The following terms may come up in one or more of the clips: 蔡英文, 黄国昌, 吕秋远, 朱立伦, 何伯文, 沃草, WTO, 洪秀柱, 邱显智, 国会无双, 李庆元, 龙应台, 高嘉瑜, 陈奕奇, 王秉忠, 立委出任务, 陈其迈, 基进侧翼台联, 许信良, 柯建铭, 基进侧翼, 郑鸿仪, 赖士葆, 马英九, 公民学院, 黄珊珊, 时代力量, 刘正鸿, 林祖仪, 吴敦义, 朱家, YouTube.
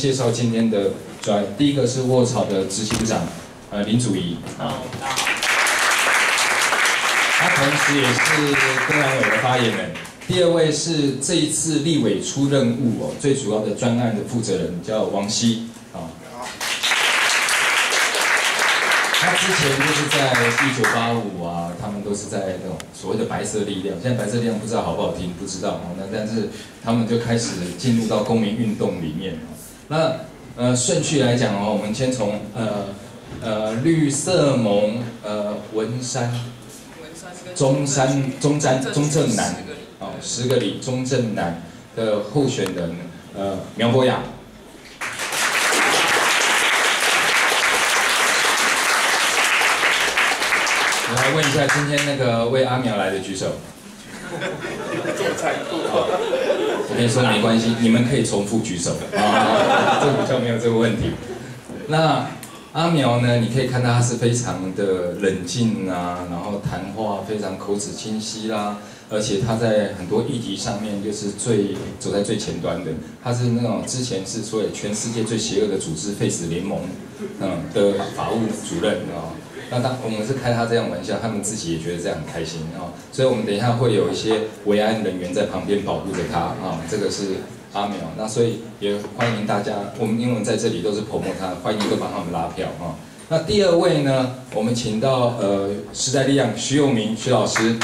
介绍今天的专，第一个是沃草的执行长，林祖仪。好，大家好。他同时也是工党委的发言人。第二位是这一次立委出任务哦，最主要的专案的负责人叫王希啊。他之前就是在1985啊，他们都是在那种所谓的白色力量，现在白色力量不知道好不好听，不知道哦。那但是他们就开始进入到公民运动里面。 那顺序来讲哦，我们先从绿色盟中正南哦10个里中正南的候选人苗博雅，我来问一下今天那个为阿苗来的举手。 我跟你说没关系，你们可以重复举手啊，这比较没有这个问题。那阿苗呢？你可以看到他是非常的冷静啊，然后谈话非常口齿清晰啦、啊，而且他在很多议题上面就是走在最前端的。他是那种之前是所谓全世界最邪恶的组织废死联盟的法务主任啊。 那我们是开他这样玩笑，他们自己也觉得这样很开心哦，所以我们等一下会有一些维安人员在旁边保护着他啊、哦，这个是阿苗，那所以也欢迎大家，我们因为我们在这里都是捧他，欢迎都帮他们拉票啊、哦。那第二位呢，我们请到时代力量徐友明徐老师，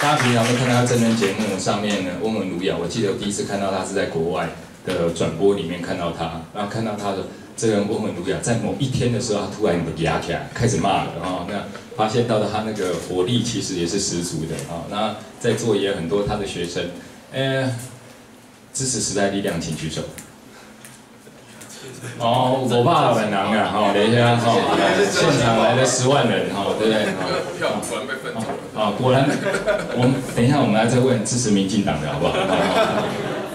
大家平常都看到他真人节目上面呢温文儒雅，我记得我第一次看到他是在国外的转播里面看到他，然后看到他的。 这个人温文儒雅，在某一天的时候，他突然压起来，开始骂了啊、哦！那发现到了他那个火力其实也是十足的啊、哦！那在座也有很多他的学生，支持时代力量，请举手。哦，我爸本人啊，哈、哦，等一下哈、哦，现场来了10万人哈、哦，对不对？票果然被分走了啊！果然，我们等一下我们还在问支持民进党的好不好？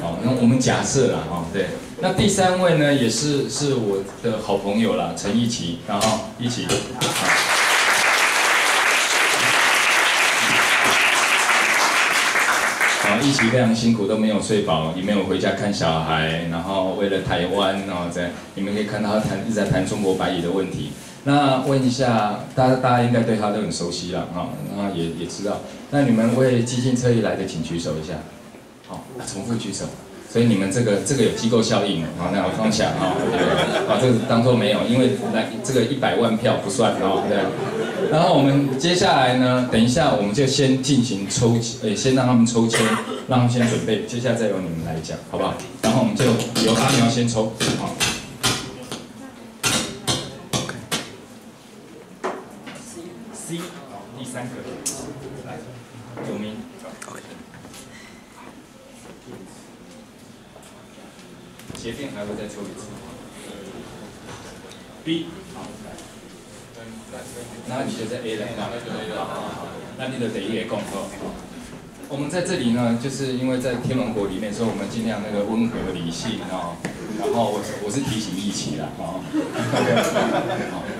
好，那我们假设啦，哈、哦，对。 那第三位呢，也是我的好朋友啦，陈奕奇，然后奕奇，好，奕奇非常辛苦，都没有睡饱，也没有回家看小孩，然后为了台湾哦，这样你们可以看到他一直在谈中国白蚁的问题。那问一下，大家应该对他都很熟悉了啊、哦，然后也知道。那你们为基进侧翼来的，请举手一下，好、哦，重复举手。 所以你们这个有机构效应啊，那我放下啊，啊这个当做没有，因为来这个100万票不算啊，对。然后我们接下来呢，等一下我们就先进行抽，先让他们抽签，让他们先准备，接下来再由你们来讲，好不好？然后我们就由阿苗先抽，好。C 第三个，来，有名。 鞋垫还会再抽一次。B， 好，那你就在 A 来讲，那你就得 A 讲哦。我们在这里呢，就是因为在天龙国里面，所以我们尽量那个温和理性哦。然后我是提醒一起啦哦。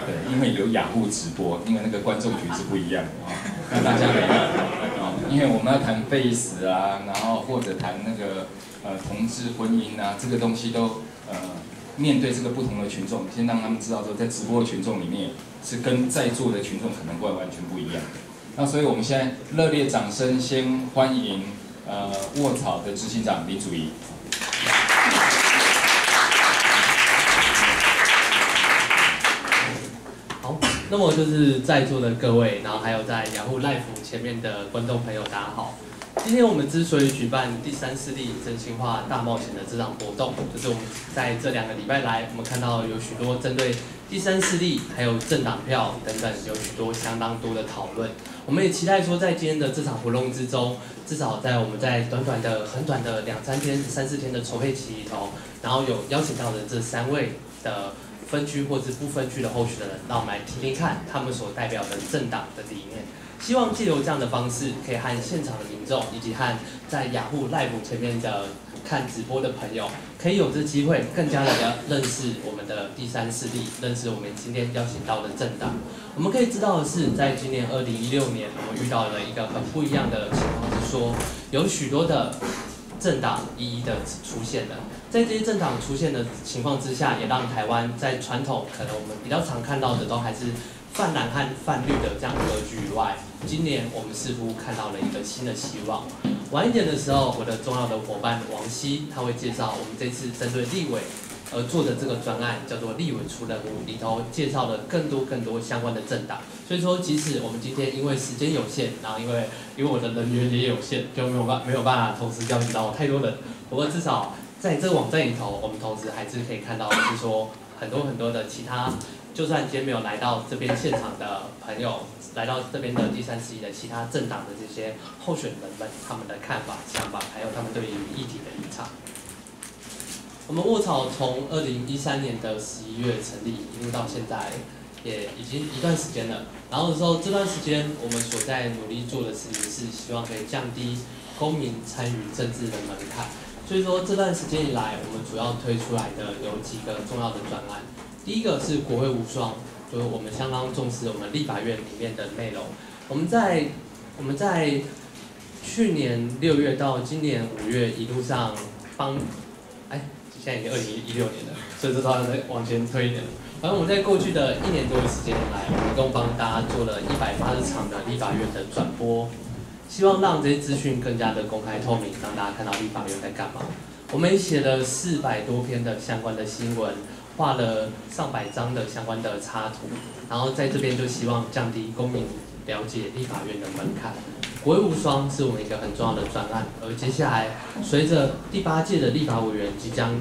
对，因为有雅虎直播，因为那个观众群是不一样的哦，那大家哦，因为我们要谈废死啊，然后或者谈那个。 同志婚姻啊，这个东西都面对这个不同的群众，先让他们知道说，在直播的群众里面是跟在座的群众可能会完全不一样。那所以我们现在热烈掌声，先欢迎沃草的执行长林祖仪。好，那么就是在座的各位，然后还有在雅虎 Live 前面的观众朋友，大家好。 今天我们之所以举办第34例真心话大冒险的这场活动，就是我们在这2个礼拜来，我们看到有许多针对第34例，还有政党票等等，有许多相当多的讨论。我们也期待说，在今天的这场活动之中，至少在我们在很短的2、3天、3、4天的筹备期里头，然后有邀请到的这3位的分区或是不分区的候选人，让我们来听听看他们所代表的政党的理念。 希望借由这样的方式，可以和现场的民众，以及和在雅虎 Live 前面的看直播的朋友，可以有这机会更加的认识我们的第34例，认识我们今天邀请到的政党。我们可以知道的是，在今年2016年，我们遇到了一个很不一样的情况，是说有许多的政党一一的出现了。在这些政党出现的情况之下，也让台湾在传统可能我们比较常看到的都还是泛蓝和泛绿的这样格局以外，今年我们似乎看到了一个新的希望。 晚一点的时候，我的重要的伙伴王希他会介绍我们这次针对立委而做的这个专案，叫做立委出任务，里头介绍了更多相关的政党。所以说，即使我们今天因为时间有限，然后因为我的人员也有限，就没有办法同时邀请到太多人。不过至少在这个网站里头，我们同时还是可以看到，就是说很多的其他，就算今天没有来到这边现场的朋友。 来到这边的第31的其他政党的这些候选人们，他们的看法、想法，还有他们对于议题的立场。我们卧草从2013年的11月成立，一路到现在，也已经一段时间了。然后说这段时间我们所在努力做的事情是，希望可以降低公民参与政治的门槛。所以说这段时间以来，我们主要推出来的有几个重要的专案。第一个是国会无双。 所以我们相当重视我们立法院里面的内容。我们在去年6月到今年5月一路上帮，现在已经2016年了，所以这套再往前推一点。反正我们在过去的1年多的时间来，我们一共帮大家做了180场的立法院的转播，希望让这些资讯更加的公开透明，让大家看到立法院在干嘛。我们也写了400多篇的相关的新闻。 画了上百张的相关的插图，然后在这边就希望降低公民了解立法院的门槛。国会无双是我们一个很重要的专案，而接下来随着第8届的立法委员即将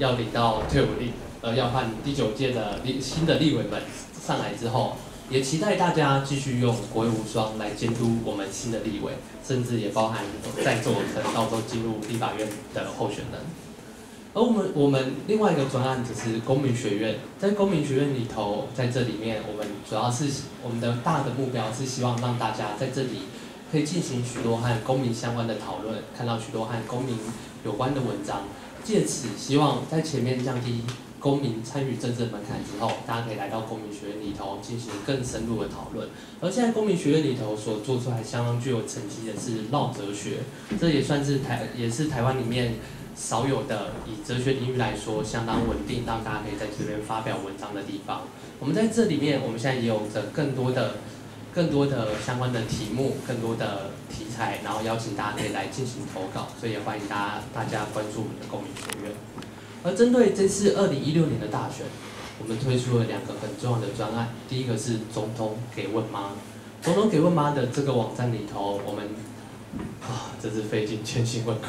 要领到退伍令，要换第9届的新的立委们上来之后，也期待大家继续用国会无双来监督我们新的立委，甚至也包含在座可能到时候进入立法院的候选人。 而我们另外一个专案就是公民学院，在公民学院里头，在这里面我们主要是我们的大的目标是希望让大家在这里可以进行许多和公民相关的讨论，看到许多和公民有关的文章，借此希望在前面降低公民参与政治门槛之后，大家可以来到公民学院里头进行更深入的讨论。而现在公民学院里头所做出来相当具有成绩的是绕哲学，这也算是台湾里面。 少有的以哲学领域来说相当稳定，让大家可以在这边发表文章的地方。我们在这里面，我们现在也有着更多的相关的题目，更多的题材，然后邀请大家可以来进行投稿，所以也欢迎大家关注我们的公民学院。而针对这次2016年的大选，我们推出了2个很重要的专案，第一个是总统给问妈，总统给问妈的这个网站里头，我们。 啊，真是费尽千辛万苦，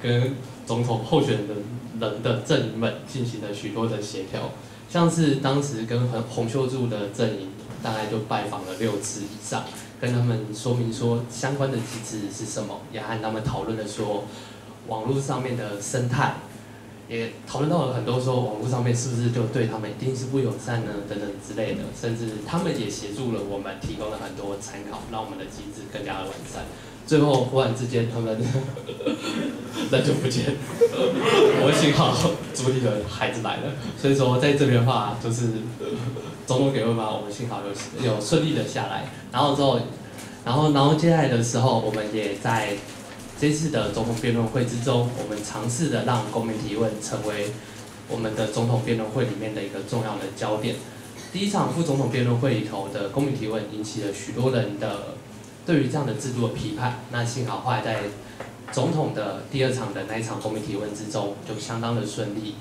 跟总统候选人的阵营们进行了许多的协调，像是当时跟洪秀柱的阵营，大概就拜访了6次以上，跟他们说明说相关的机制是什么，也和他们讨论了说网络上面的生态，也讨论到了很多说网络上面是不是就对他们一定是不友善呢等等之类的，甚至他们也协助了我们提供了很多参考，让我们的机制更加的完善。 最后忽然之间，他们人就不见了。我幸好朱立伦孩子来了，所以说在这边的话，就是总统给问嘛，我们幸好有顺利的下来。然后之后，然后接下来的时候，我们也在这次的总统辩论会之中，我们尝试的让公民提问成为我们的总统辩论会里面的一个重要的焦点。第一场副总统辩论会里头的公民提问，引起了许多人的。 对于这样的制度的批判，那幸好后来在总统的第2场的那一场公民提问之中，就相当的顺利，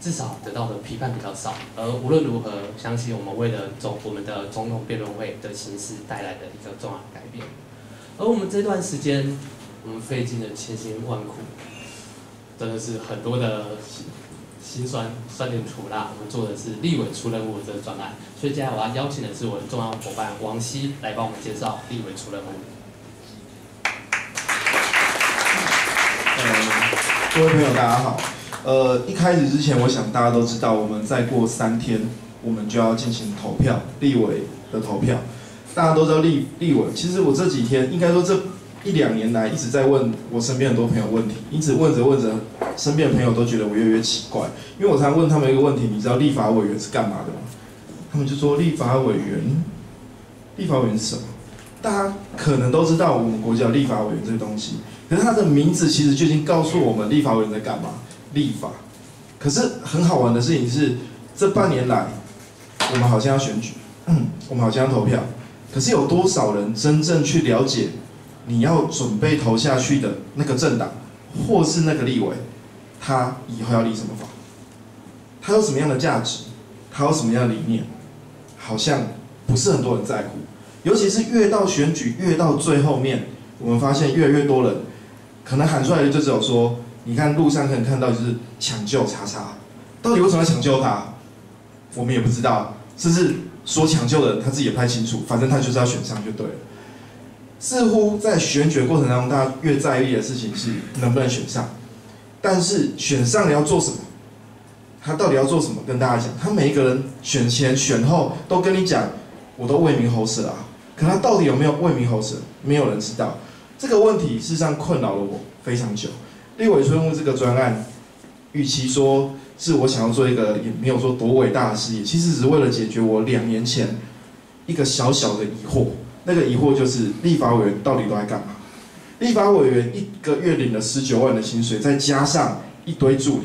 至少得到的批判比较少。而无论如何，相信我们为了我们的总统辩论会的形式带来的一个重要的改变。而我们这段时间，我们费尽了千辛万苦，真的是很多的辛酸甜苦辣。我们做的是立委出任务这个专案，所以接下来我要邀请的是我的重要伙伴王希来帮我们介绍立委出任务。各位朋友大家好。一开始之前，我想大家都知道，我们再过3天，我们就要进行投票，立委的投票。大家都知道立委，其实我这几天应该说这1、2年来一直在问我身边很多朋友问题，一直问着。 身边的朋友都觉得我越来越奇怪，因为我常问他们一个问题：你知道立法委员是干嘛的吗？他们就说立法委员是什么？大家可能都知道我们国家有立法委员这个东西，可是它的名字其实就已经告诉我们立法委员在干嘛，立法。可是很好玩的事情是，这半年来，我们好像要选举，我们好像要投票，可是有多少人真正去了解你要准备投下去的那个政党，或是那个立委，他以后要立什么法？他有什么样的价值？他有什么样的理念？好像不是很多人在乎，尤其是越到选举越到最后面，我们发现越来越多人可能喊出来的就只有说，你看路上可能看到就是抢救叉叉，到底为什么要抢救他？我们也不知道，甚至说抢救的人他自己也不太清楚，反正他就是要选上就对了。似乎在选举的过程当中，大家越在意的事情是能不能选上，但是选上了要做什么？他到底要做什么？跟大家讲，他每一个人选前选后都跟你讲，我都为民喉舌啊。可他到底有没有为民喉舌？没有人知道。这个问题事实上困扰了我非常久。立委春雾这个专案，与其说是我想要做一个，也没有说多伟大的事业，其实只是为了解决我2年前一个小小的疑惑。那个疑惑就是立法委员到底都在干嘛？立法委员一个月领了19万的薪水，再加上一堆助理。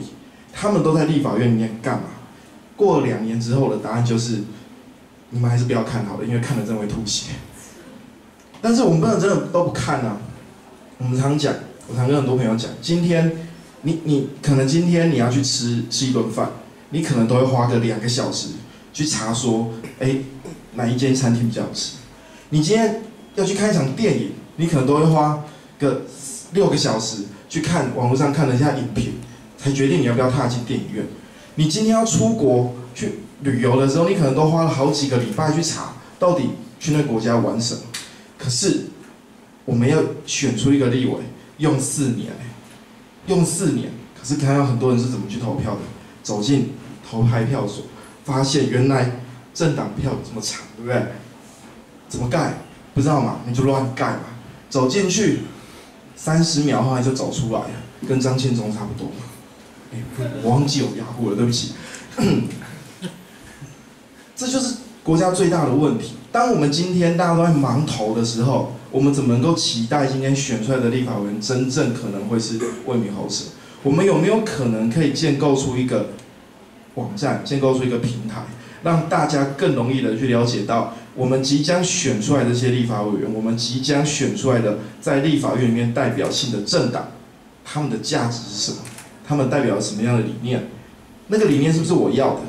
他们都在立法院里面干嘛？过了2年之后的答案就是，你们还是不要看好了，因为看了真的会吐血。但是我们不能真的都不看啊。我们常讲，我常跟很多朋友讲，今天你可能今天你要去吃一顿饭，你可能都会花个2个小时去查说，哪一间餐厅比较好吃。你今天要去看一场电影，你可能都会花个6个小时去看网络上看了一下影评。才决定你要不要踏进电影院。你今天要出国去旅游的时候，你可能都花了好几个礼拜去查到底去那国家玩什么。可是我们要选出一个立委，用4年，可是看到很多人是怎么去投票的，走进投开票所，发现原来政党票这么长，对不对？怎么盖不知道嘛，你就乱盖嘛。走进去30秒后来就走出来了，跟张建忠差不多嘛。我忘记有雅虎了，对不起。这就是国家最大的问题。当我们今天大家都在盲投的时候，我们怎么能够期待今天选出来的立法委员真正可能会是为民喉舌？我们有没有可能可以建构出一个网站，建构出一个平台，让大家更容易的去了解到我们即将选出来的这些立法委员，我们即将选出来的在立法院里面代表性的政党，他们的价值是什么？他们代表什么样的理念？那个理念是不是我要的？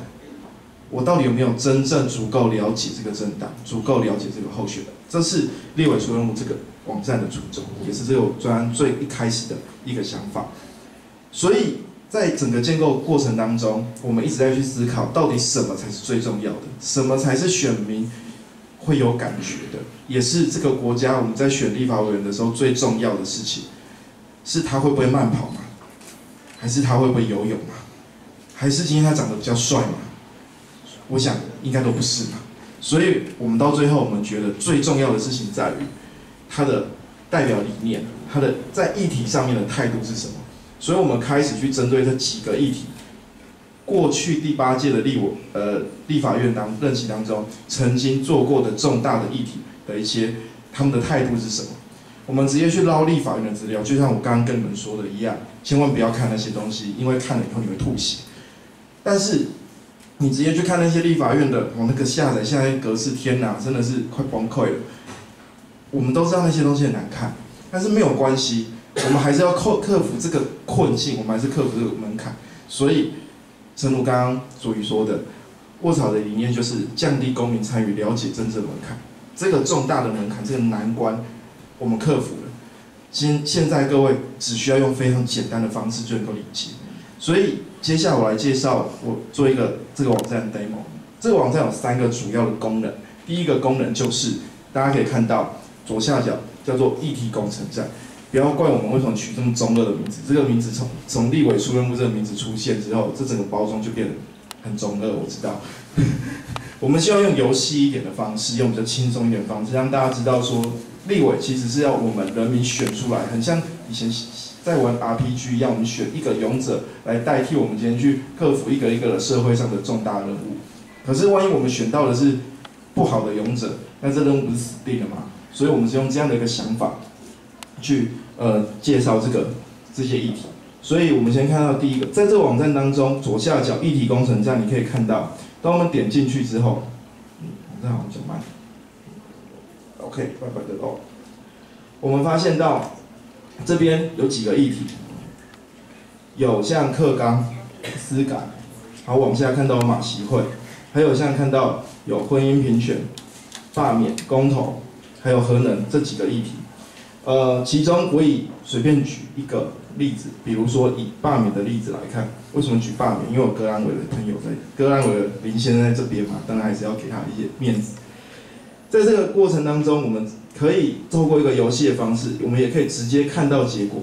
我到底有没有真正足够了解这个政党，足够了解这个候选人？这是立委春雾这个网站的初衷，也是这个专案最一开始的一个想法。所以在整个建构过程当中，我们一直在去思考，到底什么才是最重要的，什么才是选民会有感觉的，也是这个国家我们在选立法委员的时候最重要的事情，是他会不会慢跑嘛？还是他会不会游泳嘛？还是今天他长得比较帅嘛？我想应该都不是嘛。所以我们到最后，我们觉得最重要的事情在于他的代表理念，他的在议题上面的态度是什么。所以我们开始去针对这几个议题。过去第8届的立法院任期当中，曾经做过的重大的议题的一些他们的态度是什么？我们直接去捞立法院的资料，就像我刚刚跟你们说的一样，千万不要看那些东西，因为看了以后你会吐血。但是你直接去看那些立法院的，那个下载格式，天哪，真的是快崩溃了。我们都知道那些东西很难看，但是没有关系，我们还是要克服这个困境，我们还是克服这个门槛。所以，正如刚刚主瑜说的，卧草的理念就是降低公民参与了解政治的门槛，这个重大的门槛，这个难关。我们克服了，现在各位只需要用非常简单的方式就能够理解。所以接下来我来介绍我做一个这个网站 demo。这个网站有3个主要的功能，第一个功能就是大家可以看到左下角叫做议题工程站。不要怪我们为什么取这么中二的名字，这个名字从立委春雾这个名字出现之后，这整个包装就变得很中二，我知道。我们希望用游戏一点的方式，用比较轻松一点的方式，让大家知道说。立委其实是要我们人民选出来，很像以前在玩 RPG 一样，我们选一个勇者来代替我们今天去克服一个一个的社会上的重大任务。可是万一我们选到的是不好的勇者，那这任务不是死定了吗？所以我们是用这样的一个想法去介绍这些议题。所以我们先看到第一个，在这个网站当中左下角议题工程站，你可以看到，当我们点进去之后，这好像慢 ，OK， 快快的哦。我们发现到这边有几个议题，有像课纲、司改，好，往下看到马习会，还有像看到有婚姻平权、罢免、公投，还有核能这几个议题。其中我以随便举一个例子，比如说以罢免的例子来看，为什么举罢免？因为我歌安委的朋友在，歌安委的林先生在这边嘛，当然还是要给他一些面子。在这个过程当中，我们可以透过一个游戏的方式，我们也可以直接看到结果。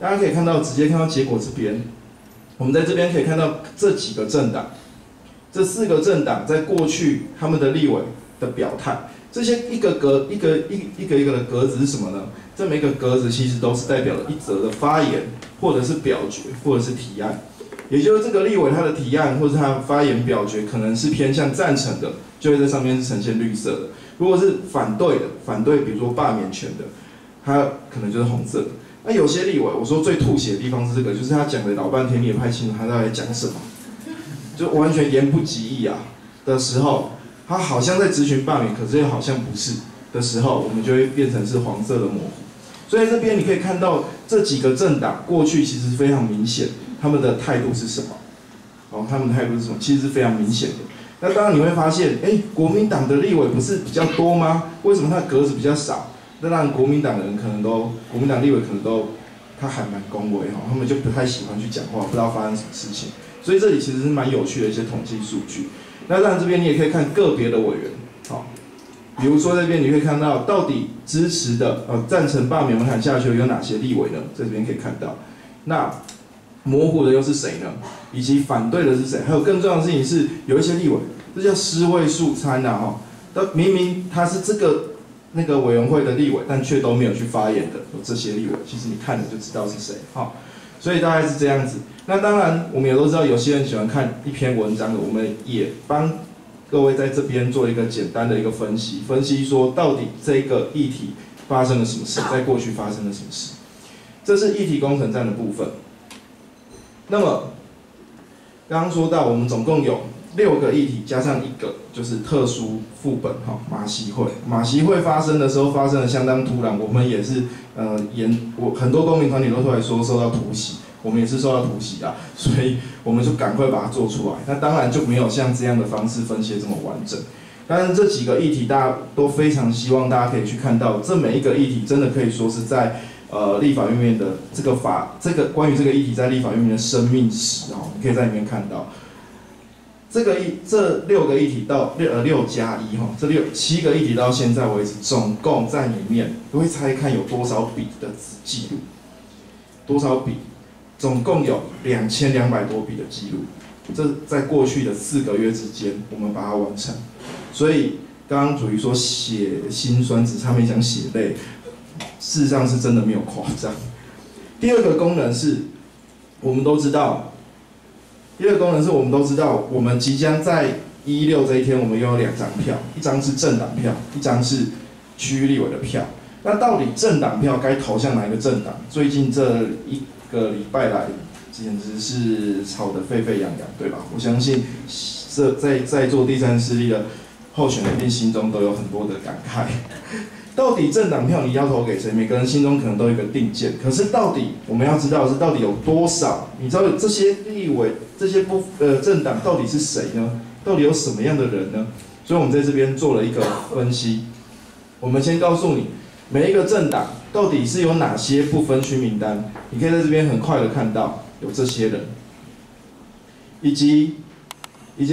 大家可以看到，直接看到结果这边，我们在这边可以看到这几个政党，这四个政党在过去他们的立委的表态，这些一个一个的格子是什么呢？这每个格子其实都是代表了一则的发言，或者是表决，或者是提案。也就是这个立委他的提案或者他的发言表决，可能是偏向赞成的，就会在上面呈现绿色的；如果是反对的，反对比如说罢免权的，它可能就是红色的。那有些立委，我说最吐血的地方是这个，就是他讲了老半天，你也不太清楚他到底讲什么，就完全言不及义啊的时候，他好像在质询罢免，可是又好像不是的时候，我们就会变成是黄色的模糊。所以这边你可以看到这几个政党过去其实非常明显，他们的态度是什么？哦，他们的态度是什么？其实是非常明显的。那当然你会发现，哎，国民党的立委不是比较多吗？为什么他的格子比较少？那让国民党的人可能都，国民党立委可能都，他还蛮恭维哈，他们就不太喜欢去讲话，不知道发生什么事情。所以这里其实是蛮有趣的一些统计数据。那当然这边你也可以看个别的委员，好，比如说这边你可以看到到底支持的赞成罢免门槛下修有哪些立委呢？在这边可以看到，那模糊的又是谁呢？以及反对的是谁？还有更重要的事情是，有一些立委这叫尸位素餐呐哈，那明明他是这个。那个委员会的立委，但却都没有去发言的，有这些立委，其实你看了就知道是谁，哈。所以大概是这样子。那当然，我们也都知道，有些人喜欢看一篇文章的，我们也帮各位在这边做一个简单的一个分析，分析说到底这个议题发生了什么事，在过去发生了什么事。这是议题工程站的部分。那么刚刚说到，我们总共有6个议题加上一个就是特殊副本哈，马习会。马习会发生的时候发生的相当突然，我们也是很多公民团体都出来说受到突袭，我们也是受到突袭啊，所以我们就赶快把它做出来。那当然就没有像这样的方式分析这么完整。但是这几个议题大家都非常希望大家可以去看到，这每一个议题真的可以说是在立法院面的这个关于这个议题在立法院面的生命史啊，你可以在里面看到。这6个议题到6+1哈，这7个议题到现在为止，总共在里面，我会猜看有多少笔的记录，多少笔，总共有2200多笔的记录，这在过去的4个月之间，我们把它完成。所以刚刚主席说写心酸，只差没讲写泪，事实上是真的没有夸张。第二个功能是我们都知道，我们即将在1/6这一天，我们拥有2张票，一张是政党票，一张是区域立委的票。那到底政党票该投向哪一个政党？最近这1个礼拜来，简直是吵得沸沸扬扬，对吧？我相信这在座第三势力的候选人一定心中都有很多的感慨。到底政党票你要投给谁？每个人心中可能都有一个定见。可是到底我们要知道的是，到底有多少？你知道这些立委、这些政党到底是谁呢？到底有什么样的人呢？所以我们在这边做了一个分析。我们先告诉你，每一个政党到底是有哪些不分区名单。你可以在这边很快的看到有这些人，以及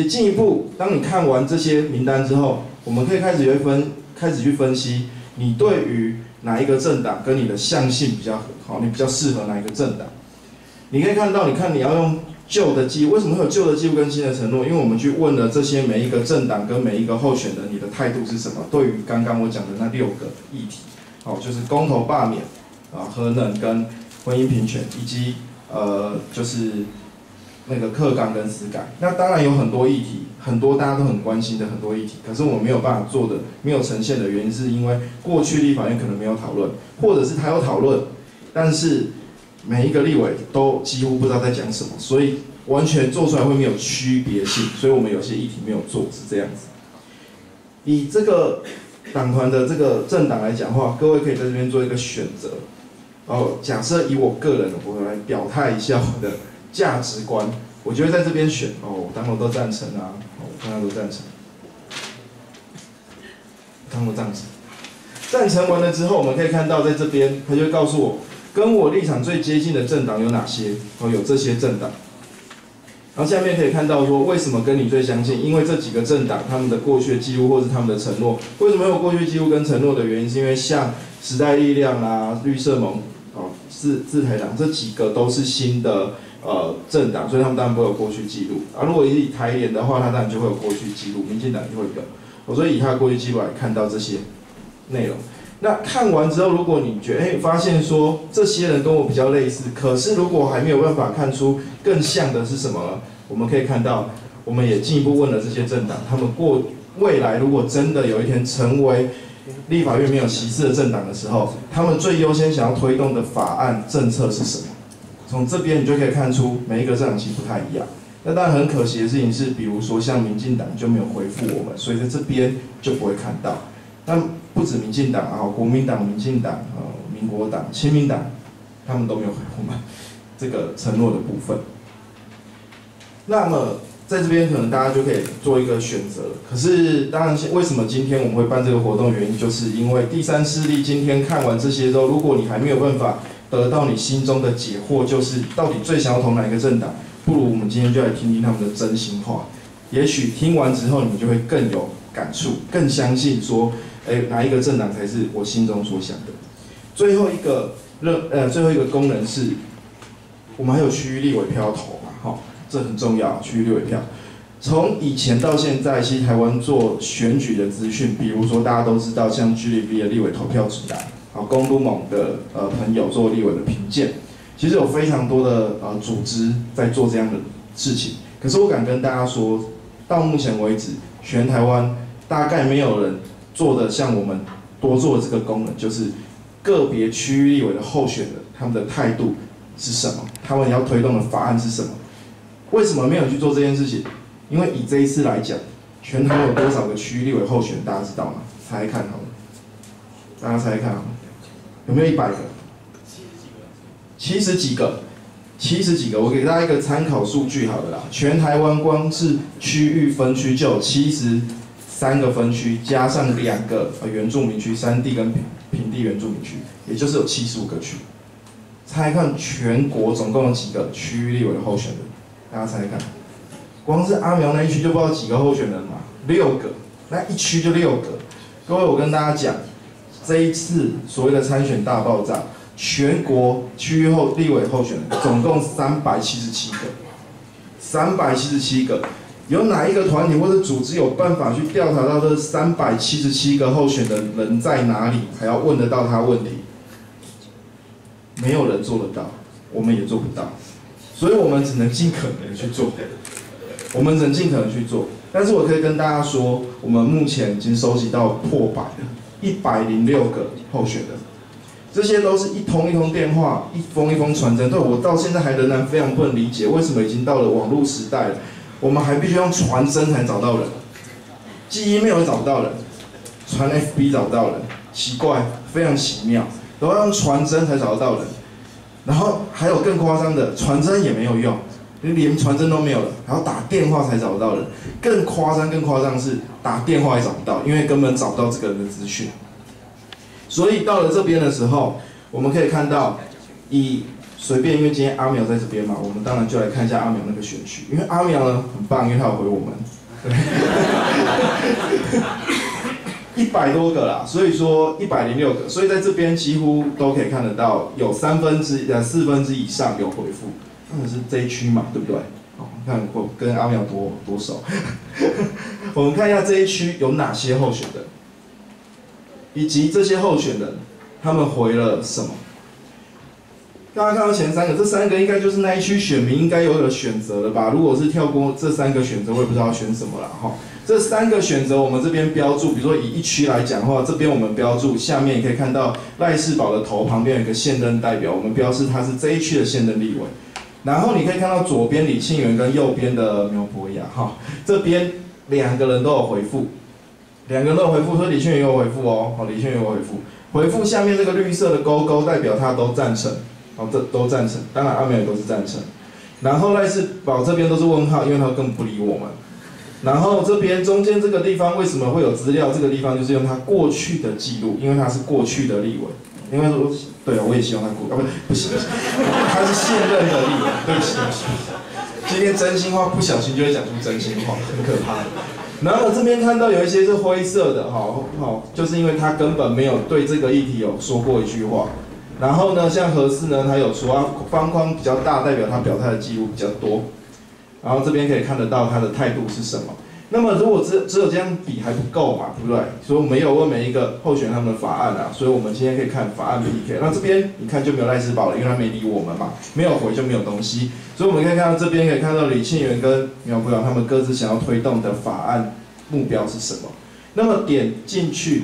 进一步，当你看完这些名单之后，我们可以开始去分析。你对于哪一个政党跟你的向性比较好？你比较适合哪一个政党？你可以看到，你要用旧的记录，为什么会有旧的记录跟新的承诺？因为我们去问了这些每一个政党跟每一个候选人，你的态度是什么？对于刚刚我讲的那6个议题，好，就是公投罢免啊、核能跟婚姻平权，以及就是那个课纲跟司改。那当然有很多议题，很多大家都很关心的很多议题，可是我们没有办法做的、没有呈现的原因，是因为过去立法院可能没有讨论，或者是他有讨论，但是每一个立委都几乎不知道在讲什么，所以完全做出来会没有区别性，所以我们有些议题没有做，是这样子。以这个党团的这个政党来讲的话，各位可以在这边做一个选择。哦，假设以我个人，我来表态一下我的价值观，我觉得在这边选哦，我当然都赞成啊，我当然都赞成，当然都赞成。赞成完了之后，我们可以看到在这边，他就告诉我跟我立场最接近的政党有哪些，哦，有这些政党。然后下面可以看到说，为什么跟你最相近？因为这几个政党他们的过去的记录或是他们的承诺，为什么有过去记录跟承诺的原因，是因为像时代力量啊、绿色盟、哦、自台党这几个都是新的政党，所以他们当然不会有过去记录。啊，如果以台联的话，它当然就会有过去记录，民进党就会有。我所以以它的过去记录来看到这些内容。那看完之后，如果你觉得发现说这些人跟我比较类似，可是如果还没有办法看出更像的是什么，我们可以看到，我们也进一步问了这些政党，他们未来如果真的有一天成为立法院没有席次的政党的时候，他们最优先想要推动的法案政策是什么？从这边你就可以看出每一个政党其实不太一样。那当然很可惜的事情是，比如说像民进党就没有回复我们，所以在这边就不会看到。那不止民进党啊，国民党、民进党、民国党、亲民党，他们都没有回我们这个承诺的部分。那么在这边可能大家就可以做一个选择。可是当然，为什么今天我们会办这个活动？原因就是因为第三势力今天看完这些之后，如果你还没有办法得到你心中的解惑，就是到底最想要投哪一个政党，不如我们今天就来听听他们的真心话。也许听完之后，你们就会更有感触，更相信说。哪一个政党才是我心中所想的？最后一个功能是，我们还有区域立委票投嘛，哈、哦，这很重要。区域立委票，从以前到现在，其实台湾做选举的资讯，比如说大家都知道，像 GDP 的立委投票指南，好，公路盟的朋友做立委的评鉴，其实有非常多的组织在做这样的事情。可是我敢跟大家说，到目前为止，全台湾大概没有人。做的像我们多做的这个功能，就是个别区域立委的候选人他们的态度是什么，他们要推动的法案是什么？为什么没有去做这件事情？因为以这一次来讲，全台有多少个区域立委候选人，大家知道吗？猜一看好了，大家猜一看好了，有没有100个？70几个，70几个。我给大家一个参考数据好了啦，全台湾光是区域分区就有73个分区，加上2个原住民区、山地跟平地原住民区，也就是有75个区。猜一看全国总共有几个区域立委的候选人？大家猜一看，光是阿苗那一区就不知道几个候选人嘛，6个，那一区就6个。各位，我跟大家讲，这一次所谓的参选大爆炸，全国区域立委候选人总共377个，377个。有哪一个团体或者组织有办法去调查到这377个候选人在哪里，还要问得到他问题？没有人做得到，我们也做不到，所以我们只能尽可能去做，我们只能尽可能去做。但是我可以跟大家说，我们目前已经收集到破100了，106个候选人，这些都是一通一通电话、一封一封传真。对我到现在还仍然非常不能理解，为什么已经到了网络时代了？我们还必须用传真才找到人，寄 email 找不到人，传 FB 找不到人，奇怪，非常奇妙，然后用传真才找得到人，然后还有更夸张的，传真也没有用，你连传真都没有了，还要打电话才找得到人，更夸张是打电话也找不到，因为根本找不到这个人的资讯。所以到了这边的时候，我们可以看到随便，因为今天阿苗在这边嘛，我们当然就来看一下阿苗那个选区。因为阿苗呢很棒，因为他有回我们，100多个啦，所以说106个，所以在这边几乎都可以看得到，有4分之以上有回复，当然是这一区嘛，对不对？哦，看我跟阿苗多熟，我们看一下这一区有哪些候选人，以及这些候选人他们回了什么。大家看到前三个，这三个应该就是那一区选民应该有的选择了吧？如果是跳过这三个选择，我也不知道选什么了哈。这三个选择我们这边标注，比如说以一区来讲的话，这边我们标注，下面也可以看到赖士葆的头旁边有一个现任代表，我们标示他是这一区的现任立委。然后你可以看到左边李庆元跟右边的苗博雅哈，这边两个人都有回复，所以李庆元有回复哦，好，李庆元有回复，回复下面这个绿色的勾勾代表他都赞成。 哦，这都赞成，当然阿美也都是赞成。然后赖士葆这边都是问号，因为他根本不理我们。然后这边中间这个地方为什么会有资料？这个地方就是用他过去的记录，因为他是过去的立委。因为说，对啊，我也希望他过，不行，他是现任的立委，对不起。今天真心话不小心就会讲出真心话，很可怕。然后这边看到有一些是灰色的，好，就是因为他根本没有对这个议题有说过一句话。 然后呢，像核四呢，它有除啊方框比较大，代表它表态的记录比较多。然后这边可以看得到它的态度是什么。那么如果只有这样比还不够嘛，对不对？所以我们有问每一个候选他们的法案啊，所以我们今天可以看法案 PK。那这边你看就没有赖士葆了，因为他没理我们嘛，没有回就没有东西。所以我们可以看到这边可以看到李庆元跟苗博雅他们各自想要推动的法案目标是什么。那么点进去，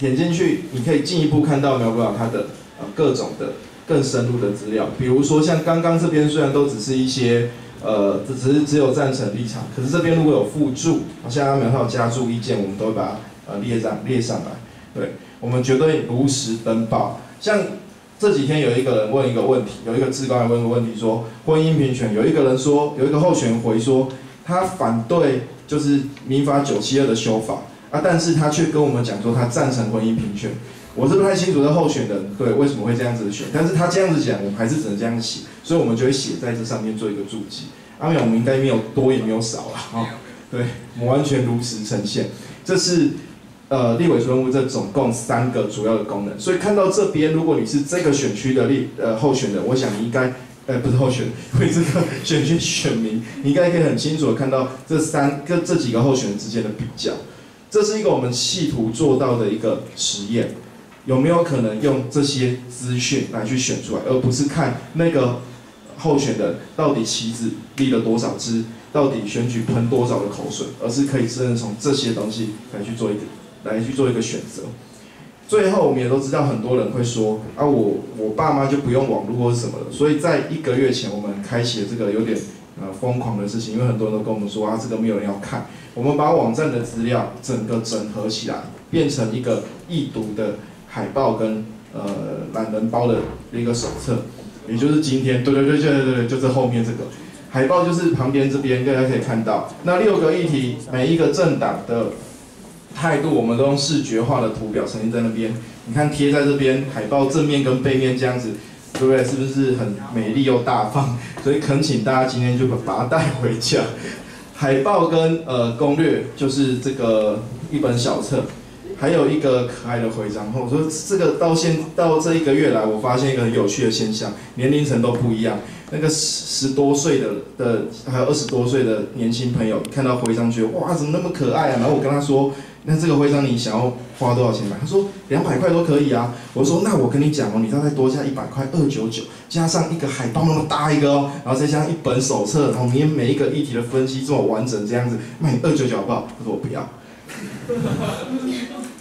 你可以进一步看到苗博雅他的各种的更深入的资料，比如说像刚刚这边虽然都只是一些只有赞成立场，可是这边如果有附注，像阿苗他有加注意见，我们都会把它列上来。对，我们绝对如实登报。像这几天有一个人问一个问题，有一个志工也问一个问题说婚姻平权，有一个人说有一个候选人回说他反对就是民法972的修法。 啊！但是他却跟我们讲说他赞成婚姻平权，我是不太清楚这候选人对为什么会这样子选，但是他这样子讲，我们还是只能这样写，所以我们就会写在这上面做一个注记。阿苗，我们应该没有多也没有少啦，哈、哦，对，我们完全如实呈现。这是立委出任务这总共三个主要的功能，所以看到这边，如果你是这个选区的候选人，我想你应该。 不是候选，为这个选区选民，你应该可以很清楚的看到这几个候选人之间的比较。 这是一个我们企图做到的一个实验，有没有可能用这些资讯来去选出来，而不是看那个候选人到底旗子立了多少支，到底选举喷多少的口水，而是可以真的从这些东西来去做一个选择。最后我们也都知道，很多人会说啊，我爸妈就不用网络或是什么了，所以在1个月前我们开启了这个有点。 疯狂的事情，因为很多人都跟我们说啊，这个没有人要看。我们把网站的资料整个整合起来，变成一个易读的海报跟懒人包的一个手册，也就是今天，对，就是后面这个海报，就是旁边这边大家可以看到，那6个议题，每一个政党的态度，我们都用视觉化的图表呈现在那边。你看贴在这边，海报正面跟背面这样子。 对不对？是不是很美丽又大方？所以恳请大家今天就把它带回家。海报跟攻略就是这个一本小册，还有一个可爱的徽章。我说这个到这1个月来，我发现一个很有趣的现象，年龄层都不一样。那个10多岁的还有20多岁的年轻朋友，看到徽章觉得哇怎么那么可爱啊？然后我跟他说。 那这个徽章你想要花多少钱买？他说200块都可以啊。我说那我跟你讲哦，你再多加100块，299，加上一个海报那么大一个哦，然后再加上一本手册，然后你每一个议题的分析这么完整这样子，卖你299好不好？他说我不要，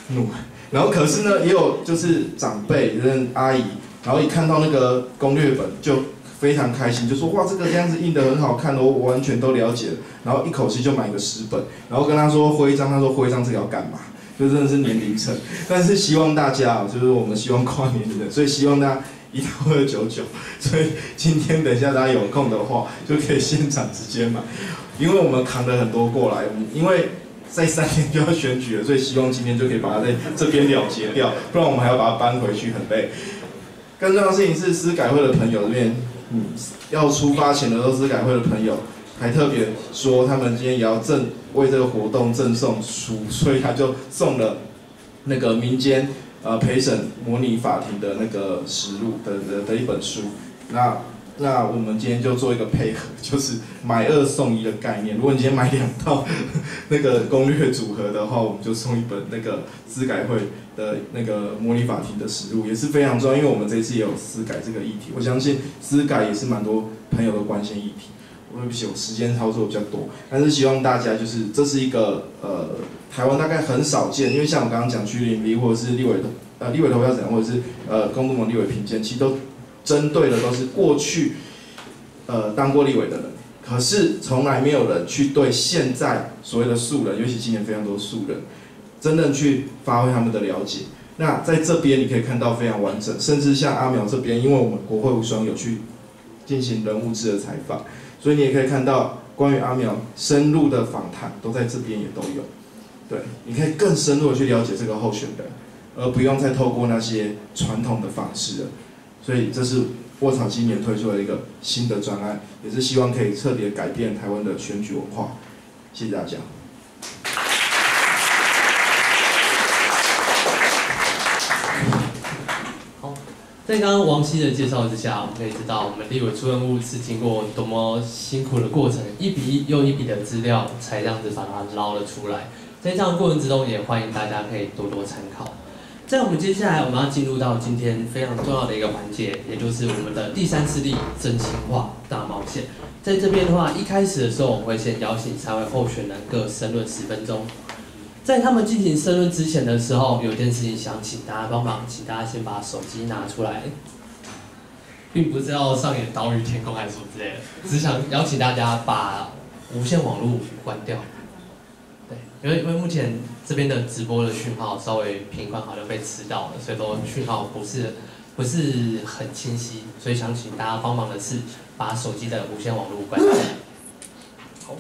怒。然后可是呢，也有就是长辈、阿姨，然后一看到那个攻略本就非常开心，就说哇这个这样子印得很好看哦，我完全都了解了。 然后一口气就买个10本，然后跟他说徽章，他说徽章这个要干嘛？就真的是年龄层，但是希望大家就是我们希望跨年龄的，所以希望大家1到299。所以今天等一下大家有空的话，就可以现场直接买，因为我们扛了很多过来，因为在3天就要选举了，所以希望今天就可以把它在这边了结掉，不然我们还要把它搬回去，很累。更重要的事情是，司改会的朋友这边，要出发前的都司改会的朋友。 还特别说，他们今天也要为这个活动赠送书，所以他就送了那个民间陪审模拟法庭的那个实录的一本书。那那我们今天就做一个配合，就是买二送一的概念。如果你今天买2套那个攻略组合的话，我们就送一本那个司改会的那个模拟法庭的实录，也是非常重要。因为我们这次也有司改这个议题，我相信司改也是蛮多朋友的关心议题。对不起，我时间操作比较多，但是希望大家就是这是一个台湾大概很少见，因为像我刚刚讲区邻里或者是立委投票怎样，或者是公部门立委评鉴，其实都针对的都是过去当过立委的人，可是从来没有人去对现在所谓的素人，尤其今年非常多素人，真正去发挥他们的了解。那在这边你可以看到非常完整，甚至像阿苗这边，因为我们国会无双有去进行人物志的采访，所以你也可以看到关于阿苗深入的访谈都在这边也都有。对，你可以更深入的去了解这个候选人，而不用再透过那些传统的方式了。所以这是卧草今年推出的一个新的专案，也是希望可以彻底改变台湾的选举文化。谢谢大家。好，在刚刚王希的介绍之下，我们可以知道我们立委出任务是经过多么辛苦的过程，一笔又一笔的资料才这样子把它捞了出来。在这样的过程之中，也欢迎大家可以多多参考。在我们接下来，我们要进入到今天非常重要的一个环节，也就是我们的第3势力真心话大冒险。在这边的话，一开始的时候，我会先邀请3位候选人各申论10分钟。在他们进行申论之前的时候，有一件事情想请大家帮忙，请大家先把手机拿出来，并不是要上演岛屿天空还是什么之类的，只想邀请大家把无线网络关掉。对，因为目前这边的直播的讯号稍微频宽好像被吃到了，所以说讯号不是很清晰，所以想请大家帮忙的是把手机的无线网络关掉。好，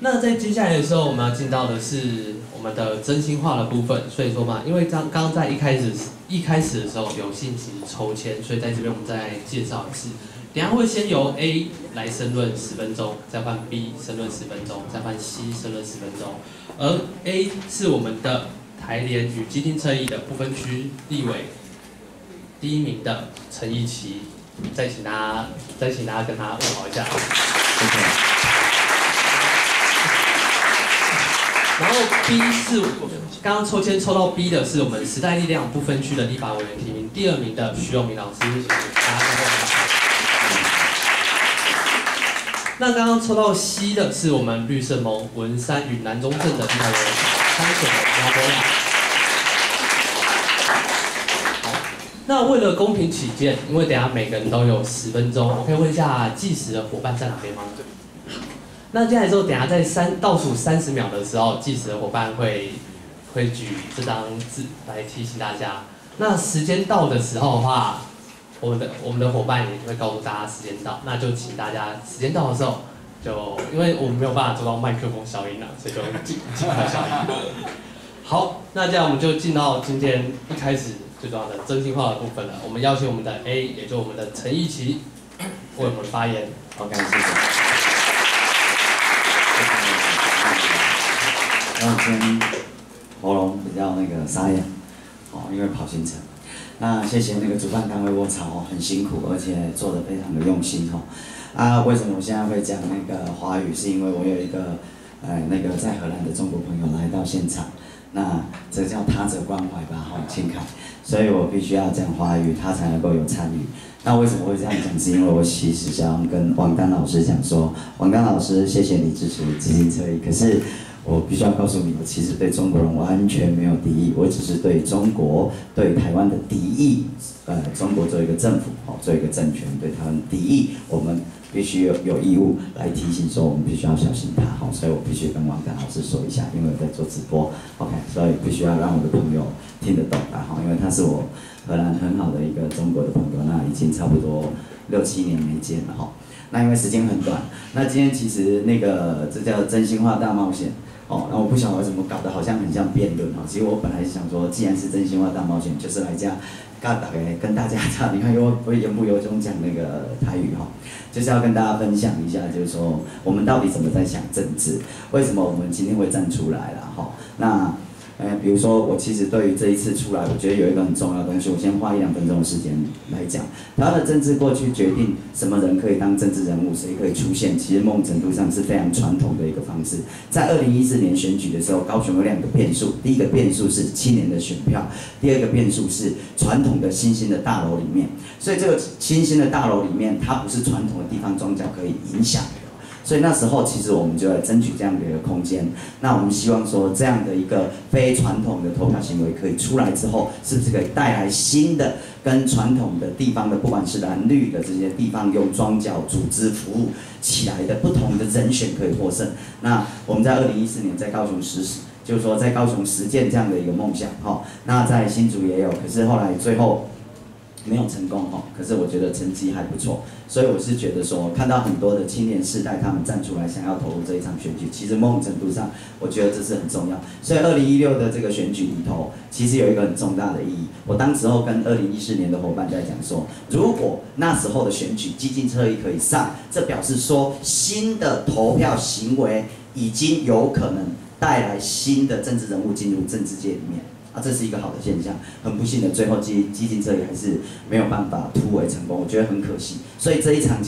那在接下来的时候，我们要进到的是我们的真心话的部分，所以说嘛，因为刚刚在一开始的时候有信息抽签，所以在这边我们再介绍一次。等一下会先由 A 来申论10分钟，再换 B 申论10分钟，再换 C 申论10分钟。而 A 是我们的台联与基进侧翼的不分区立委第1名的陈义奇，再请大家跟他问好一下。然后 B 是刚刚抽签抽到 B 的是我们时代力量不分区的立法委员提名第2名的徐永明老师，大家问好。那刚刚抽到 C 的是我们绿色盟文山与南中正的立法委员参选人姚柏雅。好，那为了公平起见，因为等一下每个人都有10分钟，我可以问一下计时的伙伴在哪边吗？那接下来之后，等一下在倒数30秒的时候，计时的伙伴会举这张纸来提醒大家。那时间到的时候的话，我们的伙伴也会告诉大家时间到，那就请大家时间到的时候，就因为我们没有办法做到麦克风消音了，所以就尽快消音。好，那这样我们就进到今天一开始最重要的真心话的部分了。我们邀请我们的 A， 也就是我们的陈义奇为我们发言。好，感谢。然后今天喉咙比较那个沙哑，哦，因为跑行程。那谢谢那个主办单位卧槽哦，很辛苦，而且做得非常的用心哦。啊，为什么我现在会讲那个华语？是因为我有一个那个在荷兰的中国朋友来到现场，那这叫他者关怀吧，哈，青凯。所以我必须要讲华语，他才能够有参与。那为什么会这样讲？是因为我其实想跟王丹老师讲说，王丹老师，谢谢你支持基进侧翼，可是。我必须要告诉你，我其实对中国人完全没有敌意，我只是对中国、对台湾的敌意。中国作为一个政府，哦，作为一个政权，对台湾的敌意，我们必须有义务来提醒说，我们必须要小心它。好，所以我必须跟王丹老师说一下，因为我在做直播 ，OK， 所以必须要让我的朋友听得懂啊。好，因为他是我荷兰很好的一个中国的朋友，那已经差不多6、7年没见了哈。那因为时间很短，那今天其实那个这叫真心话大冒险。哦，那我不晓得怎么搞得，好像很像辩论哈。其实我本来想说，既然是真心话大冒险，就是来跟大家讲，你看我言不由衷讲那个台语哈，就是要跟大家分享一下，就是说我们到底怎么在想政治，为什么我们今天会站出来了哈？那比如说我其实对于这一次出来，我觉得有一个很重要的东西，我先花一两分钟的时间来讲。他的政治过去决定什么人可以当政治人物，谁可以出现，其实某种程度上是非常传统的一个方式。在2014年选举的时候，高雄有两个变数，第一个变数是7年的选票，第二个变数是传统的新兴的大楼里面。所以这个新兴的大楼里面，它不是传统的地方庄脚可以影响。 所以那时候，其实我们就来争取这样的一个空间。那我们希望说，这样的一个非传统的投票行为可以出来之后，是不是可以带来新的跟传统的地方的，不管是蓝绿的这些地方用庄脚组织服务起来的不同的人选可以获胜？那我们在2014年在高雄实施，就是说在高雄实践这样的一个梦想哈。那在新竹也有，可是后来最后。 没有成功哈，可是我觉得成绩还不错，所以我是觉得说，看到很多的青年世代他们站出来想要投入这一场选举，其实某种程度上，我觉得这是很重要。所以2016的这个选举里头，其实有一个很重大的意义。我当时候跟2014年的伙伴在讲说，如果那时候的选举激进侧翼可以上，这表示说新的投票行为已经有可能带来新的政治人物进入政治界里面。 啊，这是一个好的现象。很不幸的，最后激进这里还是没有办法突围成功，我觉得很可惜。所以这一场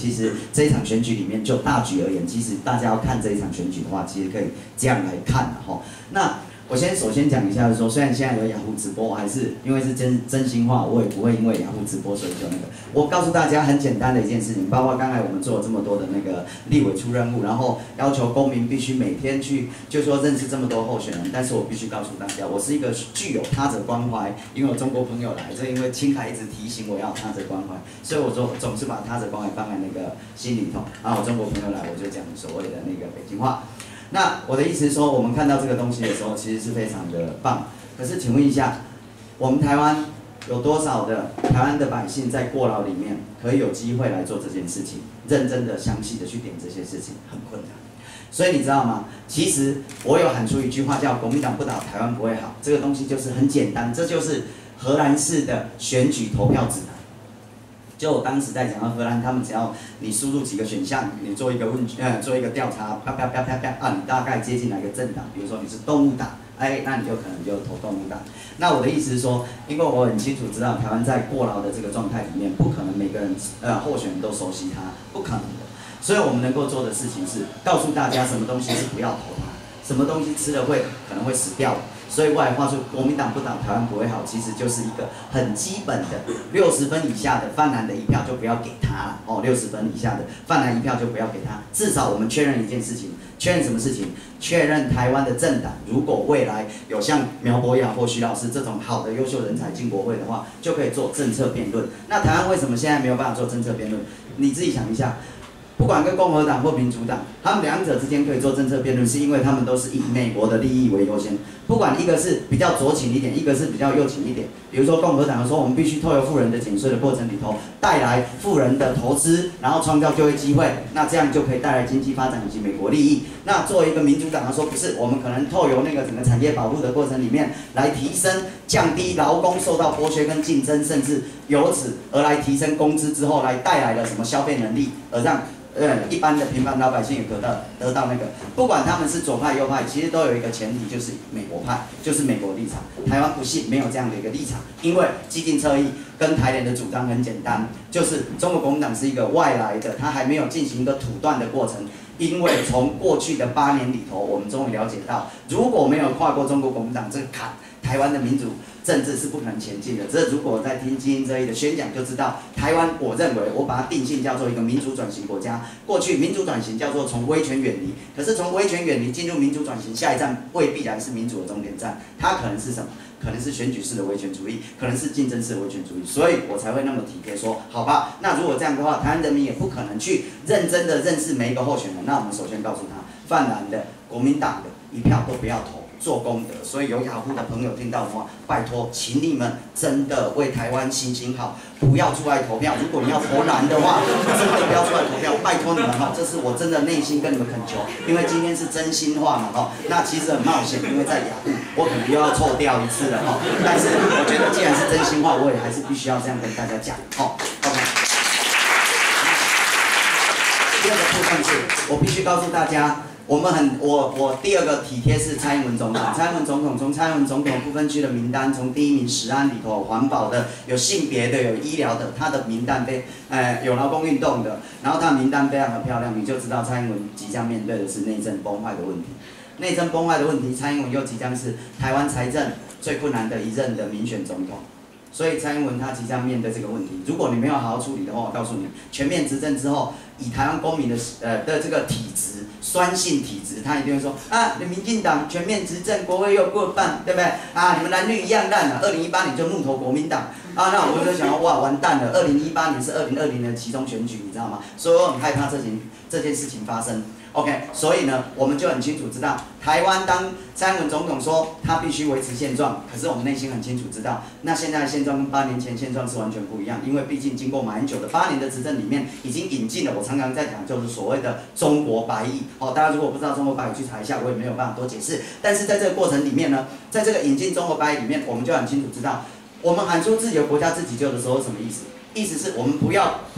选举里面，就大局而言，其实大家要看这一场选举的话，其实可以这样来看哈。那我首先讲一下说，虽然现在有雅虎直播，我还是因为是真心话，我也不会因为雅虎直播所以就那个。我告诉大家很简单的一件事情，包括刚才我们做了这么多的那个立委出任务，然后要求公民必须每天去，就说认识这么多候选人。但是我必须告诉大家，我是一个具有他者关怀，因为我中国朋友来，这因为清凯一直提醒我要他者关怀，所以我说总是把他者关怀放在那个心里头。然后我中国朋友来，我就讲所谓的那个北京话。 那我的意思是说，我们看到这个东西的时候，其实是非常的棒。可是，请问一下，我们台湾有多少的台湾的百姓在过劳里面，可以有机会来做这件事情，认真的、详细的去点这些事情，很困难。所以你知道吗？其实我有喊出一句话叫“国民党不倒，台湾不会好”，这个东西就是很简单，这就是荷兰式的选举投票指南。 就我当时在讲到荷兰，他们只要你输入几个选项，你做一个调查，啪啪啪啪啪啊，你大概接近哪个政党？比如说你是动物党，哎，那你就可能就投动物党。那我的意思是说，因为我很清楚知道台湾在过劳的这个状态里面，不可能每个人候选人都熟悉它，不可能的。所以我们能够做的事情是告诉大家什么东西是不要投它，什么东西吃了可能会死掉。 所以外来话说，国民党不倒，台湾不会好，其实就是一个很基本的60分以下的泛蓝的一票就不要给他了哦，60分以下的泛蓝一票就不要给他。至少我们确认一件事情，确认什么事情？确认台湾的政党，如果未来有像苗博雅或徐老师这种好的优秀人才进国会的话，就可以做政策辩论。那台湾为什么现在没有办法做政策辩论？你自己想一下。 不管跟共和党或民主党，他们两者之间可以做政策辩论，是因为他们都是以美国的利益为优先。不管一个是比较左倾一点，一个是比较右倾一点。比如说共和党说，我们必须透过富人的减税的过程里头，带来富人的投资，然后创造就业机会，那这样就可以带来经济发展以及美国利益。那作为一个民主党来说，不是我们可能透过那个整个产业保护的过程里面来提升、降低劳工受到剥削跟竞争，甚至由此而来提升工资之后，来带来了什么消费能力，而让。 一般的平凡老百姓也得到那个，不管他们是左派右派，其实都有一个前提，就是美国派，就是美国立场。台湾不幸没有这样的一个立场，因为激进侧翼跟台联的主张很简单，就是中国国民党是一个外来的，它还没有进行一个土断的过程。 因为从过去的8年里头，我们终于了解到，如果没有跨过中国国民党这个坎，台湾的民主政治是不可能前进的。这如果在听基金这一的宣讲，就知道台湾，我认为我把它定性叫做一个民主转型国家。过去民主转型叫做从威权远离，可是从威权远离进入民主转型，下一站未必然是民主的终点站，它可能是什么？ 可能是选举式的威权主义，可能是竞争式的威权主义，所以我才会那么体贴说，好吧，那如果这样的话，台湾人民也不可能去认真的认识每一个候选人。那我们首先告诉他，泛蓝的、国民党的一票都不要投，做功德。所以有雅虎的朋友听到的话，拜托，请你们真的为台湾行行好，不要出来投票。如果你要投蓝的话，真的不要出来投票，拜托你们哈，这是我真的内心跟你们恳求，因为今天是真心话嘛哈。那其实很冒险，因为在雅虎。 我可能又要臭掉一次了哈，但是我觉得既然是真心话，我也还是必须要这样跟大家讲哦。OK。第二个部分是，我必须告诉大家，我第二个体贴是蔡英文总统，蔡英文总统从蔡英文总统不分区的名单，从第一名食安里头环保的，有性别的，有医疗的，他的名单非有劳工运动的，然后他的名单非常的漂亮，你就知道蔡英文即将面对的是内政崩坏的问题。内政崩坏的问题，蔡英文又即将是台湾财政最困难的一任的民选总统。 所以蔡英文他即将面对这个问题，如果你没有好好处理的话，我告诉你，全面执政之后，以台湾公民的这个体质，酸性体质，他一定会说啊，你民进党全面执政，国会又过半，对不对？啊，你们蓝绿一样烂了，2018年就怒投国民党啊，那我就想哇，完蛋了，2018年是2020年的期中选举，你知道吗？所以我很害怕这件事情发生。 OK， 所以呢，我们就很清楚知道，台湾当蔡英文总统说他必须维持现状，可是我们内心很清楚知道，那现在的现状跟8年前现状是完全不一样，因为毕竟经过马英九的8年的执政里面，已经引进了我常常在讲就是所谓的中国白蚁。哦，大家如果不知道中国白蚁去查一下，我也没有办法多解释。但是在这个过程里面呢，在这个引进中国白蚁里面，我们就很清楚知道，我们喊出自由国家自己救的时候什么意思？ 意思是我们不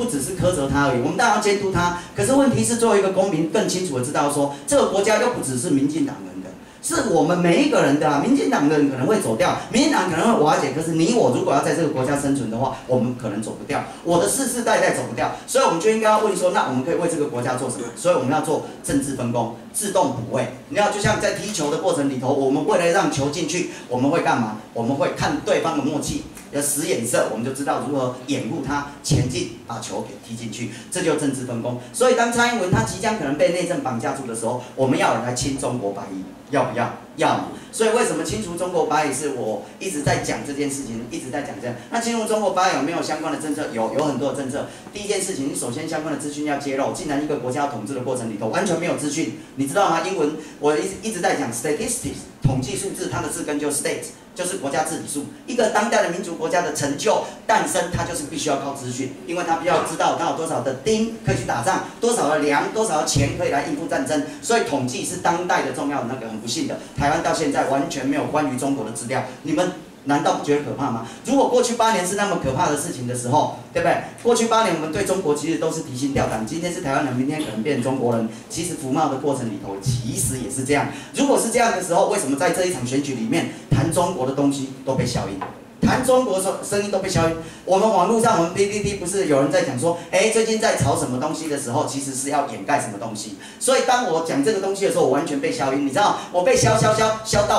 只是苛责他而已，我们当然要监督他。可是问题是，作为一个公民，更清楚的知道说，这个国家又不只是民进党人的，是我们每一个人的啊。民进党的人可能会走掉，民进党可能会瓦解。可是你我如果要在这个国家生存的话，我们可能走不掉，我的世世代代走不掉。所以我们就应该要问说，那我们可以为这个国家做什么？所以我们要做政治分工，自动补位。你要就像在踢球的过程里头，我们为了让球进去，我们会干嘛？我们会看对方的默契。 要使眼色，我们就知道如何掩护他前进，把球给踢进去，这就是政治分工。所以，当蔡英文他即将可能被内政绑架住的时候，我们要来清中国白蚁，要不要？要嘛。所以，为什么清除中国白蚁是我一直在讲这件事情，一直在讲这样？那清除中国白蚁有没有相关的政策？有很多的政策。第一件事情，你首先相关的资讯要揭露。既然一个国家统治的过程里头完全没有资讯，你知道吗？英文我一直在讲 statistics， 统计数字，它的字根就是 state。 就是国家治理术，一个当代的民族国家的成就诞生，它就是必须要靠资讯，因为它必须要知道它有多少的丁可以去打仗，多少的粮，多少的钱可以来应付战争，所以统计是当代的重要的那个。很不幸的，台湾到现在完全没有关于中国的资料，你们难道不觉得可怕吗？如果过去8年是那么可怕的事情的时候，对不对？过去8年我们对中国其实都是提心吊胆，今天是台湾人，明天可能变中国人。其实服贸的过程里头，其实也是这样。如果是这样的时候，为什么在这一场选举里面？ 谈中国的东西都被消音，谈中国的声音都被消音。我们网络上，我们 PPT 不是有人在讲说，哎，最近在炒什么东西的时候，其实是要掩盖什么东西。所以当我讲这个东西的时候，我完全被消音。你知道，我被消到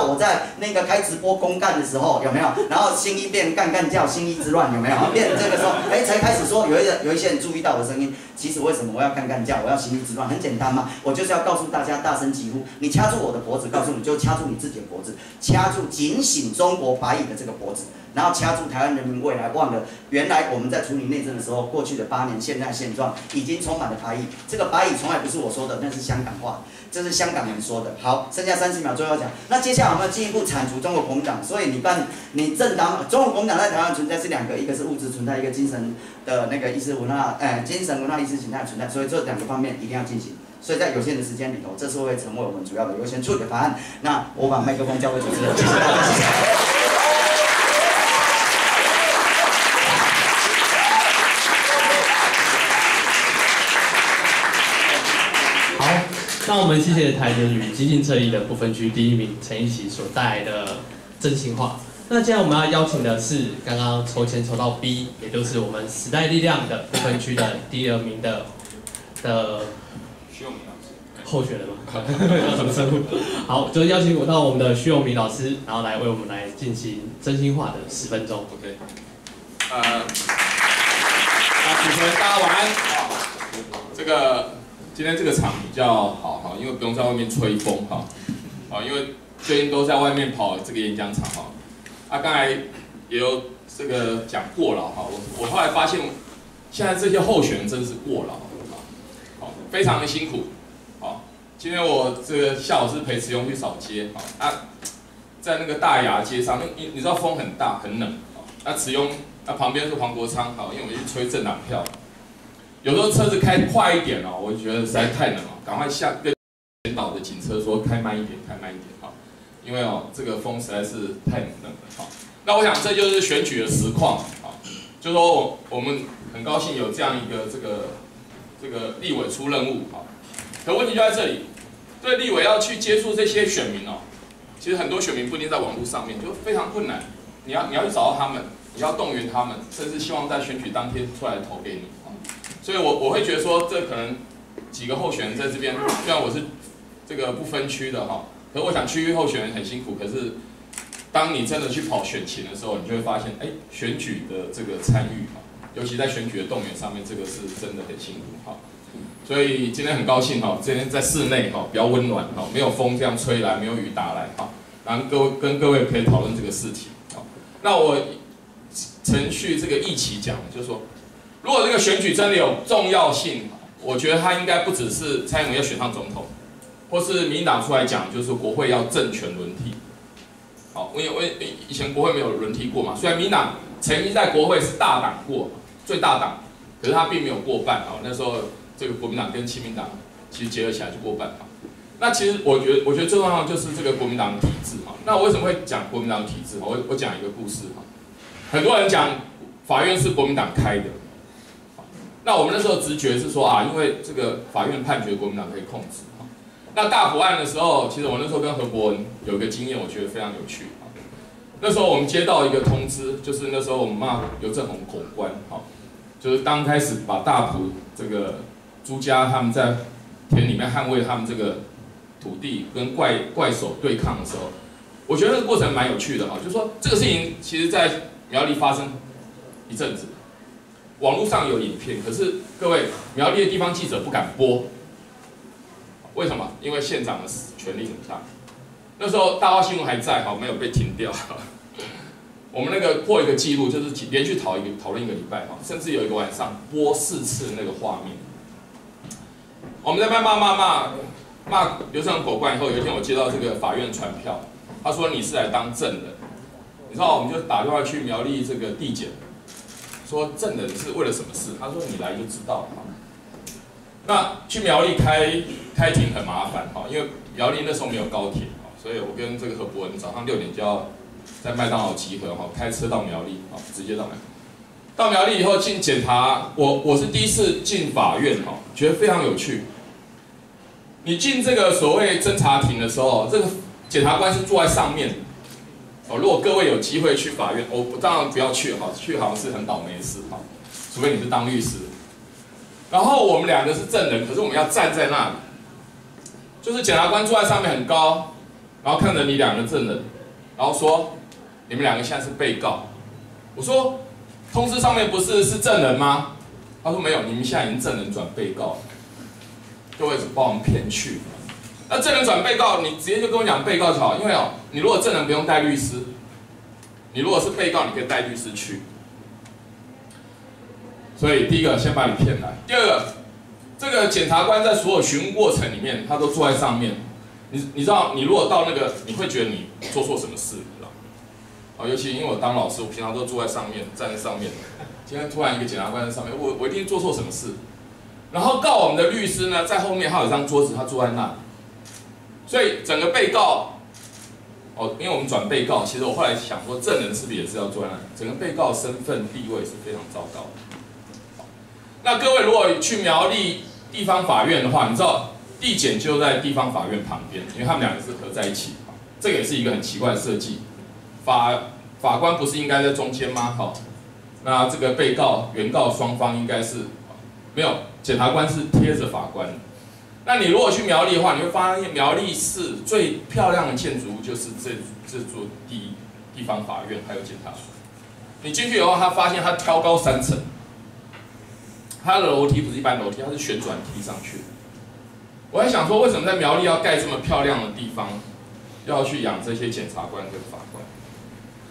我在那个开直播公干的时候，有没有？然后新一变干干叫，新一之乱有没有？变这个时候，哎，才开始说有一些人注意到我的声音。其实为什么我要干干叫，我要新一之乱？很简单嘛，我就是要告诉大家大声疾呼。你掐住我的脖子，告诉你就掐住你自己的脖子。 掐住警醒中国白蚁的这个脖子，然后掐住台湾人民未来，忘了原来我们在处理内政的时候，过去的8年，现在现状已经充满了白蚁。这个白蚁从来不是我说的，那是香港话，这是香港人说的。好，剩下30秒，最后讲。那接下来我们要进一步铲除中国共党，所以你政党中国共党在台湾存在是两个，一个是物质存在，一个精神的那个意识文化，精神文化意识形态存在，所以这两个方面一定要进行。 所以在有限的时间里头，这是会成为我们主要的优先处理的法案。那我把麦克风交给主持人，谢谢大家。谢谢。好，那我们谢谢台联与基进正义的不分区第一名陈奕希所带来的真心话。那接下来我们要邀请的是刚刚抽签抽到 B， 也就是我们时代力量的不分区的第2名的。 候选人嘛，好，就是邀请我到我们的徐永明老师，然后来为我们来进行真心话的10分钟。OK， 主持人大家晚安。这个今天这个场比较好哈，因为不用在外面吹风哈，因为最近都在外面跑这个演讲场哈。啊，刚才也有这个讲过劳哈，我后来发现现在这些候选人真是过劳。 非常的辛苦，好，今天我这个下午是陪慈庸去扫街，好啊，在那个大雅街上，你知道风很大很冷，那慈庸那旁边是黄国昌，好，因为我们去吹政党票，有时候车子开快一点哦，我就觉得实在太冷了，赶快跟前岛的警车说开慢一点，开慢一点，好，因为哦这个风实在是太冷了，好，那我想这就是选举的实况，好，就说我们很高兴有这样一个这个。 这个立委出任务，好，可问题就在这里。对立委要去接触这些选民哦，其实很多选民不一定在网络上面，就非常困难。你要去找到他们，你要动员他们，甚至希望在选举当天出来投给你。所以我会觉得说，这可能几个候选人在这边，虽然我是这个不分区的哈，可是我想区域候选人很辛苦，可是。 当你真的去跑选情的时候，你就会发现，哎，选举的这个参与，尤其在选举的动员上面，这个是真的很辛苦哈。所以今天很高兴哈，今天在室内哈比较温暖哈，没有风这样吹来，没有雨打来哈，然后各位可以讨论这个事情。好，那我程序这个一起讲，就是说，如果这个选举真的有重要性，我觉得它应该不只是蔡英文要选上总统，或是民进党出来讲，就是国会要政权轮替。 好，因为以前国会没有轮替过嘛，虽然民党曾经在国会是大党过，最大党，可是他并没有过半啊。那时候这个国民党跟亲民党其实结合起来就过半啊。那其实我觉得最重要就是这个国民党的体制啊。那我为什么会讲国民党的体制？我讲一个故事哈。很多人讲法院是国民党开的，那我们那时候直觉是说啊，因为这个法院判决国民党可以控制。 那大埔案的时候，其实我那时候跟何伯文有一个经验，我觉得非常有趣。那时候我们接到一个通知，就是那时候我们骂刘正鸿狗官，好，就是刚开始把大埔这个朱家他们在田里面捍卫他们这个土地跟怪手对抗的时候，我觉得那个过程蛮有趣的哈。就是说这个事情其实在苗栗发生一阵子，网络上有影片，可是各位苗栗的地方记者不敢播。 为什么？因为县长的权力很大。那时候大花新闻还在哈，没有被停掉。我们那个破一个记录，就是连续讨论一个礼拜哈，甚至有一个晚上播4次那个画面。我们在骂刘正狗官以后，有一天我接到这个法院传票，他说你是来当证人。你知道我们就打电话去苗栗这个地检，说证人是为了什么事？他说你来就知道。 那去苗栗开庭很麻烦哈，因为苗栗那时候没有高铁哈，所以我跟这个何伯文早上6点就要在麦当劳集合哈，开车到苗栗哈，直接到苗栗。到苗栗以后进检察，我是第一次进法院哈，觉得非常有趣。你进这个所谓侦查庭的时候，这个检察官是坐在上面哦。如果各位有机会去法院，我当然不要去哈，去好像是很倒霉的事哈，除非你是当律师。 然后我们两个是证人，可是我们要站在那里，就是检察官坐在上面很高，然后看着你两个证人，然后说你们两个现在是被告。我说通知上面不是证人吗？他说没有，你们现在已经证人转被告了，就会把我们骗去。那证人转被告，你直接就跟我讲被告就好，因为哦，你如果证人不用带律师，你如果是被告，你可以带律师去。 所以第一个先把你骗来，第二个，这个检察官在所有询问过程里面，他都坐在上面。你知道，你如果到那个，你会觉得你做错什么事，你知道？啊，尤其因为我当老师，我平常都坐在上面，站在上面。今天突然一个检察官在上面，我一定做错什么事。然后告我们的律师呢，在后面他有一张桌子，他坐在那里。所以整个被告，哦，因为我们转被告，其实我后来想说，证人是不是也是要坐在那里？整个被告身份地位是非常糟糕的。 那各位如果去苗栗地方法院的话，你知道地检就在地方法院旁边，因为他们两个是合在一起，这个也是一个很奇怪的设计。法官不是应该在中间吗？好，那这个被告、原告双方应该是没有，检察官是贴着法官。那你如果去苗栗的话，你会发现苗栗市最漂亮的建筑物就是这座地方法院还有检察署。你进去以后，他发现他挑高3层。 它的楼梯不是一般楼梯，它是旋转梯上去。我还想说，为什么在苗栗要盖这么漂亮的地方，要去养这些检察官跟法官？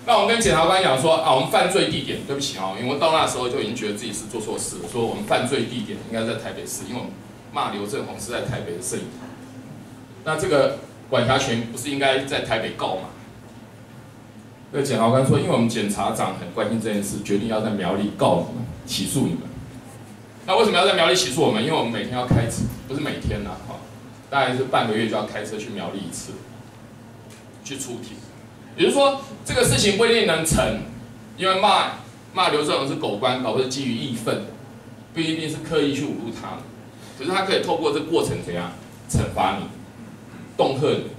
那我们跟检察官讲说啊，我们犯罪地点，对不起啊、哦，因为到那时候就已经觉得自己是做错事了，说我们犯罪地点应该在台北市，因为我们骂刘正鸿是在台北的摄影棚。那这个管辖权不是应该在台北告嘛？那检察官说，因为我们检察长很关心这件事，决定要在苗栗告你们，起诉你们。 那为什么要在苗栗起诉我们？因为我们每天要开车，不是每天啦，哈，大概是半个月就要开车去苗栗一次，去出庭。也就是说，这个事情不一定能成，因为骂刘正鸿是狗官，搞不是基于义愤，不一定是刻意去侮辱他，可是他可以透过这过程怎样惩罚你，恫吓你。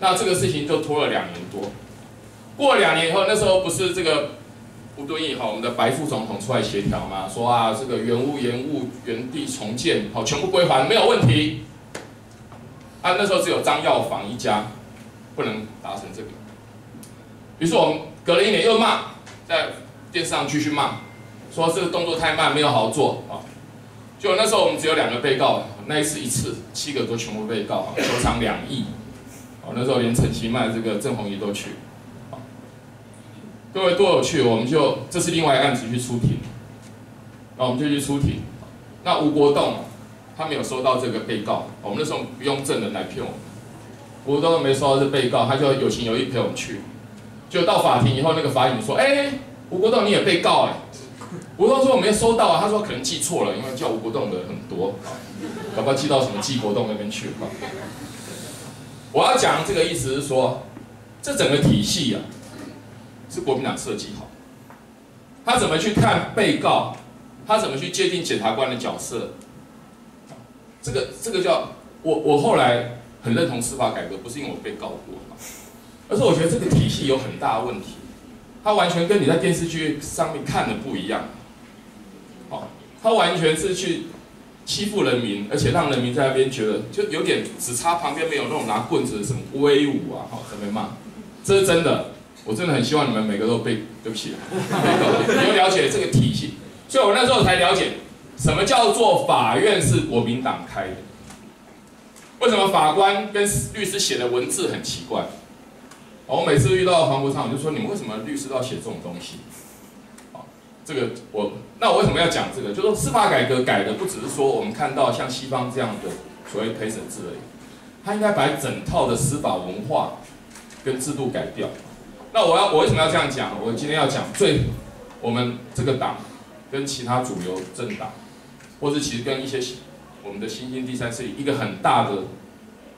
那这个事情就拖了2年多。过了2年以后，那时候不是这个吴敦义哈，我们的白副总统出来协调嘛，说啊，这个原物延误原地重建，好，全部归还没有问题。啊，那时候只有张药房一家不能达成这个。于是我们隔了1年又骂，在电视上继续骂，说这个动作太慢，没有好好做啊。就那时候我们只有2个被告，那一次7个都全部被告啊，求偿2亿。哦，那时候连陈其迈这个郑鸿仪都去。 各位多有趣，我们就这是另外一个案子去出庭，那我们就去出庭。那吴国栋他没有收到这个被告，我们那时候不用证人来骗我们，吴国栋没收到这被告，他就有情有义陪我们去。就到法庭以后，那个法院说：“哎，吴国栋你也被告哎。”吴国栋说：“我没收到啊。”他说：“可能记错了，因为叫吴国栋的很多，搞不好记到什么季国栋那边去。”我要讲这个意思是说，这整个体系啊。 是国民党设计好，他怎么去看被告，他怎么去界定检察官的角色，这个叫我后来很认同司法改革，不是因为我被告过嘛，而是我觉得这个体系有很大的问题，它完全跟你在电视剧上面看的不一样，好，它完全是去欺负人民，而且让人民在那边觉得就有点只差旁边没有那种拿棍子的什么威武啊，好在那边骂，这是真的。 我真的很希望你们每个都被，对不起，你要了解这个体系，所以我那时候才了解什么叫做法院是国民党开的，为什么法官跟律师写的文字很奇怪？我每次遇到黄国昌，我就说你们为什么律师都要写这种东西？这个那我为什么要讲这个？就是说司法改革改的不只是说我们看到像西方这样的所谓陪审制而已，他应该把整套的司法文化跟制度改掉。 那我为什么要这样讲？我今天要讲我们这个党跟其他主流政党，或是其实跟一些我们的新兴第三势力一个很大的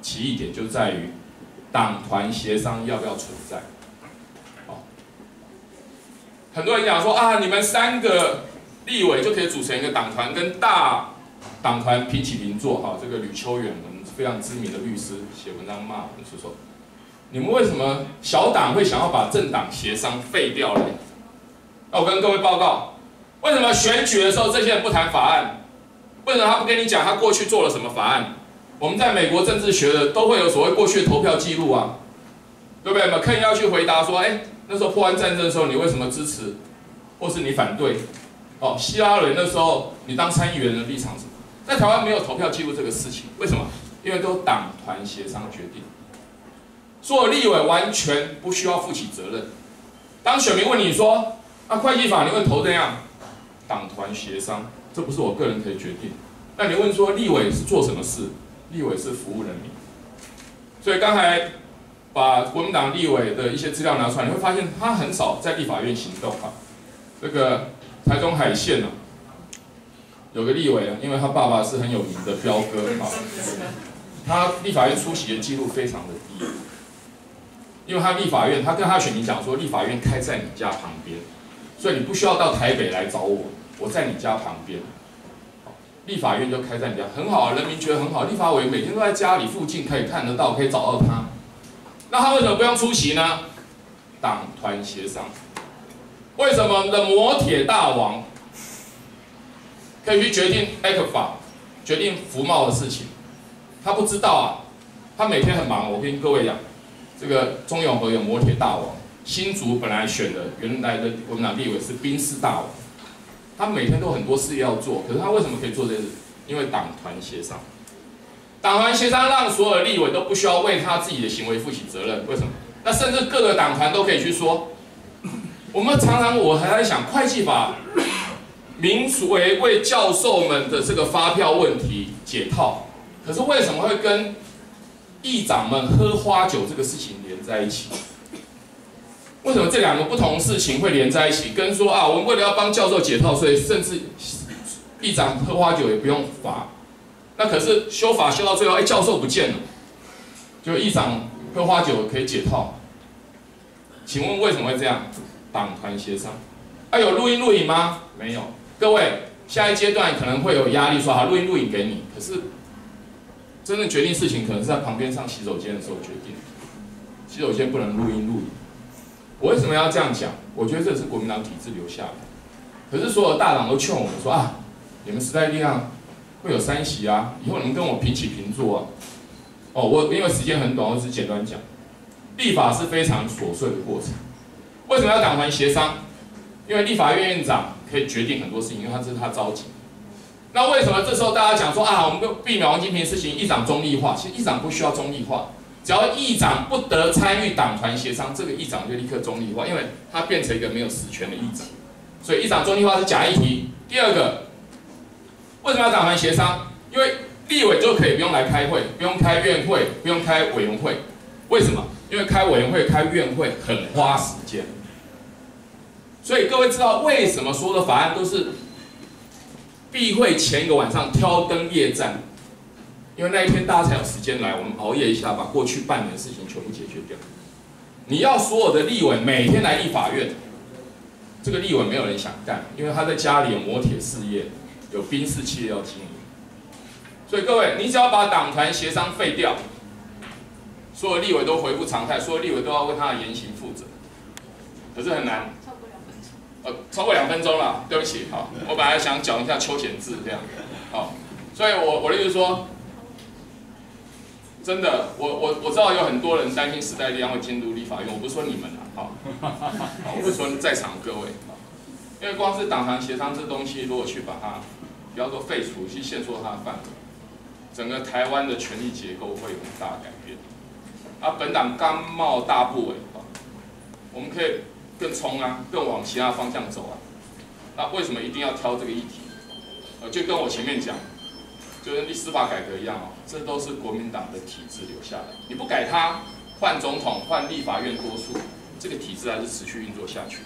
歧义点，就在于党团协商要不要存在。好，很多人讲说啊，你们3个立委就可以组成一个党团，跟大党团平起平坐。哈，这个吕秋远，我们非常知名的律师写文章骂我们说。 你们为什么小党会想要把政党协商废掉呢？那我跟各位报告，为什么选举的时候这些人不谈法案？为什么他不跟你讲他过去做了什么法案？我们在美国政治学的都会有所谓过去的投票记录啊，对不对？我们要去回答说，哎，那时候波湾战争的时候你为什么支持，或是你反对？哦，希拉蕊那时候你当参议员的立场是什么？在台湾没有投票记录这个事情，为什么？因为都党团协商决定。 做立委完全不需要负起责任。当选民问你说：“啊，会计法你会投怎样？”党团协商，这不是我个人可以决定。那你问说立委是做什么事？立委是服务人民。所以刚才把国民党立委的一些资料拿出来，你会发现他很少在立法院行动啊。这个台中海线啊，有个立委啊，因为他爸爸是很有名的彪哥啊，他立法院出席的记录非常的低。 因为他立法院，他跟他选民讲说，立法院开在你家旁边，所以你不需要到台北来找我，我在你家旁边，立法院就开在你家，很好，人民觉得很好。立法委每天都在家里附近可以看得到，可以找到他。那他为什么不用出席呢？党团协商。为什么我们的摩铁大王可以去决定 ECFA， 决定服贸的事情？他不知道啊，他每天很忙。我跟各位讲。 这个中永和有摩铁大王，新竹本来选的原来的国民党立委是兵士大王，他每天都很多事要做，可是他为什么可以做这事？因为党团协商，党团协商让所有的立委都不需要为他自己的行为负起责任，为什么？那甚至各个党团都可以去说，我们常常我还在想会计法，民俗为教授们的这个发票问题解套，可是为什么会跟？ 议长们喝花酒这个事情连在一起，为什么这2个不同事情会连在一起？跟说啊，我们为了要帮教授解套，所以甚至议长喝花酒也不用罚。那可是修法修到最后，哎，教授不见了，就议长喝花酒可以解套。请问为什么会这样？党团协商。啊，有录音录影吗？没有。各位，下一阶段可能会有压力说，说好录音录影给你，可是。真正决定事情可能是在旁边上洗手间的时候决定。洗手间不能录音录影。我为什么要这样讲？我觉得这是国民党体制留下的。可是所有大党都劝我们说啊，你们时代力量会有三席啊，以后你们跟我平起平坐啊。哦，我因为时间很短，我只简短讲。立法是非常琐碎的过程。为什么要党团协商？因为立法院院长可以决定很多事情，因为这是他召集。那为什么这时候大家讲说啊，我们避免王金平的事情，议长中立化？其实议长不需要中立化，只要议长不得参与党团协商，这个议长就立刻中立化，因为他变成一个没有实权的议长。所以议长中立化是假议题。第二个，为什么要党团协商？因为立委就可以不用来开会，不用开院会，不用开委员会。为什么？因为开委员会、开院会很花时间。所以各位知道为什么所有的法案都是闭会前一个晚上挑灯夜战？因为那一天大家才有时间来，我们熬夜一下，把过去半年的事情全部解决掉。你要所有的立委每天来立法院，这个立委没有人想干，因为他在家里有磨铁事业，有宾士企业要经营。所以各位，你只要把党团协商废掉，所有立委都恢复常态，所有立委都要为他的言行负责，可是很难。超过2分钟了，对不起，好，我本来想讲一下邱显智这样，好，所以我的意思说，真的，我知道有很多人担心时代力量会监督立法院，我不是说你们啊，好，我不是说在场各位，因为光是党团协商这东西，如果去把它不要说废除，去限缩它的范围，整个台湾的权力结构会有很大的改变。啊，本党刚冒大不韪，我们可以。更冲啊，更往其他方向走啊！那为什么一定要挑这个议题？就跟我前面讲，就是司法改革一样哦，这都是国民党的体制留下来。你不改它，换总统、换立法院多数，这个体制还是持续运作下去。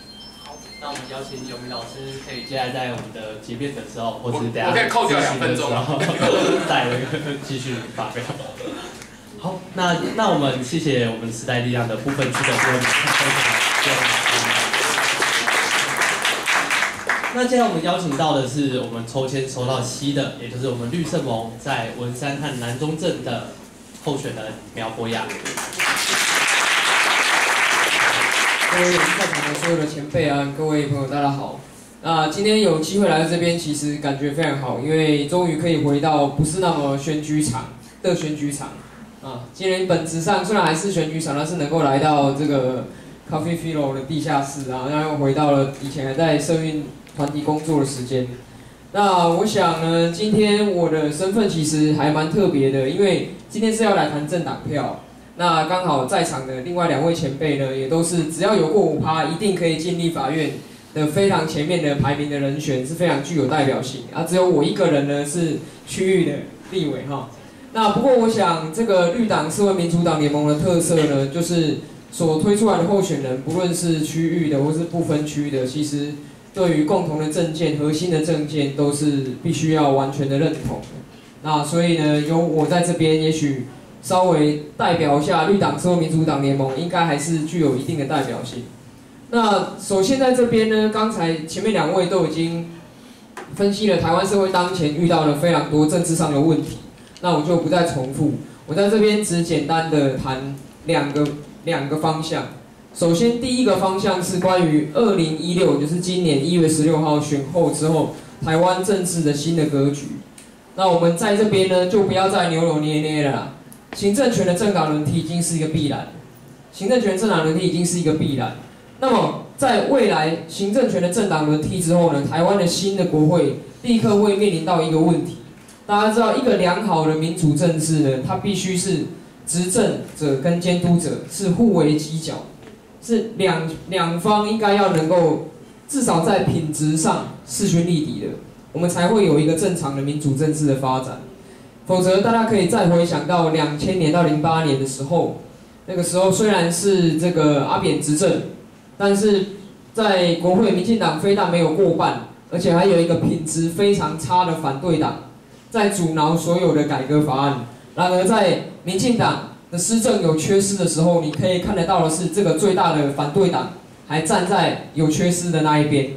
好，那我们邀请九民老师，可以接下来在我们的结辩的时候，或是等下我可以扣掉2分钟，再继续发表。好，那我们谢谢我们时代力量的部分区的各位。那接下来我们邀请到的是我们抽签抽到C的，也就是我们绿色盟在文山和南中正的候选人苗博雅。各位在场的所有的前辈啊，各位朋友，大家好。那今天有机会来到这边，其实感觉非常好，因为终于可以回到不是那么选举场啊。今天本质上虽然还是选举场，但是能够来到这个 Coffee Filo 的地下室啊，然后又回到了以前还在社运团体工作的时间，那我想呢，今天我的身份其实还蛮特别的，因为今天是要来谈政党票。那刚好在场的另外2位前辈呢，也都是只要有过5%，一定可以进立法院的非常前面的排名的人选，是非常具有代表性。啊，只有我一个人呢是区域的立委哈。那不过我想，这个绿党社会民主党联盟的特色呢，就是所推出来的候选人，不论是区域的或是不分区的，其实。对于共同的政见、核心的政见，都是必须要完全的认同的。那所以呢，由我在这边，也许稍微代表一下绿党社会民主党联盟，应该还是具有一定的代表性。那首先在这边呢，刚才前面2位都已经分析了台湾社会当前遇到了非常多政治上的问题，那我就不再重复。我在这边只简单的谈两个方向。首先，第一个方向是关于2016，就是今年1月16号选后之后，台湾政治的新的格局。那我们在这边呢，就不要再扭扭捏捏了啦。行政权的政党轮替已经是一个必然，那么，在未来行政权的政党轮替之后呢，台湾的新的国会立刻会面临到一个问题。大家知道，一个良好的民主政治呢，它必须是执政者跟监督者是互为犄角。是两方应该要能够至少在品质上势均力敌的，我们才会有一个正常的民主政治的发展。否则，大家可以再回想到2000年到2008年的时候，那个时候虽然是这个阿扁执政，但是在国会民进党非但没有过半，而且还有一个品质非常差的反对党在阻挠所有的改革法案。然而，在民进党的施政有缺失的时候，你可以看得到的是，这个最大的反对党还站在有缺失的那一边，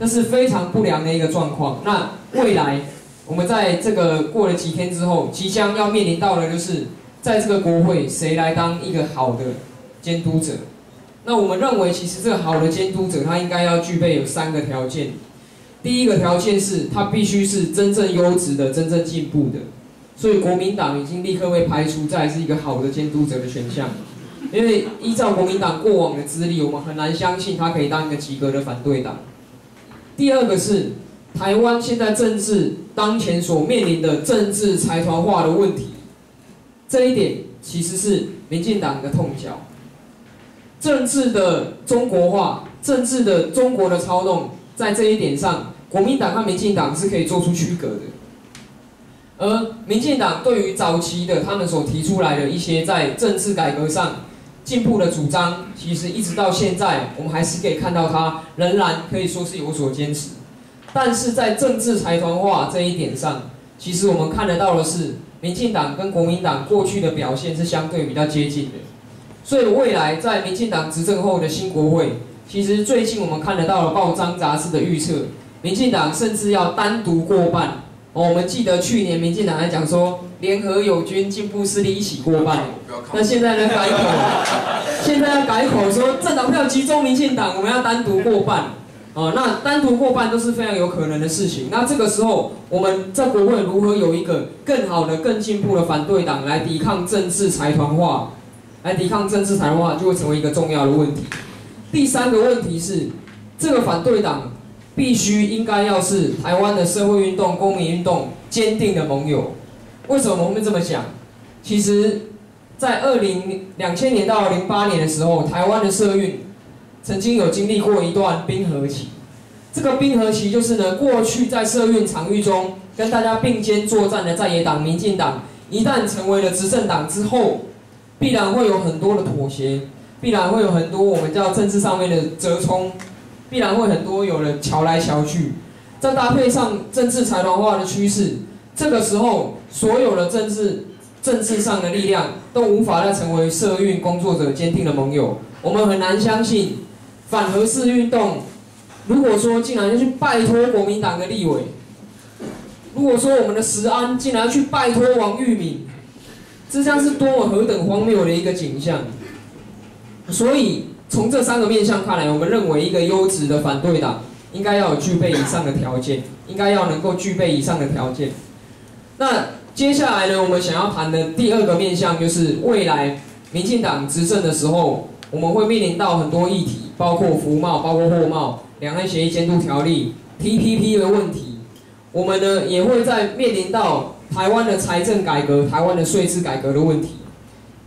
这是非常不良的一个状况。那未来我们在这个过了几天之后，即将要面临到的就是在这个国会谁来当一个好的监督者。那我们认为，其实这个好的监督者他应该要具备有三个条件。第一个条件是他必须是真正优质的、真正进步的。所以国民党已经立刻被排除在是一个好的监督者的选项，因为依照国民党过往的资历，我们很难相信他可以当一个及格的反对党。第二个是台湾现在政治当前所面临的政治财团化的问题，这一点其实是民进党的痛脚。政治的中国化，政治的中国的操弄，在这一点上，国民党和民进党是可以做出区隔的。而民进党对于早期的他们所提出来的一些在政治改革上进步的主张，其实一直到现在，我们还是可以看到它仍然可以说是有所坚持。但是在政治财团化这一点上，其实我们看得到的是，民进党跟国民党过去的表现是相对比较接近的。所以未来在民进党执政后的新国会，其实最近我们看得到了报章杂志的预测，民进党甚至要单独过半。我们记得去年民进党还讲说，联合友军进步势力一起过半，那现在呢改口，现在要改口说政党票集中民进党，我们要单独过半。哦，那单独过半都是非常有可能的事情。那这个时候，我们在国会如何有一个更好的、更进步的反对党来抵抗政治财团化，来抵抗政治财团化，就会成为一个重要的问题。第三个问题是，这个反对党必须应该要是台湾的社会运动、公民运动坚定的盟友。为什么我们这么想？其实，在2000年到2008年的时候，台湾的社运曾经有经历过一段冰河期。这个冰河期就是呢，过去在社运场域中跟大家并肩作战的在野党、民进党，一旦成为了执政党之后，必然会有很多的妥协，必然会有很多我们叫政治上面的折冲。必然会很多有人瞧来瞧去，再搭配上政治财团化的趋势，这个时候所有的政治上的力量都无法再成为社运工作者坚定的盟友。我们很难相信反核四运动，如果说竟然要去拜托国民党的立委，如果说我们的食安竟然要去拜托王玉敏，这将是多么何等荒谬的一个景象。所以从这三个面向看来，我们认为一个优质的反对党应该要有具备以上的条件，应该要能够具备以上的条件。那接下来呢，我们想要谈的第二个面向就是未来民进党执政的时候，我们会面临到很多议题，包括服贸、包括货贸、两岸协议监督条例、TPP 的问题。我们呢也会在面临到台湾的财政改革、台湾的税制改革的问题。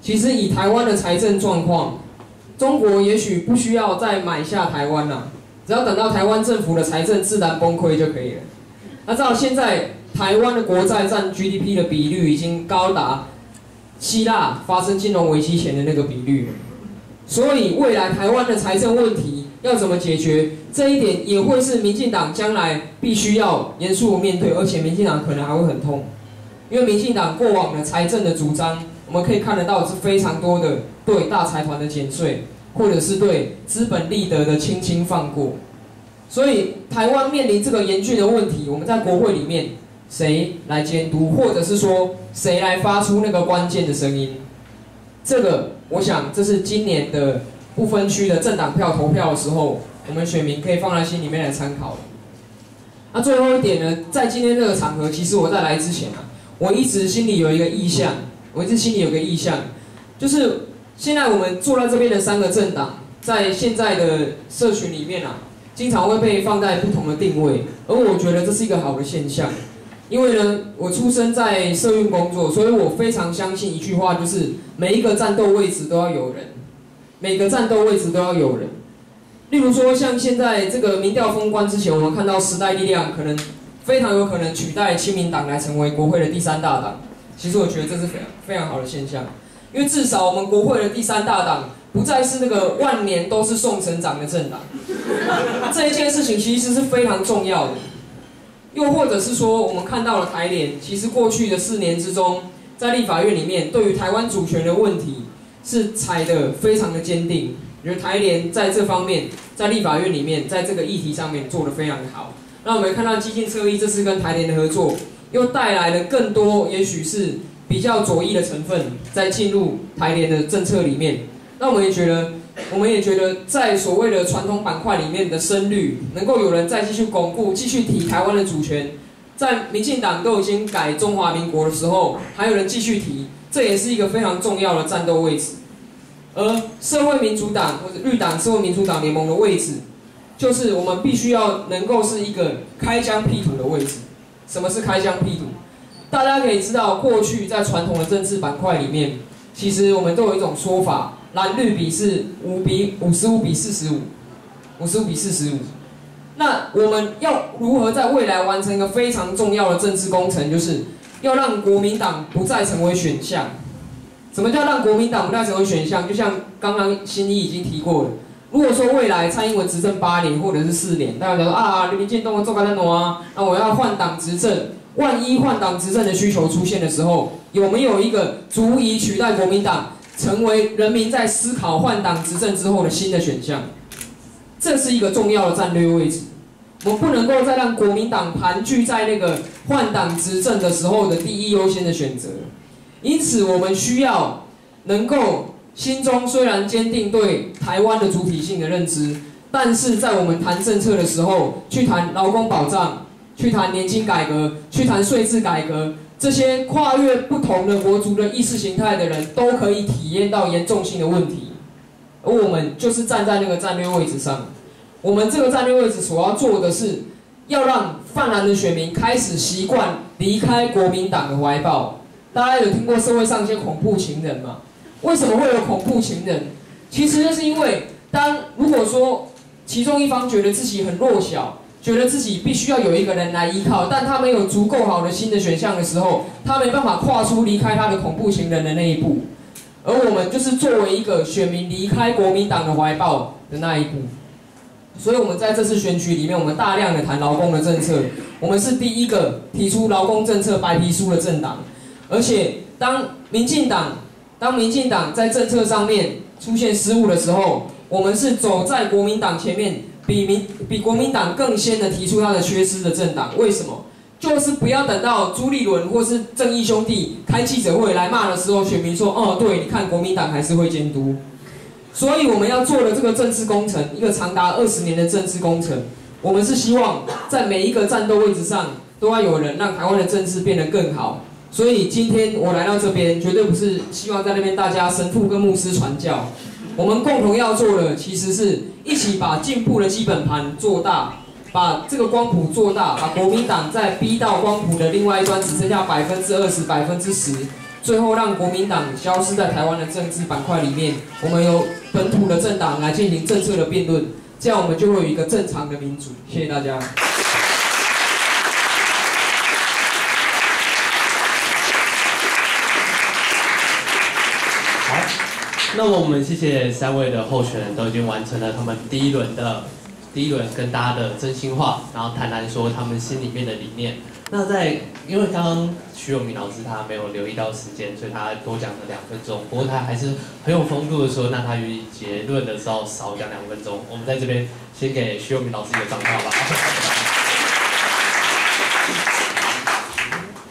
其实以台湾的财政状况，中国也许不需要再买下台湾了，只要等到台湾政府的财政自然崩溃就可以了。那照现在台湾的国债占 GDP 的比率已经高达希腊发生金融危机前的那个比率，所以未来台湾的财政问题要怎么解决，这一点也会是民进党将来必须要严肃面对，而且民进党可能还会很痛，因为民进党过往的财政的主张，我们可以看得到是非常多的对大财团的减税，或者是对资本利得的轻轻放过。所以台湾面临这个严峻的问题，我们在国会里面谁来监督，或者是说谁来发出那个关键的声音，这个我想这是今年的不分区的政党票投票的时候，我们选民可以放在心里面来参考。那最后一点呢，在今天这个场合，其实我在来之前啊，我一直心里有个意向，就是现在我们坐在这边的三个政党，在现在的社群里面啊，经常会被放在不同的定位，而我觉得这是一个好的现象。因为呢，我出生在社运工作，所以我非常相信一句话，就是每一个战斗位置都要有人，每个战斗位置都要有人。例如说，像现在这个民调封关之前，我们看到时代力量可能非常有可能取代亲民党来成为国会的第三大党。其实我觉得这是非常好的现象，因为至少我们国会的第三大党不再是那个万年都是宋省长的政党，这一件事情其实是非常重要的。又或者是说，我们看到了台联，其实过去的4年之中，在立法院里面对于台湾主权的问题是踩得非常的坚定，觉得台联在这方面，在立法院里面，在这个议题上面做得非常好。那我们看到基进侧翼这次跟台联的合作，又带来了更多也许是比较左翼的成分在进入台联的政策里面。那我们也觉得，在所谓的传统板块里面的深绿，能够有人再继续巩固、继续提台湾的主权，在民进党都已经改中华民国的时候，还有人继续提，这也是一个非常重要的战斗位置。而社会民主党或者绿党、社会民主党联盟的位置，就是我们必须要能够是一个开疆辟土的位置。什么是开疆辟土？大家可以知道，过去在传统的政治板块里面，其实我们都有一种说法。蓝绿比是55比45。那我们要如何在未来完成一个非常重要的政治工程，就是要让国民党不再成为选项。什么叫让国民党不再成为选项？就像刚刚新一已经提过了，如果说未来蔡英文执政8年或者是4年，大家讲说啊，民进党做干什么啊？那我要换党执政，万一换党执政的需求出现的时候，有没有一个足以取代国民党？成为人民在思考换党执政之后的新的选项，这是一个重要的战略位置。我们不能够再让国民党盘踞在那个换党执政的时候的第一优先的选择。因此，我们需要能够心中虽然坚定对台湾的主体性的认知，但是在我们谈政策的时候，去谈劳工保障，去谈年金改革，去谈税制改革。这些跨越不同的国族的意识形态的人都可以体验到严重性的问题，而我们就是站在那个战略位置上。我们这个战略位置所要做的是，要让泛蓝的选民开始习惯离开国民党的怀抱。大家有听过社会上一些恐怖情人吗？为什么会有恐怖情人？其实就是因为，如果说其中一方觉得自己很弱小。觉得自己必须要有一个人来依靠，但他没有足够好的新的选项的时候，他没办法跨出离开他的恐怖情人的那一步。而我们就是作为一个选民离开国民党的怀抱的那一步。所以，我们在这次选举里面，我们大量的谈劳工的政策，我们是第一个提出劳工政策白皮书的政党。而且，当民进党在政策上面出现失误的时候，我们是走在国民党前面。比国民党更先的提出他的缺失的政党，为什么？就是不要等到朱立伦或是正义兄弟开记者会来骂的时候，选民说：“哦，对，你看国民党还是会监督。”所以我们要做的这个政治工程，一个长达20年的政治工程，我们是希望在每一个战斗位置上都要有人让台湾的政治变得更好。所以今天我来到这边，绝对不是希望在那边大家神父跟牧师传教。我们共同要做的，其实是一起把进步的基本盘做大，把这个光谱做大，把国民党再逼到光谱的另外一端，只剩下20%、10%，最后让国民党消失在台湾的政治板块里面。我们由本土的政党来进行政策的辩论，这样我们就会有一个正常的民主。谢谢大家。那么我们谢谢3位的候选人都已经完成了他们第一轮跟大家的真心话，然后谈谈说他们心里面的理念。那因为刚刚徐永明老师他没有留意到时间，所以他多讲了2分钟。不过他还是很有风度的说，那他愿意结论的时候少讲2分钟。我们在这边先给徐永明老师一个掌声吧。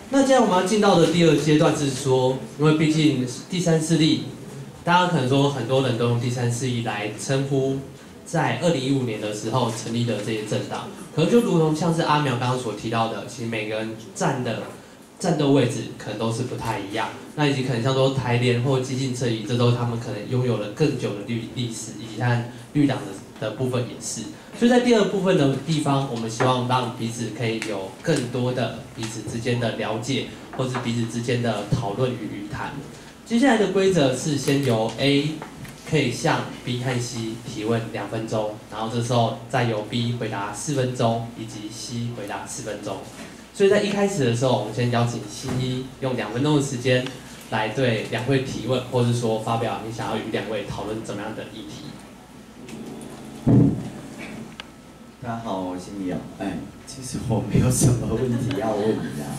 那接下来我们要进到的第二阶段是说，因为毕竟第三势力。大家可能说，很多人都用第三势力来称呼，在2015年的时候成立的这些政党，可能就如同像是阿苗刚刚所提到的，其实每个人站的战斗位置可能都是不太一样。那以及可能像说台联或激进侧翼，这都他们可能拥有了更久的历史，以及看绿党的部分也是。所以在第二部分的地方，我们希望让彼此可以有更多的彼此之间的了解，或是彼此之间的讨论与语谈。接下来的规则是先由 A 可以向 B 和 C 提问2分钟，然后这时候再由 B 回答4分钟，以及 C 回答4分钟。所以在一开始的时候，我们先邀请新一用2分钟的时间来对2位提问，或是说发表你想要与2位讨论怎么样的议题。大家好，我是新一啊。其实我没有什么问题要问你啊。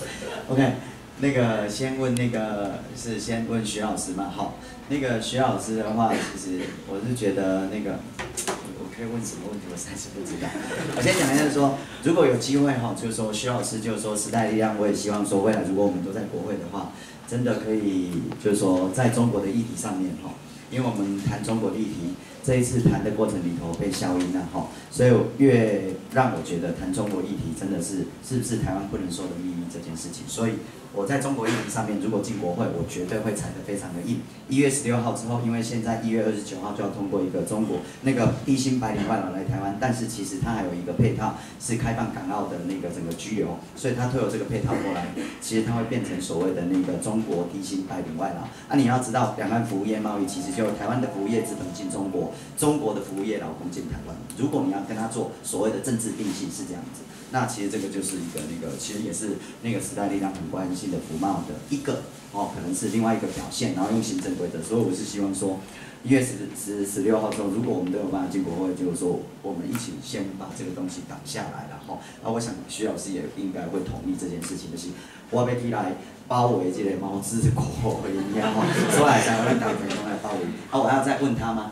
OK。那个先问那个是先问徐老师嘛？好，那个徐老师的话，其实我是觉得那个我可以问什么问题，我暂时不知道。我先讲一下说，如果有机会哈，就是说徐老师就是说时代力量，我也希望说未来如果我们都在国会的话，真的可以就是说在中国的议题上面哈，因为我们谈中国的议题。 这一次谈的过程里头被消音了哈，所以越让我觉得谈中国议题真的是不是台湾不能说的秘密这件事情，所以我在中国议题上面如果进国会，我绝对会踩得非常的硬。1月16号之后，因为现在1月29号就要通过一个中国那个低薪白领外劳来台湾，但是其实它还有一个配套是开放港澳的那个整个居留，所以它推有这个配套过来，其实它会变成所谓的那个中国低薪白领外劳。啊，你要知道，两岸服务业贸易其实就台湾的服务业资本进中国。 中国的服务业劳工进台湾，如果你要跟他做所谓的政治定性是这样子，那其实这个就是一个那个，其实也是那个时代力量很关心的服贸的一个哦，可能是另外一个表现，然后用行政规则，所以我是希望说，1月16号之后，如果我们都有办法进国会，就是说我们一起先把这个东西挡下来了哈。那、我想徐老师也应该会同意这件事情，就是我被提来。 包围这类猫之国一样哈，所以才会打台中来包围。我还要再问他吗？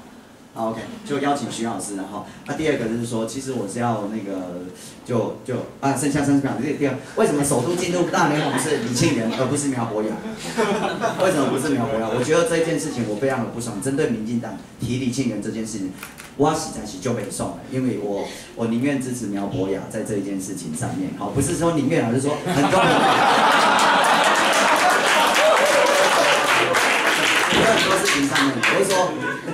好 ，OK， 就邀请徐老师，然后那、第二个就是说，其实我是要那个剩下30秒。第二，为什么首都进入大联盟是李庆元而不是苗博雅？为什么不是苗博雅？我觉得这件事情我非常的不爽，针对民进党提李庆元这件事情。 我实在是就被送了，因为我宁愿支持苗博雅在这一件事情上面，好，不是说宁愿，而是说很多人，很多事情上面，我是说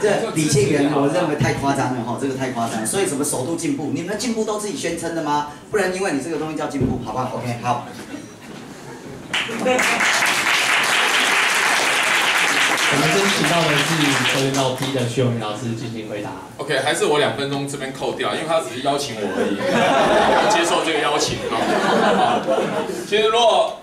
这李庆元，我认为太夸张了哈，这个太夸张，所以什么首度进步，你们的进步都自己宣称的吗？不然因为你这个东西叫进步，好吧 ？OK， 好。我们先请到的是跆拳道 P 的徐永明老师进行回答。OK， 还是我2分钟这边扣掉，因为他只是邀请我而已，我接受这个邀请啊。其实如果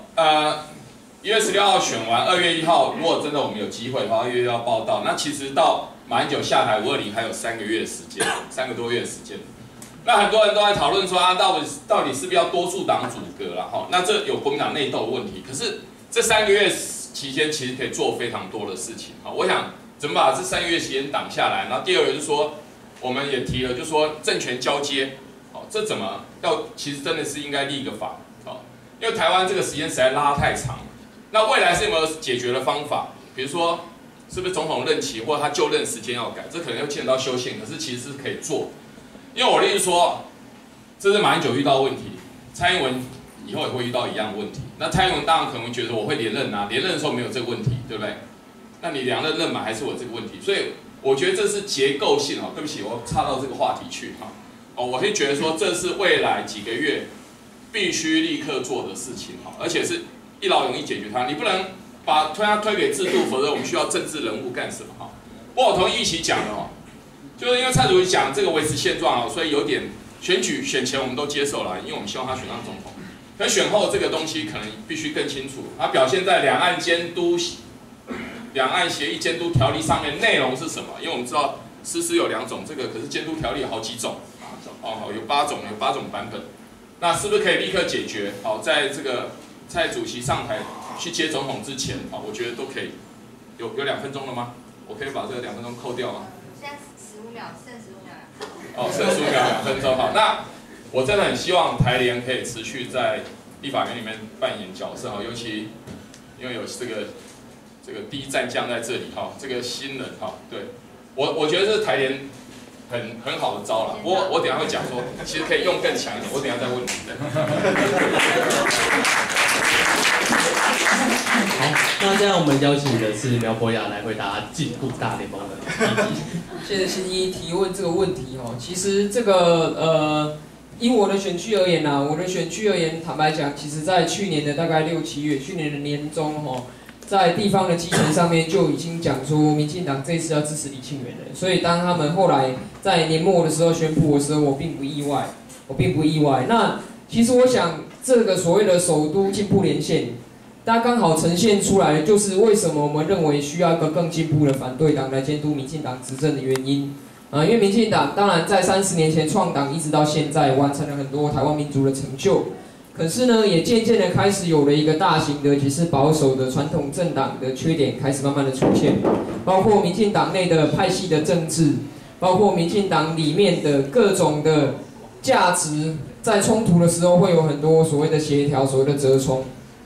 1月16号选完，2月1号如果真的我们有机会的话，2月1号报到，那其实到马英九下台520还有3个月时间，3个多月时间。那很多人都在讨论说啊，到底是不是要多数党组阁啦？哈，那这有国民党内斗的问题，可是这3个月。 期间其实可以做非常多的事情啊！我想怎么把这3个月期间挡下来？然后第二个就是说，我们也提了，就是说政权交接，哦，这怎么要？其实真的是应该立一个法哦，因为台湾这个时间实在拉太长了。那未来是有没有解决的方法？比如说，是不是总统任期或者他就任时间要改？这可能要牵扯到修宪，可是其实是可以做。因为我例如说，这是马英九遇到问题，蔡英文。 以后也会遇到一样的问题。那蔡英文当然可能觉得我会连任啊，连任的时候没有这个问题，对不对？那你两任任满还是我这个问题，所以我觉得这是结构性哦。对不起，我岔到这个话题去哈。哦，我会觉得说这是未来几个月必须立刻做的事情哈，而且是一劳永逸解决它。你不能把推给制度，否则我们需要政治人物干什么哈？不过我同意一起讲的哦，就是因为蔡主席讲这个维持现状啊，所以有点选前我们都接受了，因为我们希望他选上总统。 可选后这个东西可能必须更清楚，它表现在两岸协议监督条例上面内容是什么？因为我们知道实施有2种，这个可是监督条例有好几种，哦，有8种，有8种版本。那是不是可以立刻解决？好，在这个蔡主席上台去接总统之前，啊，我觉得都可以。有2分钟了吗？我可以把这个2分钟扣掉吗？现在15秒，剩15秒。哦，剩15秒，2分钟。好，那。 我真的很希望台联可以持续在立法院里面扮演角色尤其因为有这个第一战将在这里哈，这个新人哈，对我觉得这是台联很好的招啦。我等一下会讲说，其实可以用更强一点，我等一下再问你。好，那现在我们邀请的是苗博雅来回答进步大联盟的议题。谢谢新一提问这个问题哦，其实这个以我的选区而言我的选区而言，坦白讲，其实在去年的大概6、7月，去年的年中在地方的基层上面就已经讲出民进党这次要支持李庆元了。所以当他们后来在年末的时候宣布的时候，我并不意外，那其实我想，这个所谓的首都进步连线，它刚好呈现出来，就是为什么我们认为需要一个更进步的反对党来监督民进党执政的原因。 因为民进党当然在30年前创党一直到现在，完成了很多台湾民族的成就。可是呢，也渐渐的开始有了一个大型的，其实保守的传统政党的缺点开始慢慢的出现，包括民进党内的派系的政治，包括民进党里面的各种的价值，在冲突的时候会有很多所谓的协调，所谓的折冲。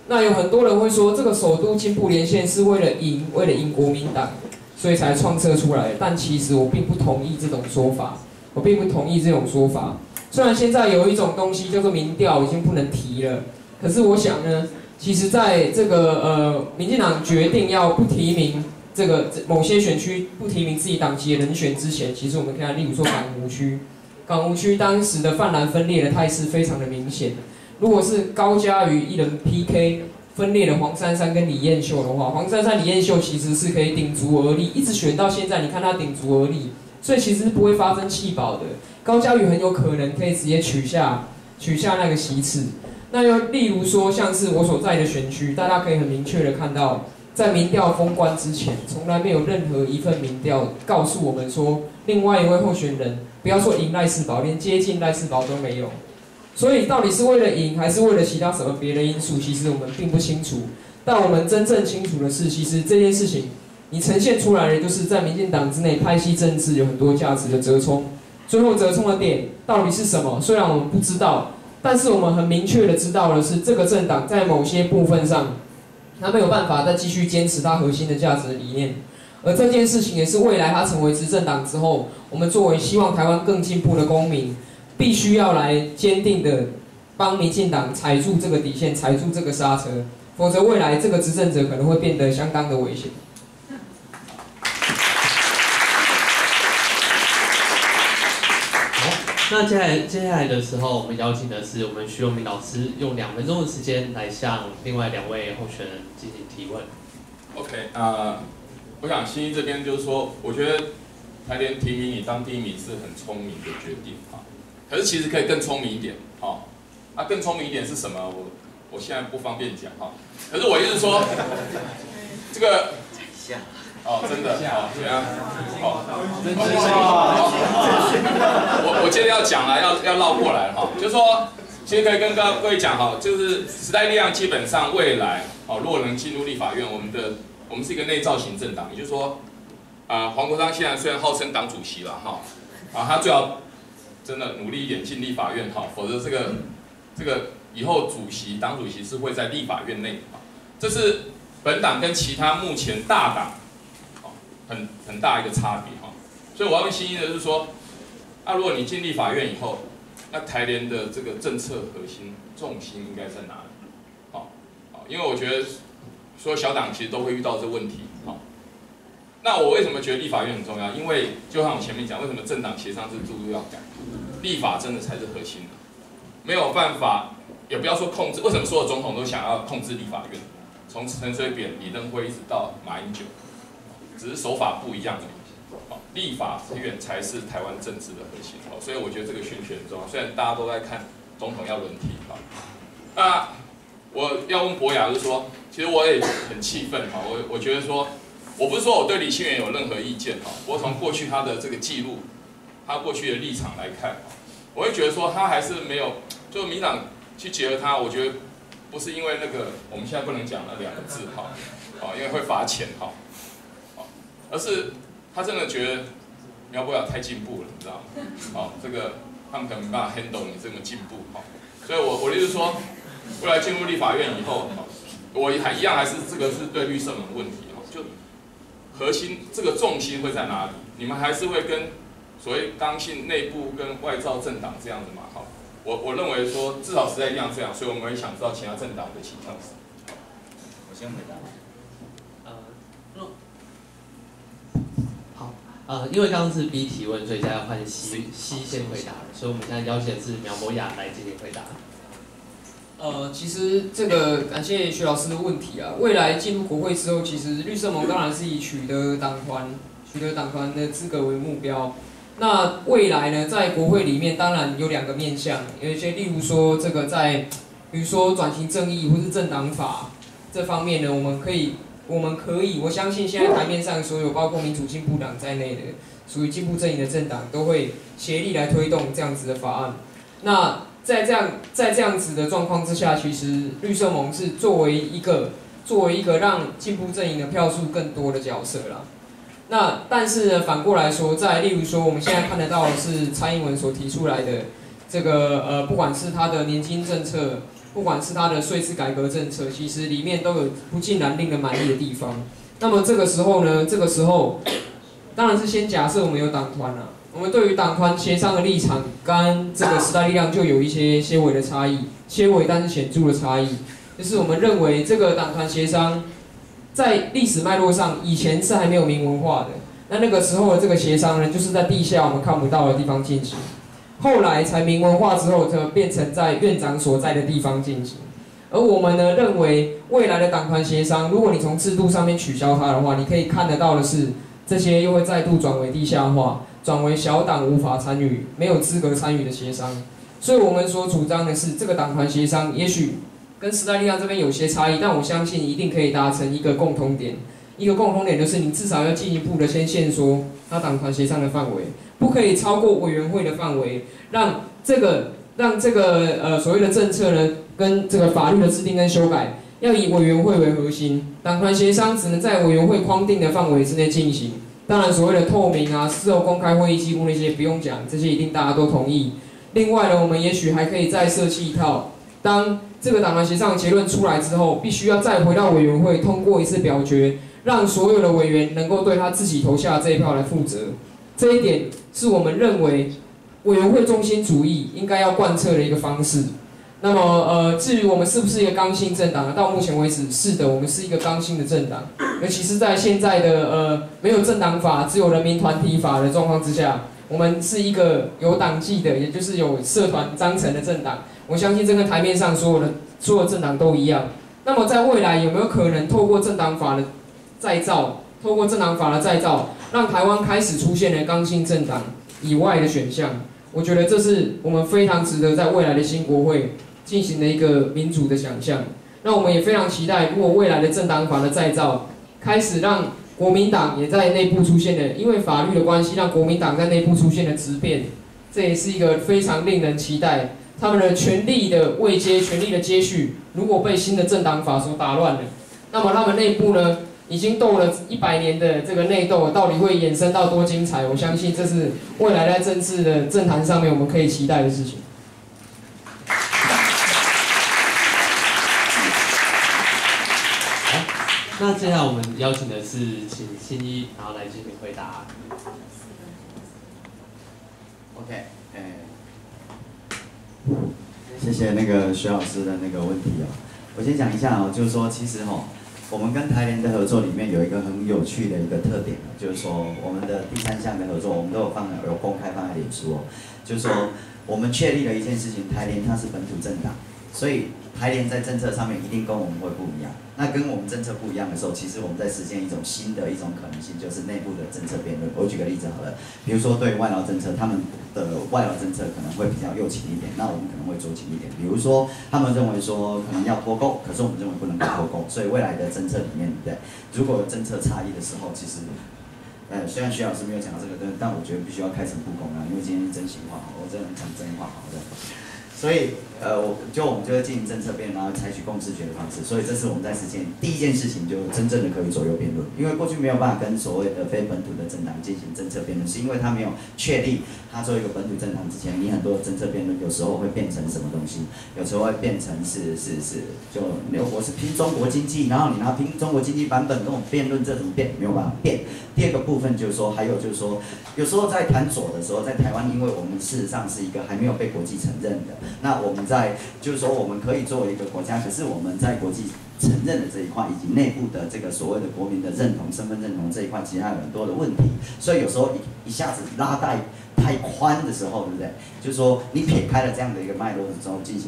那有很多人会说，这个首都进步连线是为了赢国民党，所以才创设出来。但其实我并不同意这种说法，我并不同意这种说法。 虽然现在有一种东西叫做民调已经不能提了，可是我想呢，其实在这个民进党决定要不提名这个某些选区不提名自己党籍的人选之前，其实我们看，例如说港湖区当时的泛蓝分裂的态势非常的明显。如果是高嘉瑜一人 PK 分裂了黄珊珊跟李彦秀的话，黄珊珊、李彦秀其实是可以顶足而立，一直选到现在，你看他顶足而立，所以其实不会发生弃保的。 高嘉瑜很有可能可以直接取下那个席次。那又例如说，像是我所在的选区，大家可以很明确的看到，在民调封关之前，从来没有任何一份民调告诉我们说，另外一位候选人不要说赢赖士葆，连接近赖士葆都没有。所以到底是为了赢，还是为了其他什么别的因素，其实我们并不清楚。但我们真正清楚的是，其实这件事情你呈现出来的，就是在民进党之内派系政治有很多价值的折冲。 最后折冲的点到底是什么？虽然我们不知道，但是我们很明确的知道的是，这个政党在某些部分上，他没有办法再继续坚持他核心的价值理念。而这件事情也是未来他成为执政党之后，我们作为希望台湾更进步的公民，必须要来坚定的帮民进党踩住这个底线，踩住这个刹车，否则未来这个执政者可能会变得相当的危险。 那接下来的时候，我们邀请的是我们徐永明老师，用2分钟的时间来向另外2位候选人进行提问。OK， 我想新一这边就是说，我觉得台联提名你当第1名是很聪明的决定啊，可是其实可以更聪明一点啊。那、更聪明一点是什么？我现在不方便讲啊。可是我意思说，这个。 哦，真的，好，对啊，好，我今天要讲了，要绕过来哈，就是说，其实可以跟各位讲哈，就是时代力量基本上未来，哦，若能进入立法院，我们是一个内造型政党，也就是说，黄国昌现在虽然号称党主席了哈，啊，他最好真的努力一点进立法院哈，否则这个以后党主席是会在立法院内，这是本党跟其他目前大党。 很大一个差别哈，所以我要新一的是说，如果你进立法院以后，那台联的这个政策核心重心应该在哪里？好，因为我觉得所有小党其实都会遇到这问题。好，那我为什么觉得立法院很重要？因为就像我前面讲，为什么政党协商制度要改？立法真的才是核心的，没有办法，也不要说控制。为什么所有总统都想要控制立法院？从陈水扁、李登辉一直到马英九。 只是手法不一样而已，立法资源才是台湾政治的核心，所以我觉得这个选举很重要。虽然大家都在看总统要轮替，那我要问博雅就是说，其实我也很气愤哈，我觉得说，我不是说我对李清源有任何意见哈，我从过去他的这个记录，他过去的立场来看，我会觉得说他还是没有，就民党去结合他，我觉得不是因为那个我们现在不能讲那2个字哈，因为会罚钱哈。 而是他真的觉得苗博雅太进步了，你知道吗？好、这个他们可能没办法 handle 你这么进步，好、所以我就是说，未来进入立法院以后，我还是这个是对绿色盟问题，就核心这个重心会在哪里？你们还是会跟所谓刚性内部跟外造政党这样子嘛？好，我认为说至少时代力量这样，所以我们也想知道其他政党的倾向是。我先回答。 因为刚刚是 B 提问，所以现在要换 C 先回答，所以我们现在邀请的是苗博雅来进行回答。其实这个感谢徐老师的问题啊。未来进入国会之后，其实绿色盟当然是以取得党团的资格为目标。那未来呢，在国会里面当然有2个面向，有一些例如说这个在，比如说转型正义或是政党法这方面呢，我们可以，我相信现在台面上所有包括民主进步党在内的属于进步阵营的政党，都会协力来推动这样子的法案。那在这样子的状况之下，其实绿色盟是作为一个让进步阵营的票数更多的角色啦。那但是呢，反过来说，例如说我们现在看得到的是蔡英文所提出来的这个不管是他的年金政策，不管是他的税制改革政策，其实里面都有不尽然令人满意的地方。那么这个时候呢，当然是先假设我们有党团啦。 我们对于党团协商的立场跟这个时代力量就有一些些微的差异，些微但是显著的差异，就是我们认为这个党团协商在历史脉络上以前是还没有明文化的，那个时候的这个协商呢，就是在地下我们看不到的地方进行，后来才明文化之后，就变成在院长所在的地方进行。而我们呢认为未来的党团协商，如果你从制度上面取消它的话，你可以看得到的是，这些又会再度转为地下化。 转为小党无法参与、没有资格参与的协商，所以我们所主张的是，这个党团协商也许跟时代力量这边有些差异，但我相信一定可以达成一个共同点。一个共同点就是你至少要进一步的先限缩他党团协商的范围，不可以超过委员会的范围，让这个所谓的政策呢，跟这个法律的制定跟修改要以委员会为核心，党团协商只能在委员会框定的范围之内进行。 当然，所谓的透明啊、事后公开会议记录那些不用讲，这些一定大家都同意。另外呢，我们也许还可以再设计一套，当这个党团协商结论出来之后，必须要再回到委员会通过一次表决，让所有的委员能够对他自己投下这一票来负责。这一点是我们认为委员会中心主义应该要贯彻的一个方式。那么，至于我们是不是一个刚性政党，到目前为止是的，我们是一个刚性的政党。 尤其是在现在的没有政党法，只有人民团体法的状况之下，我们是一个有党纪的，也就是有社团章程的政党。我相信这跟台面上所有政党都一样。那么在未来有没有可能透过政党法的再造，让台湾开始出现了刚性政党以外的选项？我觉得这是我们非常值得在未来的新国会进行的一个民主的想象。那我们也非常期待，如果未来的政党法的再造。 开始让国民党也在内部出现了，因为法律的关系，让国民党在内部出现了质变，这也是一个非常令人期待。他们的权力的位阶、权力的接续，如果被新的政党法所打乱了，那么他们内部呢，已经斗了100年的这个内斗，到底会衍生到多精彩？我相信这是未来在政治的政坛上面我们可以期待的事情。 那接下来我们邀请的是请信一，然后来进行回答。OK， 谢谢那个徐老师的那个问题哦。我先讲一下哦，就是说其实哦，我们跟台联的合作里面有一个很有趣的一个特点，就是说我们的第三项的合作，我们都有公开放在脸书哦，就是说我们确立了一件事情，台联它是本土政党，所以。 台联在政策上面一定跟我们会不一样。那跟我们政策不一样的时候，其实我们在实现一种新的一种可能性，就是内部的政策辩论。我举个例子好了，比如说对外劳政策，他们的外劳政策可能会比较右倾一点，那我们可能会左倾一点。比如说他们认为说可能要脱钩，可是我们认为不能够脱钩，所以未来的政策里面，对，如果有政策差异的时候，其实。 虽然徐老师没有讲到这个，但我觉得必须要开诚布公啊，因为今天是真心话，我真的很讲真话，好的。所以，我们就会进行政策辩论，然后采取共识决的方式。所以，这是我们在实践第一件事情，就真正的可以左右辩论。因为过去没有办法跟所谓的非本土的政党进行政策辩论，是因为他没有确立他做一个本土政党之前，你很多的政策辩论有时候会变成什么东西，有时候会变成就我是拼中国经济，然后你拿拼中国经济版本跟我辩论，这怎么辩？没有办法辩。 第二个部分就是说，还有就是说，有时候在谈左的时候，在台湾，因为我们事实上是一个还没有被国际承认的，那我们在就是说，我们可以作为一个国家，可是我们在国际承认的这一块，以及内部的这个所谓的国民的认同、身份认同这一块，其实还有很多的问题，所以有时候一下子拉带太宽的时候，对不对？就是说，你撇开了这样的一个脉络的时候，进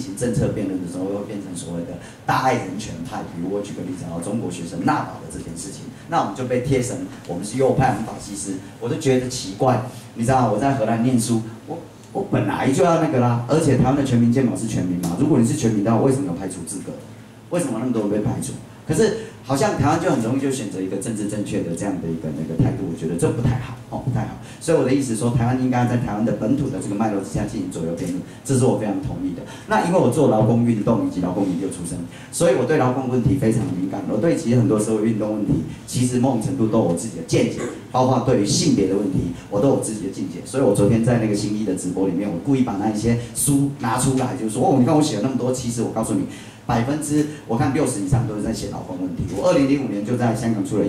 行政策辩论的时候，会变成所谓的大爱人权派。比如我举个例子啊，中国学生纳保的这件事情。 那我们就被贴成我们是右派，我们法西斯，我就觉得奇怪。你知道我在荷兰念书，我本来就要那个啦，而且台湾的全民健保是全民嘛，如果你是全民的话，为什么有排除资格？为什么那么多人被排除？可是好像台湾就很容易就选择一个政治正确的这样的一个那个态度，我觉得这不太好哦，不太好。所以我的意思说，台湾应该在台湾的本土的这个脉络之下进行左右辩论，这是我非常同意的。那因为我做劳工运动以及劳工研究出身，所以我对劳工问题非常敏感。我对其实很多社会运动问题，其实某种程度都有我自己的见解，包括对于性别的问题，我都有自己的见解。所以我昨天在那个新一的直播里面，我故意把那一些书拿出来，就是说哦，你看我写了那么多，其实我告诉你。 我看60%以上都是在写劳工问题。我2005年就在香港出了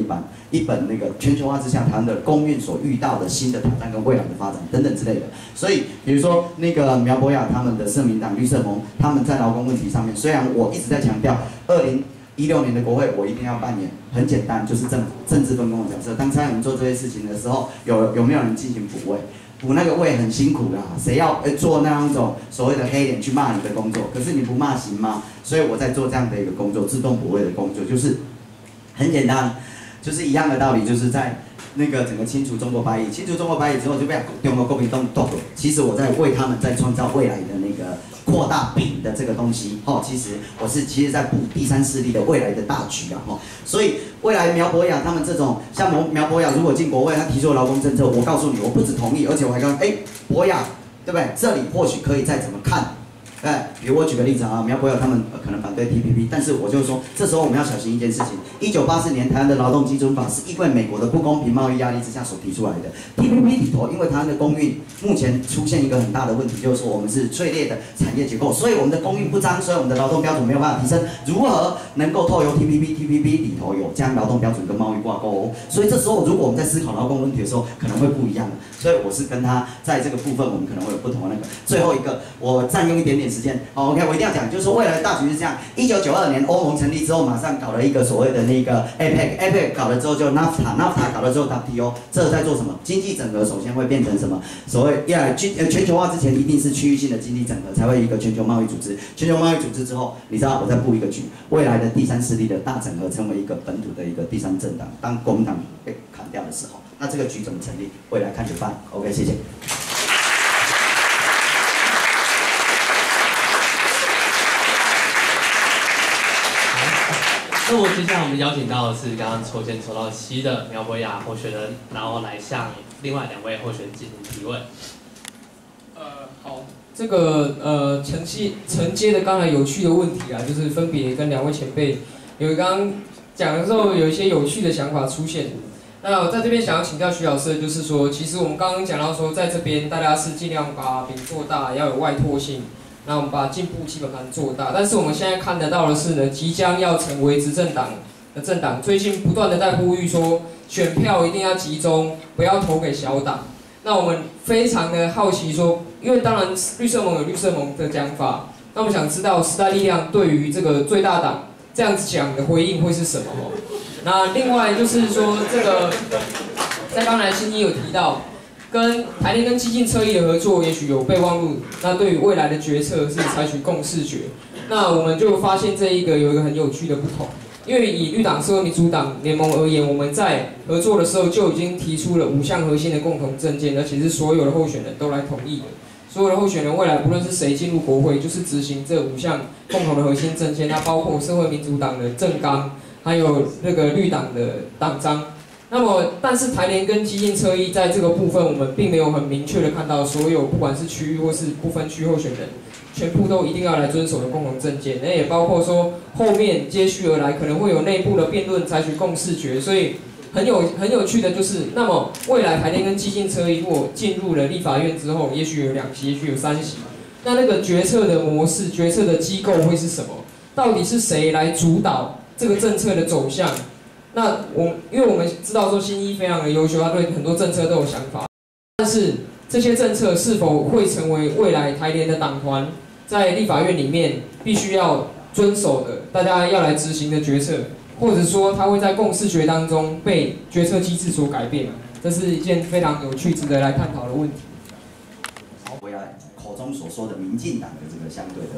一本那个全球化之下台湾的公运所遇到的新的挑战跟未来的发展等等之类的。所以比如说那个苗博雅他们的社民党绿色盟，他们在劳工问题上面，虽然我一直在强调2016年的国会我一定要扮演，很简单就是政治分工的角色。当蔡英文做这些事情的时候，有没有人进行补位？ 补那个位很辛苦啦，谁要做那样一种所谓的黑脸去骂你的工作？可是你不骂行吗？所以我在做这样的一个工作，自动补位的工作，就是很简单，就是一样的道理，就是在那个整个清除中国白蚁，清除中国白蚁之后就被中国国民党动了。其实我在为他们在创造未来的那个扩大饼的这个东西，哦，其实我是其实在补第三势力的未来的大局啊，哦，所以。 未来苗博雅他们这种，像苗博雅如果进国会，他提出劳工政策，我告诉你，我不止同意，而且我还告诉你，哎，博雅，对不对？这里或许可以再怎么看，哎，比如我举个例子啊，苗博雅他们可能反对 TPP， 但是我就说，这时候我们要小心一件事情。1984年台湾的劳动基准法是因为美国的不公平贸易压力之下所提出来的 ，TPP 里头，因为台湾的公运目前出现一个很大的问题，就是说我们是最劣的产业结构，所以我们的公运不彰，所以我们的劳动标准没有办法提升，如何能够透由 TPP 里头有将劳动标准跟贸易挂钩哦，所以这时候如果我们在思考劳工问题的时候，可能会不一样的。所以我是跟他在这个部分，我们可能会有不同的那个。最后一个，我占用一点点时间，好 ，OK， 我一定要讲，就是未来的大局是这样。1992年欧盟成立之后，马上搞了一个所谓的那个 APEC 搞了之后就 NAFTA 搞了之后 WTO， 这在做什么？经济整合首先会变成什么？所谓全球化之前一定是区域性的经济整合，才会一个全球贸易组织。全球贸易组织之后，你知道我再布一个局，未来的第三势力的大整合，成为一个本土的一个第三政党。当国民党被砍掉的时候，那这个局怎么成立？未来看着办。OK， 谢谢。 那我接下来我们邀请到的是刚刚抽签抽到7的苗博雅候选人，然后来向另外2位候选人进行提问。好，这个承接的刚才有趣的问题啊，就是分别跟2位前辈有刚刚讲的时候有一些有趣的想法出现。那我在这边想要请教徐老师，就是说，其实我们刚刚讲到说，在这边大家是尽量把饼做大，要有外拓性。 那我们把进步基本盘做大，但是我们现在看得到的是呢，即将要成为执政党的政党，最近不断的在呼吁说，选票一定要集中，不要投给小党。那我们非常的好奇说，因为当然绿色盟有绿色盟的讲法，那我们想知道时代力量对于这个最大党这样子讲的回应会是什么？那另外就是说，这个在刚才欣怡有提到。 跟台联跟激进侧翼的合作，也许有备忘录。那对于未来的决策是采取共识决。那我们就发现这一个有一个很有趣的不同，因为以绿党、社会民主党联盟而言，我们在合作的时候就已经提出了5项核心的共同政见，而且是所有的候选人都来同意的。所有的候选人未来不论是谁进入国会，就是执行这5项共同的核心政见，那包括社会民主党的政纲，还有那个绿党的党章。 那么，但是台联跟激进侧翼在这个部分，我们并没有很明确的看到所有不管是区域或是不分区候选人，全部都一定要来遵守的共同政见。那也包括说后面接续而来可能会有内部的辩论，采取共识决。所以很有趣的就是，那么未来台联跟激进侧翼如果进入了立法院之后，也许有2席，也许有3席，那个决策的模式、决策的机构会是什么？到底是谁来主导这个政策的走向？ 那因为我们知道说新一非常的优秀，他对很多政策都有想法，但是这些政策是否会成为未来台联的党团在立法院里面必须要遵守的，大家要来执行的决策，或者说它会在共识决当中被决策机制所改变，这是一件非常有趣、值得来探讨的问题。好，回来口中所说的民进党的这个相对的。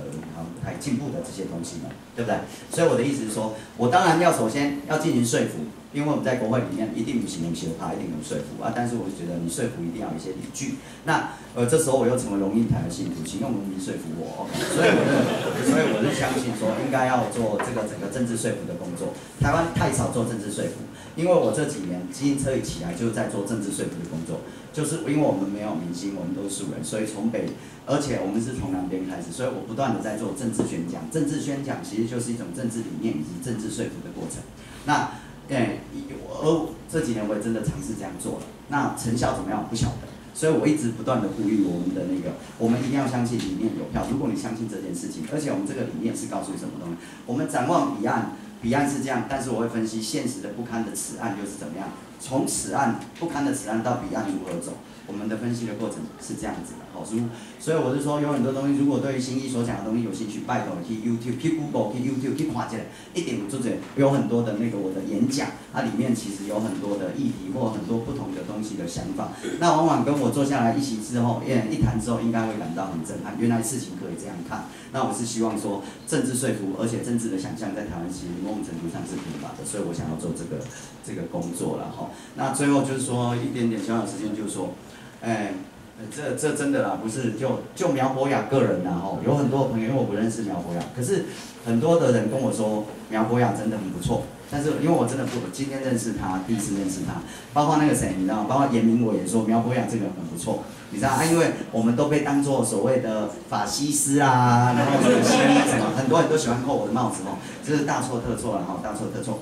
还进步的这些东西嘛，对不对？所以我的意思是说，我当然要首先要进行说服。因为我们在国会里面一定不行，你们写他一定能说服啊。但是我觉得你说服一定要有一些理据。那这时候我又成为龙应台的信徒，请用文明说服我。所以我就相信说，应该要做这个整个政治说服的工作。台湾太少做政治说服，因为我这几年基因车一起来就是在做政治说服的工作。 就是因为我们没有明星，我们都是素人，所以从北，而且我们是从南边开始，所以我不断的在做政治宣讲。政治宣讲其实就是一种政治理念以及政治说服的过程。那，这几年我也真的尝试这样做了，那成效怎么样我不晓得，所以我一直不断的呼吁我们的那个，我们一定要相信理念有票。如果你相信这件事情，而且我们这个理念是告诉什么东西？我们展望彼岸，彼岸是这样，但是我会分析现实的不堪的此岸又是怎么样。 从此岸不堪的此岸到彼岸如何走？我们的分析的过程是这样子的，好书。所以我是说，有很多东西，如果对于新一所讲的东西有兴趣，拜托去 YouTube、去 Google、去 YouTube、去看一下，一点五作者有很多的那个我的演讲，它里面其实有很多的议题或很多不同的东西的想法。那往往跟我坐下来一起之后，一谈之后，应该会感到很震撼，原来事情可以这样看。那我是希望说，政治说服，而且政治的想象在台湾其实某种程度上是贫乏的，所以我想要做这个工作了哈。那最后就是说一点点小小时间，就是说。 这真的啦，不是就苗博雅个人啦吼，有很多朋友因为我不认识苗博雅，可是很多的人跟我说苗博雅真的很不错，但是因为我真的我今天认识他，第一次认识他，包括那个谁你知道吗？包括严明我也说苗博雅这个人很不错，你知道啊？因为我们都被当做所谓的法西斯啊，然后什么很多人都喜欢扣我的帽子吼，这是大错特错啦吼，大错特错，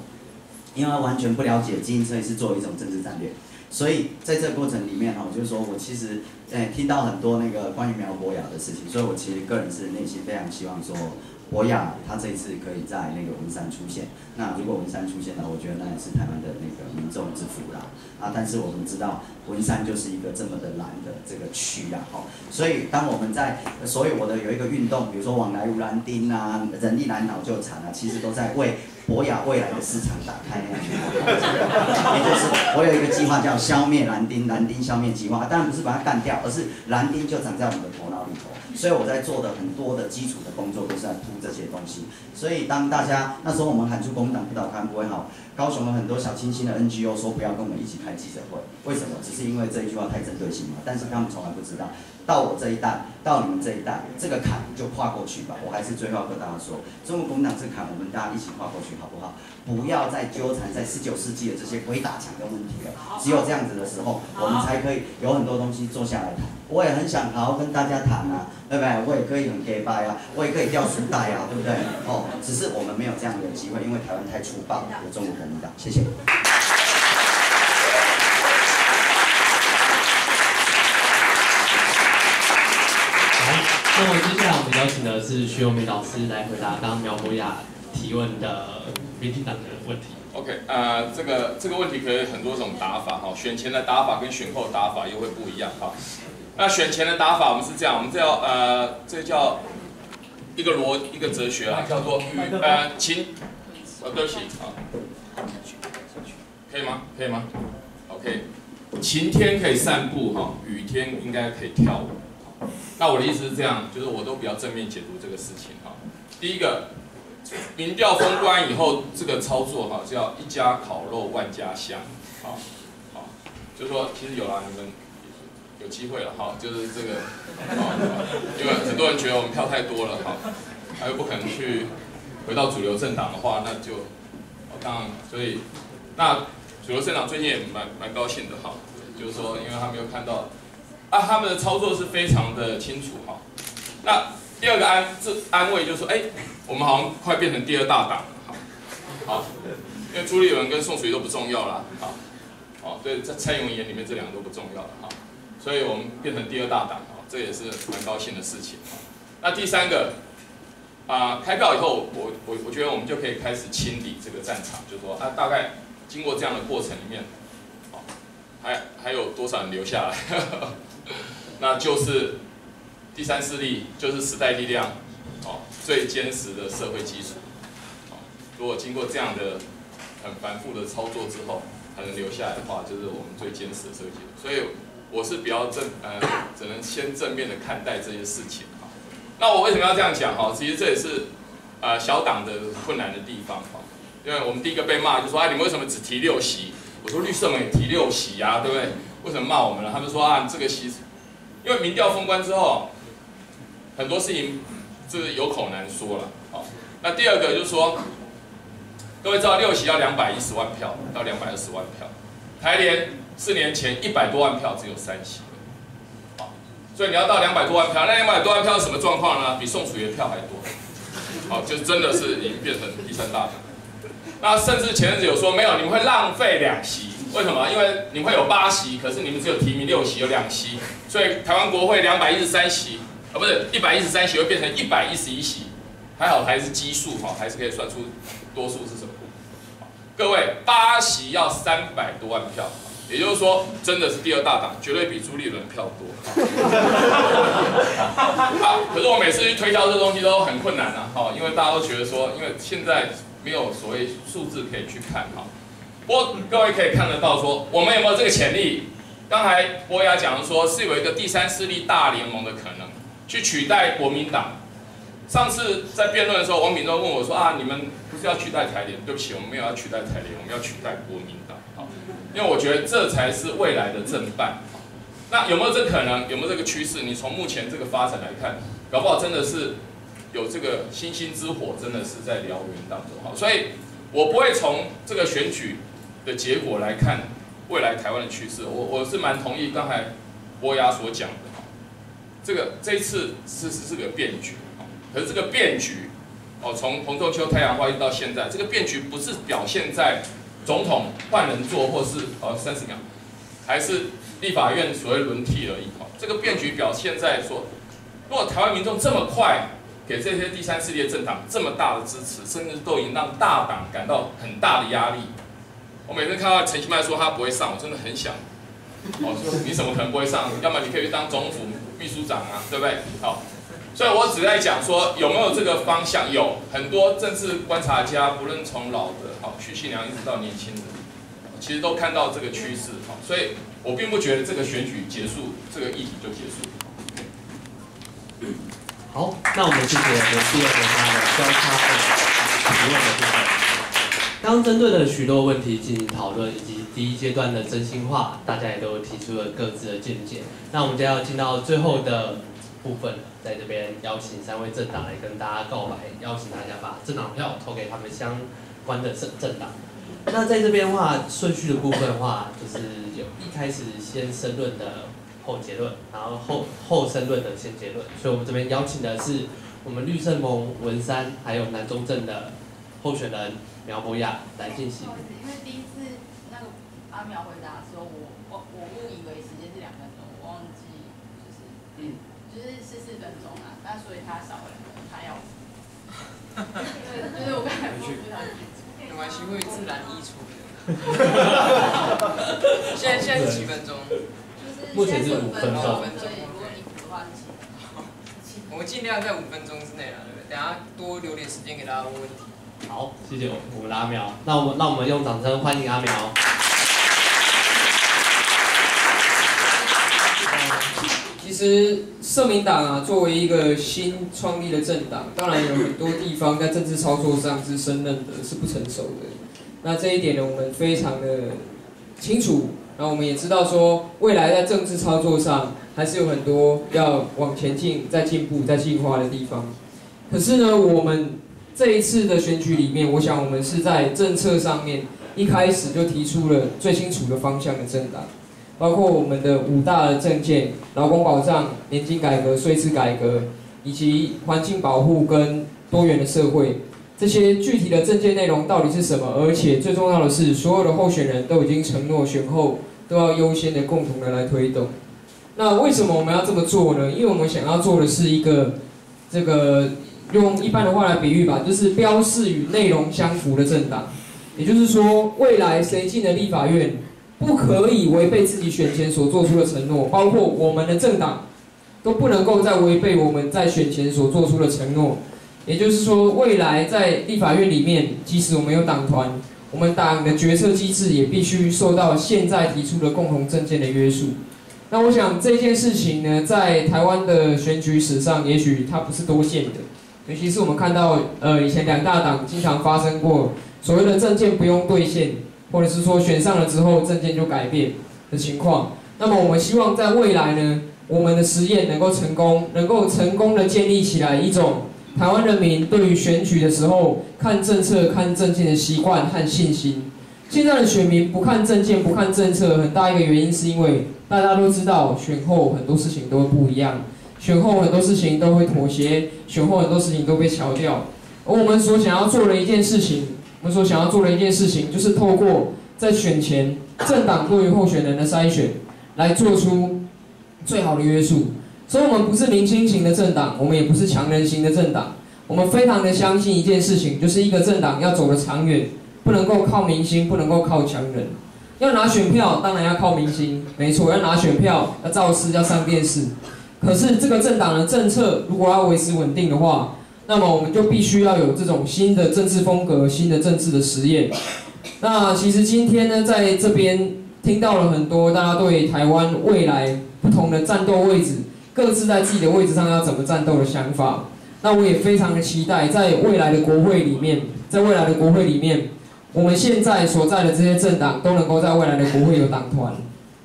因为完全不了解基因测试是作为一种政治战略。 所以在这个过程里面哈，就是说我其实听到很多那个关于苗博雅的事情，所以我其实个人是内心非常希望说博雅他这一次可以在那个文山出现。那如果文山出现了，我觉得那也是台湾的那个民众之福啦。啊，但是我们知道文山就是一个这么的蓝的这个区啦哈。所以当我们在，所以我的有一个运动，比如说往来无蓝丁啊，人力蓝脑就产啊，其实都在为。 博雅未来的市场打开那样去，也就是我有一个计划叫消灭蓝丁，蓝丁消灭计划，当然不是把它干掉，而是蓝丁就长在我们的头脑里头。所以我在做的很多的基础的工作都是在铺这些东西。所以当大家那时候我们喊出国民党不倒刊不会好，高雄有很多小清新的 NGO 说不要跟我们一起开记者会，为什么？只是因为这一句话太针对性了，但是他们从来不知道。 到我这一代，到你们这一代，这个坎就跨过去吧。我还是最后跟大家说，中国共产党这个坎，我们大家一起跨过去，好不好？不要再纠缠在19世纪的这些鬼打墙的问题了。只有这样子的时候，我们才可以有很多东西坐下来谈。我也很想好好跟大家谈啊，对不对？我也可以很 gay bye 啊，我也可以掉书袋啊，对不对？哦，只是我们没有这样的机会，因为台湾太粗暴了，有中国共产党。谢谢。 那么接下来我们邀请的是徐友梅老师来回答刚刚苗博雅提问的民进党的问题。OK， 这个问题可以很多种打法哈，选前的打法跟选后打法又会不一样哈。那选前的打法我们是这样，我们叫这叫一个哲学啊，叫做对不起啊，可以吗？OK， 晴天可以散步哈，雨天应该可以跳舞。 那我的意思是这样，就是我都比较正面解读这个事情哈。第一个，民调封关以后，这个操作哈叫一家烤肉万家香，好，好，就说其实有啦，你们有机会了哈，就是这个，因为很多人觉得我们票太多了哈，还有不可能去回到主流政党的话，那就，当然，所以那主流政党最近也蛮高兴的哈，就是说因为他没有看到。 啊，他们的操作是非常的清楚哈。那第二个安慰就是说，哎，我们好像快变成第二大党了哈。好，因为朱立伦跟宋楚瑜都不重要了哈。哦，对，在蔡英文眼里面这两个都不重要了哈。所以我们变成第二大党哈，这也是蛮高兴的事情哈。那第三个啊，开票以后，我觉得我们就可以开始清理这个战场，就是说啊，大概经过这样的过程里面，哦，还有多少人留下来？那就是第三势力，就是时代力量，哦，最坚实的社会基础，哦，如果经过这样的很繁复的操作之后，还能留下来的话，就是我们最坚实的社会基础。所以我是比较只能先正面的看待这些事情哈。那我为什么要这样讲哈？其实这也是小党的困难的地方哈。因为我们第一个被骂就说，哎，你们为什么只提六席？我说绿色盟也提六席啊，对不对？为什么骂我们了？他们说啊，你这个席，因为民调封关之后，很多事情这个有口难说了。好，那第二个就是说，各位知道六席要210万票到220万票，台联4年前100多万票只有3席。 所以你要到200多万票，那200多万票是什么状况呢？比宋楚瑜票还多，好，就真的是已经变成第三大党。那甚至前阵子有说没有，你们会浪费2席，为什么？因为你们会有8席，可是你们只有提名6席，有2席，所以台湾国会213席，啊不是113席会变成111席，还好还是奇数哈，还是可以算出多数是什么。各位，8席要300多万票。 也就是说，真的是第二大党，绝对比朱立伦票多。可是我每次去推销这东西都很困难啊，因为大家都觉得说，因为现在没有所谓数字可以去看哈。不过各位可以看得到说，我们有没有这个潜力？刚才博雅讲说，是有一个第三势力大联盟的可能，去取代国民党。上次在辩论的时候，王秉忠问我说啊，你们不是要取代台联？对不起，我们没有要取代台联，我们要取代国民党。 因为我觉得这才是未来的正办，那有没有这可能？有没有这个趋势？你从目前这个发展来看，搞不好真的是有这个星星之火，真的是在燎原当中。好，所以我不会从这个选举的结果来看未来台湾的趋势。我是蛮同意刚才博雅所讲的，这一次是个变局，可是这个变局，哦，从洪仲丘太阳花一直到现在，这个变局不是表现在。 总统换人做，或是30秒，还是立法院所谓轮替而已。哦，这个变局表现在说，如果台湾民众这么快给这些第三势力的政党这么大的支持，甚至都已经让大党感到很大的压力。我每次看到陈其迈说他不会上，我真的很想，哦，说你怎么可能不会上？要么你可以去当总府秘书长啊，对不对？好，所以我只在讲说有没有这个方向，有很多政治观察家，不论从老的。 许信良一直到年轻人，其实都看到这个趋势，所以我并不觉得这个选举结束，这个议题就结束。好，那我们谢谢我们第二回合的交叉提问的部分。刚针对了许多问题进行讨论，以及第一阶段的真心话，大家也都提出了各自的见解。那我们就要进到最后的部分，在这边邀请3位政党来跟大家告白，邀请大家把政党票投给他们相关的政党，那在这边的话，顺序的部分的话，就是有一开始先申论的后结论，然后后申论的先结论，所以我们这边邀请的是我们绿色盟文山还有南中正的候选人苗博雅来进行。因为第一次那个阿苗回答说我误以为时间是2分钟，我忘记就是14分钟啊，那所以他少了2分钟，他要。 就是我刚才不知道，没关系，会自然溢出的。现在是几分钟？目前是5分钟，所以如果你补的话，我们尽量在5分钟之内啦，对不对？等下多留点时间给大家问问题。好，谢谢我们阿苗，那我们用掌声欢迎阿苗。其实社民党啊，作为一个新创立的政党，当然有很多地方在政治操作上是生嫩的，是不成熟的。那这一点呢，我们非常的清楚。然后我们也知道说，未来在政治操作上还是有很多要往前进、再进步、再进化的地方。可是呢，我们这一次的选举里面，我想我们是在政策上面一开始就提出了最清楚的方向的政党。 包括我们的5大的政见：劳工保障、年金改革、税制改革，以及环境保护跟多元的社会。这些具体的政见内容到底是什么？而且最重要的是，所有的候选人都已经承诺选后都要优先的共同的来推动。那为什么我们要这么做呢？因为我们想要做的是一个这个用一般的话来比喻吧，就是标示与内容相符的政党。也就是说，未来谁进了立法院？ 不可以违背自己选前所做出的承诺，包括我们的政党都不能够再违背我们在选前所做出的承诺。也就是说，未来在立法院里面，即使我们有党团，我们党的决策机制也必须受到现在提出的共同政见的约束。那我想这件事情呢，在台湾的选举史上，也许它不是多见的，尤其是我们看到以前2大党经常发生过。所谓的政见不用兑现，或者是说选上了之后政见就改变的情况。那么我们希望在未来呢，我们的实验能够成功，地建立起来一种台湾人民对于选举的时候看政策、看政见的习惯和信心。现在的选民不看政见、不看政策，很大一个原因是因为大家都知道，选后很多事情都不一样。 选后很多事情都会妥协，选后很多事情都被敲掉。而我们所想要做的一件事情，就是透过在选前政党对于候选人的筛选，来做出最好的约束。所以，我们不是明星型的政党，我们也不是强人型的政党。我们非常的相信一件事情，就是一个政党要走得长远，不能够靠明星，不能够靠强人。要拿选票，当然要靠明星，没错，要拿选票，要造势，要上电视。 可是这个政党的政策如果要维持稳定的话，那么我们就必须要有这种新的政治风格、新的政治的实验。那其实今天呢，在这边听到了很多大家对台湾未来不同的战斗位置，各自在自己的位置上要怎么战斗的想法。那我也非常的期待，在未来的国会里面，我们现在所在的这些政党都能够在未来的国会有党团。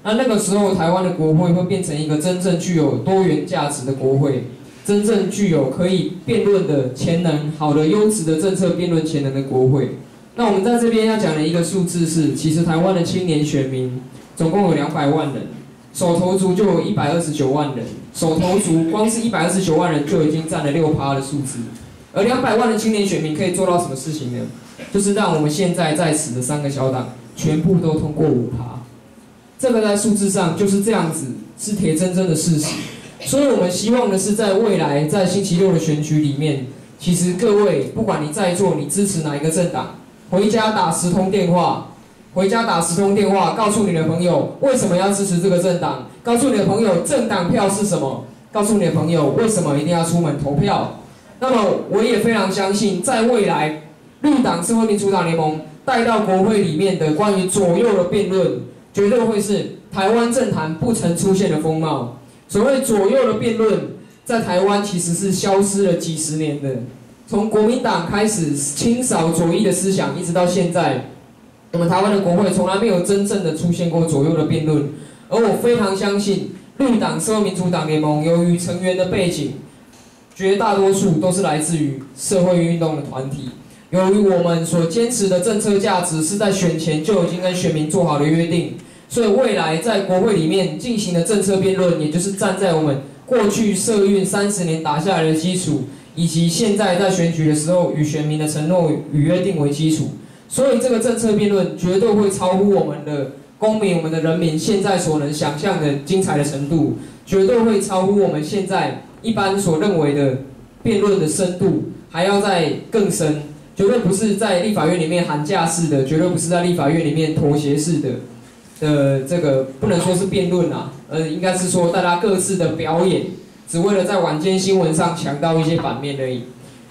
那个时候，台湾的国会会变成一个真正具有多元价值的国会，真正具有可以辩论的潜能、好的优质的政策辩论潜能的国会。那我们在这边要讲的一个数字是，其实台湾的青年选民总共有200万人，手头族就有129万人，手头族光是129万人就已经占了6%的数字，而200万的青年选民可以做到什么事情呢？就是让我们现在在此的3个小党全部都通过5%。 这个在数字上就是这样子，是铁铮铮的事实。所以我们希望的是，在未来在星期六的选举里面，其实各位不管你在座，你支持哪一个政党，回家打10通电话，告诉你的朋友为什么要支持这个政党，告诉你的朋友政党票是什么，告诉你的朋友为什么一定要出门投票。那么我也非常相信，在未来绿党社会民主党联盟带到国会里面的关于左右的辩论。 绝对会是台湾政坛不曾出现的风貌。所谓左右的辩论，在台湾其实是消失了几十年的。从国民党开始清扫左翼的思想，一直到现在，我们台湾的国会从来没有真正的出现过左右的辩论。而我非常相信，绿党社会民主党联盟由于成员的背景，绝大多数都是来自于社会运动的团体。 由于我们所坚持的政策价值是在选前就已经跟选民做好的约定，所以未来在国会里面进行的政策辩论，也就是站在我们过去社运30年打下来的基础，以及现在在选举的时候与选民的承诺与约定为基础，所以这个政策辩论绝对会超乎我们的公民、我们的人民现在所能想象的精彩的程度，绝对会超乎我们现在一般所认为的辩论的深度，还要再更深。 绝对不是在立法院里面喊价式的，绝对不是在立法院里面妥协式的，这个不能说是辩论啊，应该是说大家各自的表演，只为了在晚间新闻上抢到一些版面而已。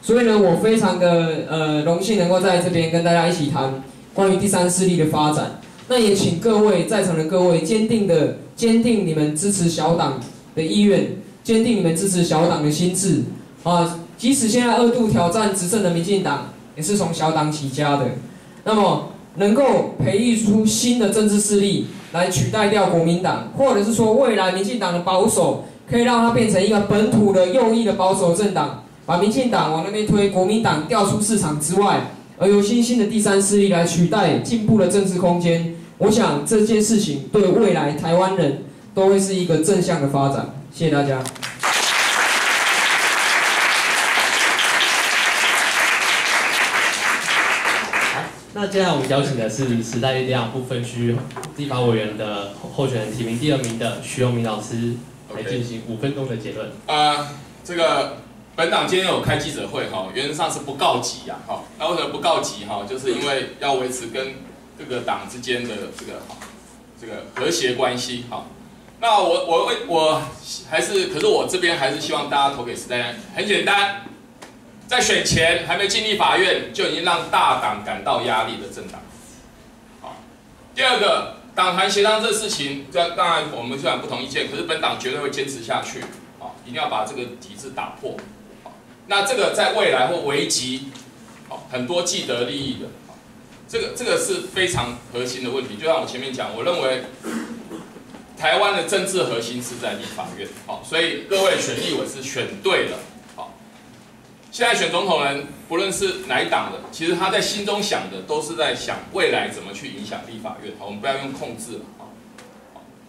所以呢，我非常的荣幸能够在这边跟大家一起谈关于第三势力的发展。那也请各位在场的各位坚定你们支持小党的意愿，坚定你们支持小党的心智啊！即使现在2度挑战执政的民进党。 也是从小党起家的，那么能够培育出新的政治势力来取代掉国民党，或者是说未来民进党的保守，可以让它变成一个本土的右翼的保守政党，把民进党往那边推，国民党调出市场之外，而由新兴的第三势力来取代进步的政治空间。我想这件事情对未来台湾人都会是一个正向的发展。谢谢大家。 那接下来我们邀请的是时代力量不分区立法委员的候选人提名第2名的徐永明老师来进行5分钟的结论。这个本党今天有开记者会哈，原则上是不告急啊哈。那为什么不告急哈？就是因为要维持跟这个党之间的这个和谐关系哈。那我还是，可是我这边还是希望大家投给时代力量，很简单。 在选前还没进立法院，就已经让大党感到压力的政党。好，第二个，党团协商这事情，这当然我们虽然不同意见，可是本党绝对会坚持下去。好，一定要把这个体制打破。好，那这个在未来会危及，好，很多既得利益的。这个是非常核心的问题。就像我前面讲，我认为台湾的政治核心是在立法院，好，所以各位选立委是选对了，好。现在选总统人，不论是哪一党的，其实他在心中想的都是在想未来怎么去影响立法院，好，我们不要用控制了，好。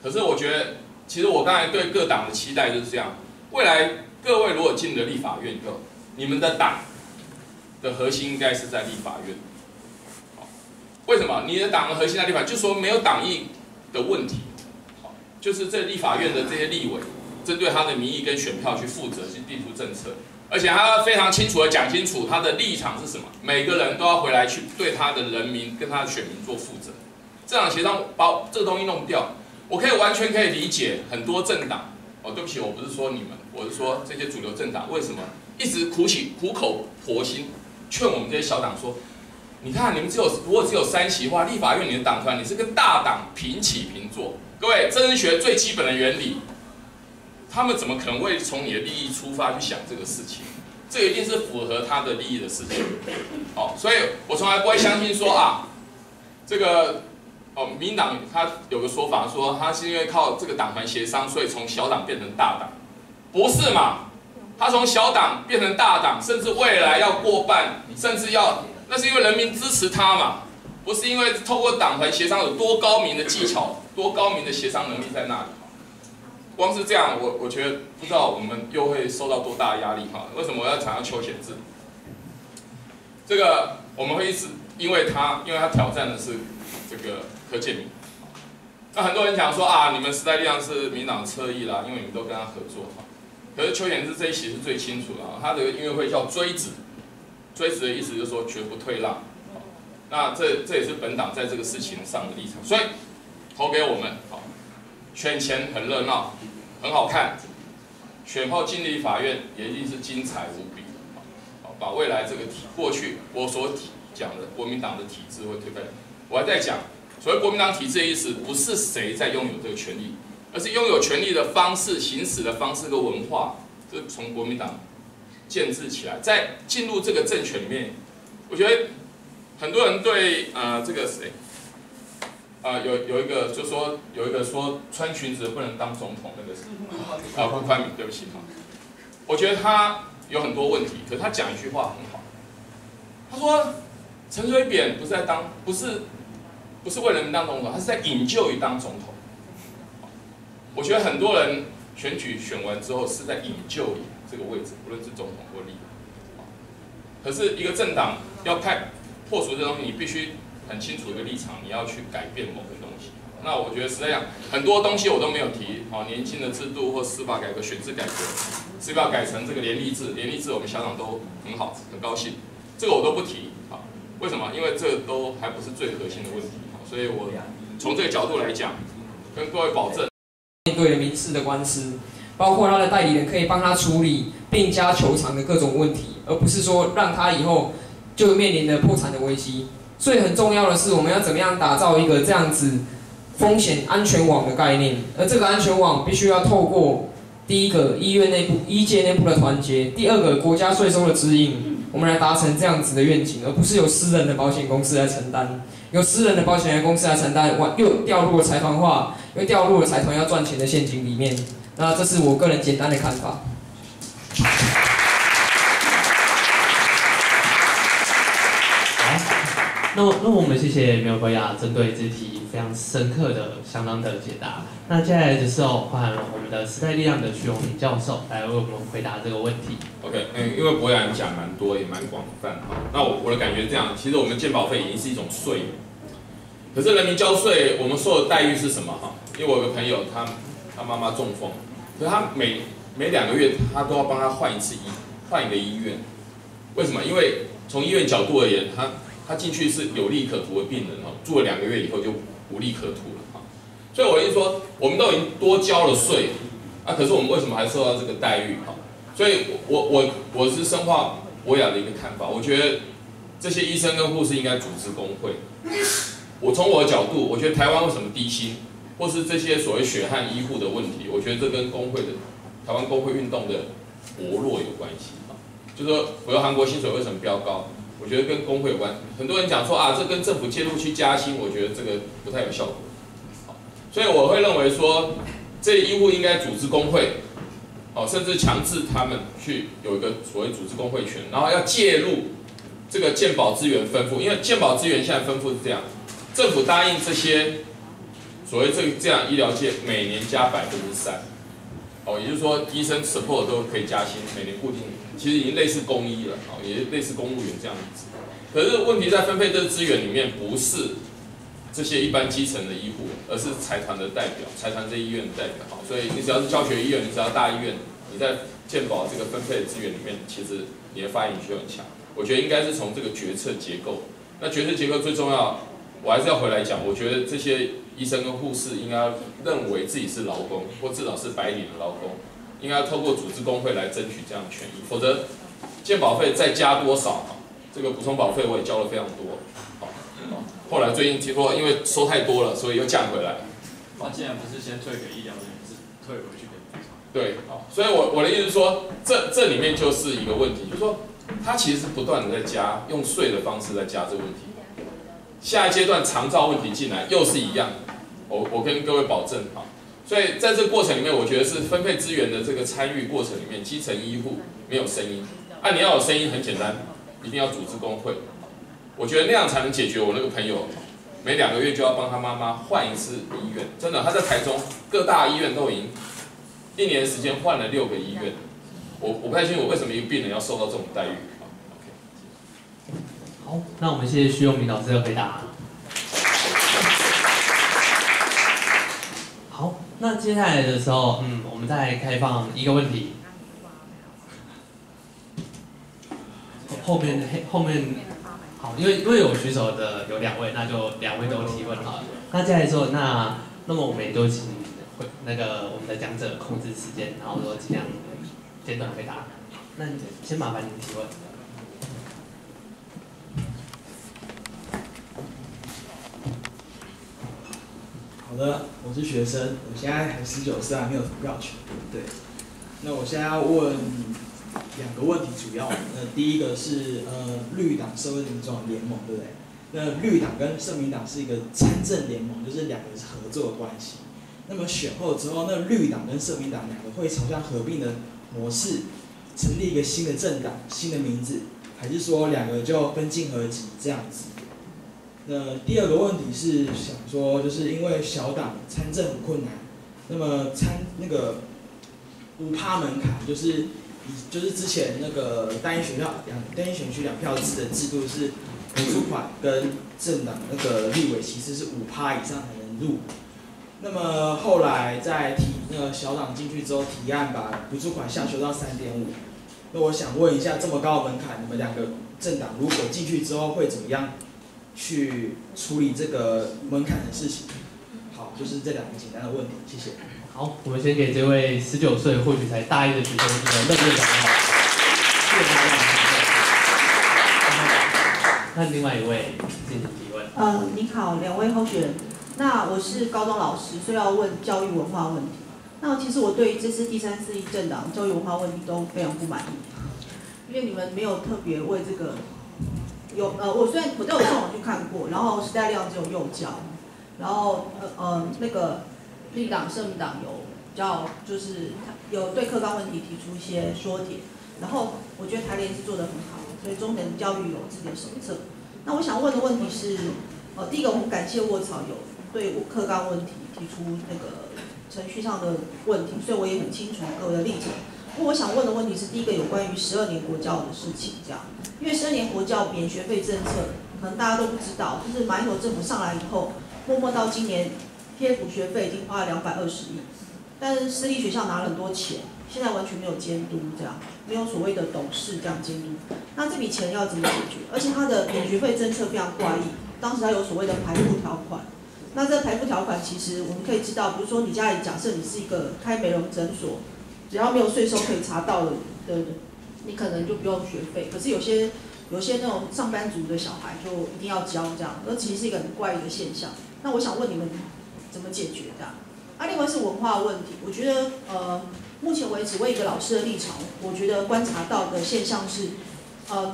可是我觉得，其实我刚才对各党的期待就是这样，未来各位如果进了立法院以后，你们的党的核心应该是在立法院。 为什么你的党的核心在立法？就说没有党意的问题，就是这立法院的这些立委，针对他的民意跟选票去负责去定出政策，而且他要非常清楚的讲清楚他的立场是什么，每个人都要回来去对他的人民跟他的选民做负责。这场协商把这个东西弄掉，我可以完全可以理解很多政党。哦，对不起，我不是说你们，我是说这些主流政党为什么一直苦口婆心劝我们这些小党说。 你看，你们如果只有三席的话，立法院你的党团你是跟大党平起平坐。各位，政治学最基本的原理，他们怎么可能会从你的利益出发去想这个事情？这一定是符合他的利益的事情。哦，所以我从来不会相信说啊，这个民党他有个说法说他是因为靠这个党团协商，所以从小党变成大党，不是嘛？他从小党变成大党，甚至未来要过半，甚至要。 那是因为人民支持他嘛，不是因为透过党团协商有多高明的技巧、多高明的协商能力在那里。光是这样，我觉得不知道我们又会受到多大的压力哈。为什么我要讲到邱显智？这个我们会一直因为他挑战的是这个柯建铭。那很多人讲说啊，你们时代力量是民党侧翼啦，因为你们都跟他合作哈。可是邱显智这一席是最清楚的啊，他的音乐会叫追子。 追辞的意思就是说绝不退让，那这也是本党在这个事情上的立场，所以投给我们，好，选前很热闹，很好看，选后进立法院也一定是精彩无比，好，把未来这个过去我所讲的国民党的体制会推翻，我还在讲，所谓国民党体制的意思不是谁在拥有这个权利，而是拥有权利的方式、行使的方式跟文化，这从国民党。 建制起来，在进入这个政权里面，我觉得很多人对这个谁有一个就说有一个说穿裙子不能当总统那个是郭宽敏，对不起哈，我觉得他有很多问题，可是他讲一句话很好，他说陈水扁不是为人民当总统，他是在引咎于当总统。我觉得很多人选举选完之后是在引咎于。 这个位置，无论是总统或立委，可是一个政党要破除这东西，你必须很清楚一个立场，你要去改变某个东西。那我觉得实在讲很多东西我都没有提，好，年轻的制度或司法改革、选制改革，是不是要改成这个联立制？联立制我们小党都很好，很高兴，这个我都不提，好，为什么？因为这都还不是最核心的问题，所以我从这个角度来讲，跟各位保证，面对民事的官司。 包括他的代理人可以帮他处理并加球场的各种问题，而不是说让他以后就面临着破产的危机。所以很重要的是，我们要怎么样打造一个这样子风险安全网的概念？而这个安全网必须要透过第一个医界内部的团结，第二个国家税收的指引，我们来达成这样子的愿景，而不是由私人的保险公司来承担。由私人的保险公司来承担，又掉入了财团化，又掉入了财团要赚钱的陷阱里面。 那这是我个人简单的看法。好，那我们谢谢苗博雅针对这题非常深刻的、相当的解答。那接下来就是要换我们的时代力量的徐永平教授来为我们回答这个问题。OK， 因为博雅讲蛮多，也蛮广泛哈。那我的感觉是这样，其实我们健保费已经是一种税，可是人民交税，我们说的待遇是什么哈？因为我有个朋友他妈妈中风，可是他每2个月，他都要帮他换一个医院。为什么？因为从医院角度而言，他进去是有利可图的病人哦，住了2个月以后就无利可图了啊。所以我就说，我们都已经多交了税啊，可是我们为什么还受到这个待遇啊？所以我是深化博雅的一个看法，我觉得这些医生跟护士应该组织工会。从我的角度，我觉得台湾为什么低薪？ 或是这些所谓血汗医护的问题，我觉得这跟台湾工会运动的薄弱有关系啊。就是说，我要韩国薪水为什么飙高？我觉得跟工会有关。很多人讲说啊，这跟政府介入去加薪，我觉得这个不太有效果。所以我会认为说，这医护应该组织工会，甚至强制他们去有一个所谓组织工会权，然后要介入这个健保资源分布，因为健保资源现在分布是这样，政府答应这些所谓这样医疗界每年加3%。 也就是说，医生 support 都可以加薪，每年固定，其实已经类似公医了，也类似公务员这样子。可是问题在分配这资源里面，不是这些一般基层的医护，而是财团的代表，财团这医院的代表。所以你只要是教学医院，你只要大医院，你在健保这个分配的资源里面，其实你的发言权很强。我觉得应该是从这个决策结构，那决策结构最重要，我还是要回来讲，我觉得这些 医生跟护士应该认为自己是劳工，或至少是白领的劳工，应该透过组织工会来争取这样的权益。否则，健保费再加多少，这个补充保费我也交了非常多。后来最近听说，因为收太多了，所以又降回来。那既然不是先退给医疗人，是退回去给补偿。对，所以我的意思是说，这里面就是一个问题，就是说它其实是不断的在加，用税的方式在加这个问题。 下一阶段长照问题进来又是一样，我跟各位保证哈，所以在这个过程里面，我觉得是分配资源的这个参与过程里面，基层医护没有声音，啊你要有声音很简单，一定要组织工会，我觉得那样才能解决。我那个朋友每2个月就要帮他妈妈换一次医院，真的他在台中各大医院都已经1年时间换了6个医院，我不太清楚为什么一个病人要受到这种待遇。 好，那我们谢谢徐永明老师的回答。好，那接下来的时候，我们再开放一个问题。后面，好，因为有举手的有2位，那就2位都提问好了。那接下来说，那么我们也就请我们的讲者控制时间，然后说尽量简短回答。那先麻烦您提问。 好的，我是学生，我现在还19岁，还没有投票权。对，那我现在要问2个问题，主要第一个是绿党社会民主联盟，对不对？那绿党跟社民党是一个参政联盟，就是2个是合作的关系。那么选后之后，那绿党跟社民党2个会朝向合并的模式，成立一个新的政党、新的名字，还是说2个就分进合集这样子？ 第二个问题是想说，就是因为小党参政很困难，那么5%门槛就是之前那个单一选区2票制的制度是，主款跟政党那个立委其实是5%以上才能入，那么后来在小党进去之后提案把补助款下修到3.5，那我想问一下这么高的门槛，你们2个政党如果进去之后会怎么样？ 去处理这个门槛的事情。好，就是这2个简单的问题，谢谢。好，我们先给这位19岁或许才大一的学生热烈掌声。谢谢。那另外一位进行提问。您好，2位候选人。那我是高中老师，所以要问教育文化问题。那其实我对于这次第3势力政党教育文化问题都非常不满意，因为你们没有特别为这个。 有我虽然我都有上网去看过，然后时代力量只有右教，然后那个立党、社民党有比较就是有对课纲问题提出一些说帖，然后我觉得台联是做得很好，所以中等教育有自己的手册。那我想问的问题是，第一个我们感谢卧槽有对课纲问题提出那个程序上的问题，所以我也很清楚各位的立场。 我想问的问题是，第一个有关于12年国教的事情，这样，因为12年国教免学费政策，可能大家都不知道，就是马英九政府上来以后，默默到今年，贴补学费已经花了220亿，但是私立学校拿了很多钱，现在完全没有监督，这样，没有所谓的董事这样监督，那这笔钱要怎么解决？而且它的免学费政策非常怪异，当时它有所谓的排富条款，那这排富条款其实我们可以知道，比如说你家里假设你是一个开美容诊所。 只要没有税收可以查到的，你可能就不用学费。可是有些那种上班族的小孩就一定要交这样，那其实是一个很怪异的现象。那我想问你们怎么解决的？啊，另外是文化问题，我觉得目前为止，我一个老师的立场，我觉得观察到的现象是，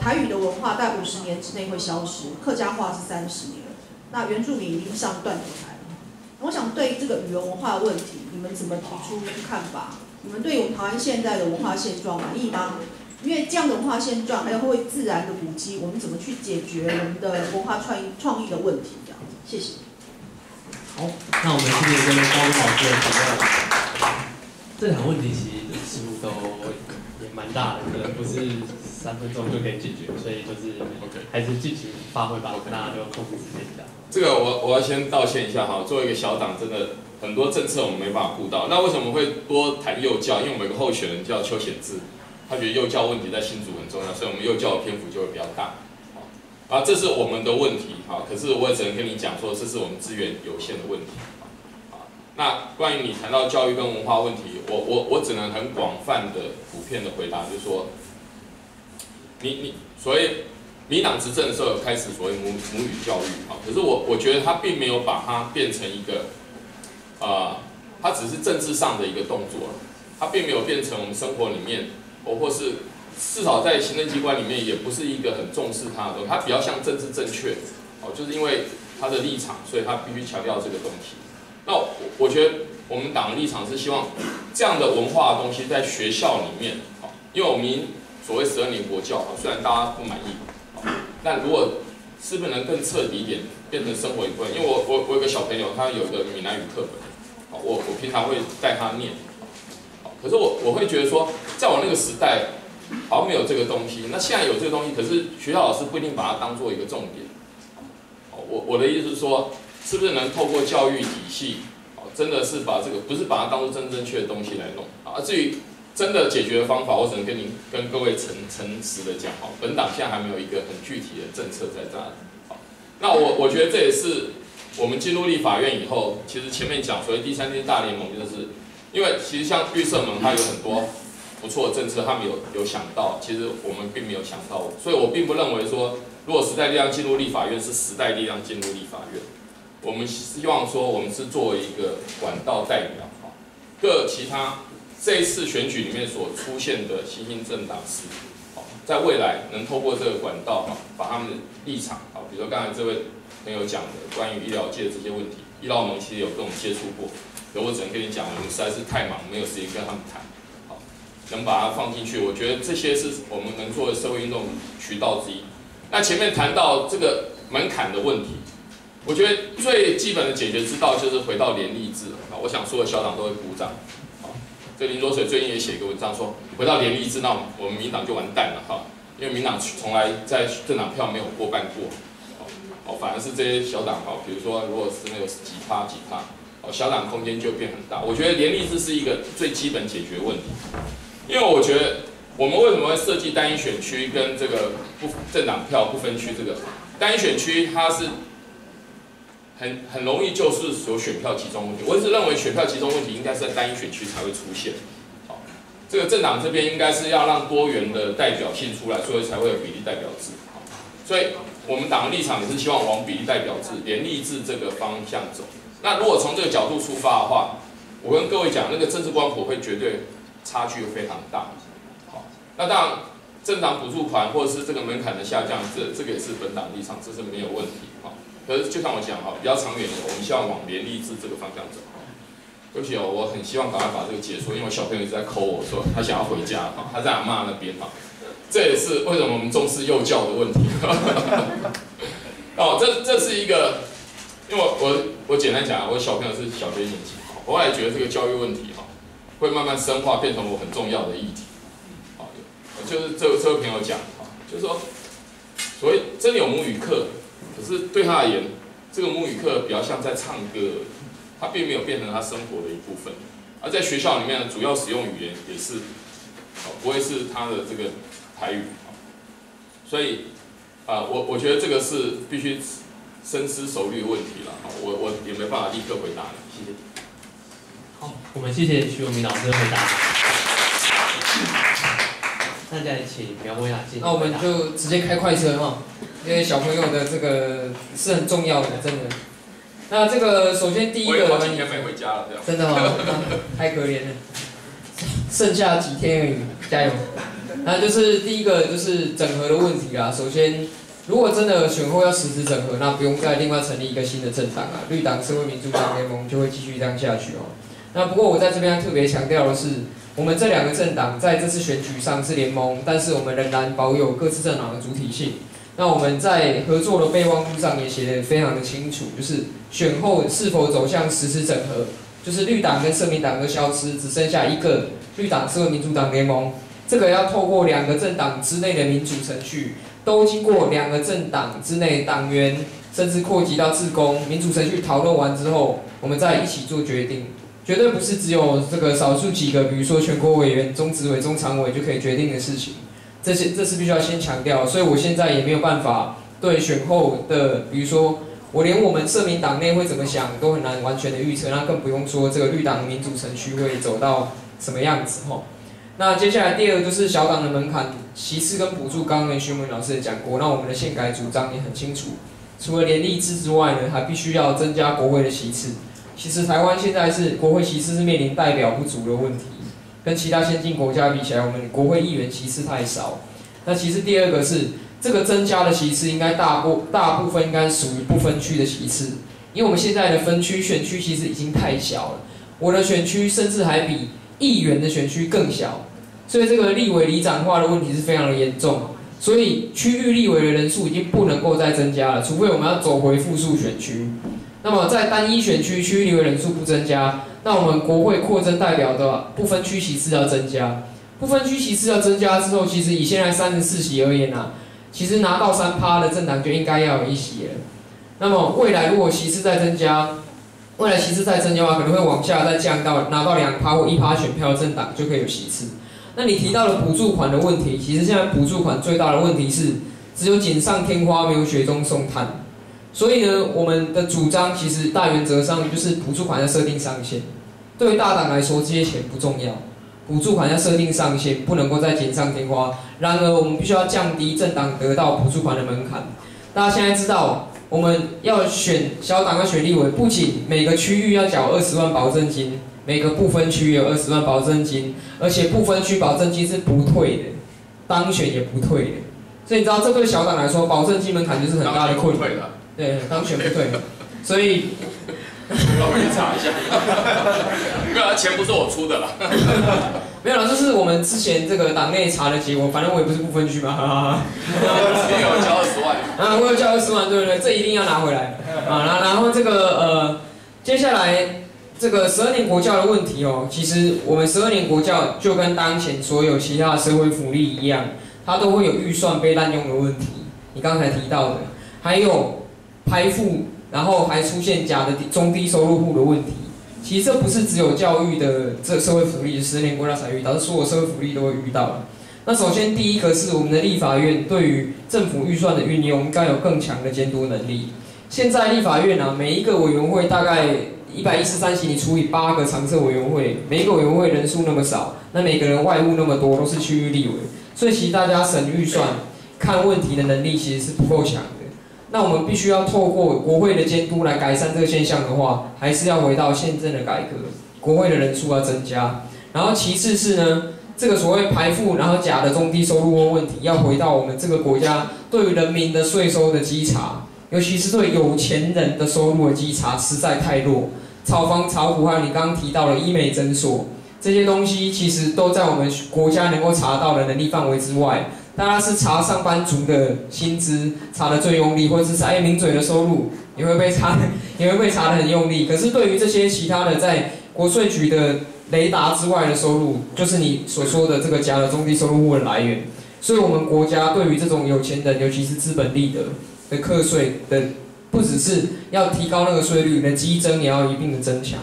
台语的文化在50年之内会消失，客家话是30年，那原住民已经上断头台了。我想对这个语言文化的问题，你们怎么提出看法？你们对我们台湾现在的文化现状满意吗？因为这样的文化现状，还有会自然的古迹，我们怎么去解决我们的文化创意的问题？这样，谢谢。好，那我们今天跟高老师请教，这两个问题其实都也蛮大的，可能不是3分钟就可以解决，所以就是还是尽情发挥吧，那就控制时间一下。这个我要先道歉一下哈，作为一个小党，真的很多政策我们没办法顾到。那为什么会多谈幼教？因为我们有个候选人叫邱显智。 他觉得幼教问题在新竹很重要，所以我们幼教的篇幅就会比较大。好，啊，这是我们的问题。好，可是我也只能跟你讲说，这是我们资源有限的问题。好，那关于你谈到教育跟文化问题，我只能很广泛的、普遍的回答，就是说，你所谓民党执政的时候开始所谓母语教育，好，可是我觉得他并没有把它变成一个，它只是政治上的一个动作，它并没有变成我们生活里面。 或是至少在行政机关里面，也不是一个很重视它的东西，它比较像政治正确，哦，就是因为它的立场，所以它必须强调这个东西。那我觉得我们党的立场是希望这样的文化的东西在学校里面，哦，因为我们所谓12年国教，虽然大家不满意，但如果是不是能更彻底一点，变成生活一部分？因为我有个小朋友，他有一个闽南语课本，哦，我平常会带他念。 可是我会觉得说，在我那个时代，好像没有这个东西。那现在有这个东西，可是学校老师不一定把它当做一个重点。我的意思是说，是不是能透过教育体系，真的是把这个不是把它当做正确的东西来弄啊？至于真的解决的方法，我只能跟各位诚实的讲，好，本党现在还没有一个很具体的政策在这里。好，那我觉得这也是我们进入立法院以后，其实前面讲所谓第3届大联盟就是。 因为其实像绿色盟，它有很多不错的政策，他们有想到，其实我们并没有想到，所以我并不认为说，如果时代力量进入立法院是时代力量进入立法院，我们希望说我们是作为一个管道代表，各其他这一次选举里面所出现的新兴政党是，在未来能透过这个管道把他们的立场，比如说刚才这位朋友讲的关于医疗界的这些问题，医疗盟其实有跟我们接触过。 我只能跟你讲，我们实在是太忙，没有时间跟他们谈。好，能把它放进去，我觉得这些是我们能做的社会运动渠道之一。那前面谈到这个门槛的问题，我觉得最基本的解决之道就是回到联立制。啊，我想所有小党都会鼓掌。好，这林卓水最近也写一个文章说，回到联立制，那我们民党就完蛋了哈，因为民党从来在政党票没有过半过。好，反而是这些小党哈，比如说如果是那个几趴。 小党空间就变很大，我觉得联立制是一个最基本解决问题，因为我觉得我们为什么会设计单一选区跟这个不政党票不分区这个单一选区，它是很容易就是有选票集中问题。我一直认为选票集中问题应该是在单一选区才会出现，好，这个政党这边应该是要让多元的代表性出来，所以才会有比例代表制。所以我们党的立场也是希望往比例代表制、联立制这个方向走。 那如果从这个角度出发的话，我跟各位讲，那个政治光谱会绝对差距非常大。好，那当然，政党补助款或者是这个门槛的下降，这个也是本党立场，这是没有问题。好，可是就像我讲哈，比较长远的，我们希望往联立制这个方向走。对不起哦，我很希望赶快把这个结束，因为我小朋友一直在call我说他想要回家，哈，他在阿嬷那边哈，这也是为什么我们重视幼教的问题。哦，这是一个。 因为我简单讲，我小朋友是小学年级，我也觉得这个教育问题哈，会慢慢深化，变成我很重要的议题。好，就是这位朋友讲，就是说，所谓真的有母语课，可是对他而言，这个母语课比较像在唱歌，他并没有变成他生活的一部分。而在学校里面，主要使用语言也是，不会是他的这个台语。所以啊，我觉得这个是必须。 深思熟虑问题了，我也没办法立刻回答你，谢谢。好，我们谢谢徐永明老师的回答。那再请苗博雅进。那我们就直接开快车哈，因为小朋友的这个是很重要的，真的。那这个首先第一个，我有好几天没回家了，对吧？真的哦，太可怜了，剩下几天而已，加油。那就是第一个就是整合的问题啦。首先，如果真的选后要实质整合，那不用再另外成立一个新的政党啊，绿党、社会民主党联盟就会继续这样下去哦。那不过我在这边特别强调的是，我们这两个政党在这次选举上是联盟，但是我们仍然保有各自政党的主体性。 那我们在合作的备忘录上也写得非常的清楚，就是选后是否走向实施整合，就是绿党跟社民党都消失，只剩下一个绿党社会民主党联盟。这个要透过两个政党之内的民主程序，都经过两个政党之内党员，甚至扩及到志工民主程序讨论完之后，我们再一起做决定，绝对不是只有这个少数几个，比如说全国委员、中执委、中常委就可以决定的事情。 这是必须要先强调，所以我现在也没有办法对选后的，比如说我连我们社民党内会怎么想都很难完全的预测，那更不用说这个绿党民主程序会走到什么样子吼。那接下来第二个就是小党的门槛、席次跟补助，刚刚徐文老师也讲过，那我们的宪改主张也很清楚，除了连立制之外呢，还必须要增加国会的席次。其实台湾现在是国会席次是面临代表不足的问题。 跟其他先进国家比起来，我们国会议员席次太少。那其次第二个是，这个增加的席次应该大部分应该属于不分区的席次，因为我们现在的分区选区其实已经太小了。我的选区甚至还比议员的选区更小，所以这个立委里长化的问题是非常的严重。所以区域立委的人数已经不能够再增加了，除非我们要走回复数选区。那么在单一选区区域立委人数不增加。 那我们国会扩增代表的不分区席次要增加，不分区席次要增加之后，其实以现在34席而言啊，其实拿到3%的政党就应该要有一席了。那么未来如果席次再增加，未来席次再增加的话，可能会往下再降到拿到2%或1%选票的政党就可以有席次。那你提到了补助款的问题，其实现在补助款最大的问题是只有锦上添花，没有雪中送炭。所以呢，我们的主张其实大原则上就是补助款要设定上限。 对于大党来说，这些钱不重要，补助款要设定上限，不能够再锦上添花。然而，我们必须要降低政党得到补助款的门槛。大家现在知道，我们要选小党要选立委，不仅每个区域要缴20万保证金，每个不分区有20万保证金，而且不分区保证金是不退的，当选也不退的。所以你知道，这对小党来说，保证金门槛就是很大的困难。对，当选不退。所以。 我帮你查一下，没有，钱不是我出的啦。没有啦，这是我们之前这个党内查的结果，反正我也不是不分区嘛。你有交20万？啊，我有交20万，对不对？这一定要拿回来啊！然后这个接下来这个12年国教的问题哦，其实我们12年国教就跟当前所有其他的社会福利一样，它都会有预算被滥用的问题。你刚才提到的，还有排富。 然后还出现假的中低收入户的问题，其实这不是只有教育的这社会福利10年国家才遇到，是所有社会福利都会遇到的。那首先第一个是我们的立法院对于政府预算的运用，应该有更强的监督能力。现在立法院啊，每一个委员会大概113席，你除以8个常设委员会，每一个委员会人数那么少，那每个人外务那么多，都是区域立委，所以其实大家审预算、看问题的能力其实是不够强。 那我们必须要透过国会的监督来改善这个现象的话，还是要回到宪政的改革，国会的人数要增加。然后其次是呢，这个所谓排富，然后假的中低收入户问题，要回到我们这个国家对于人民的税收的稽查，尤其是对有钱人的收入的稽查实在太弱。炒房、炒股，还有你刚刚提到的医美诊所这些东西，其实都在我们国家能够查到的能力范围之外。 大家是查上班族的薪资查得最用力，或者是查名嘴的收入也会被查得很用力。可是对于这些其他的在国税局的雷达之外的收入，就是你所说的这个假的中低收入户的来源。所以我们国家对于这种有钱人，尤其是资本利得的课税的，不只是要提高那个税率，的稽征也要一并的增强。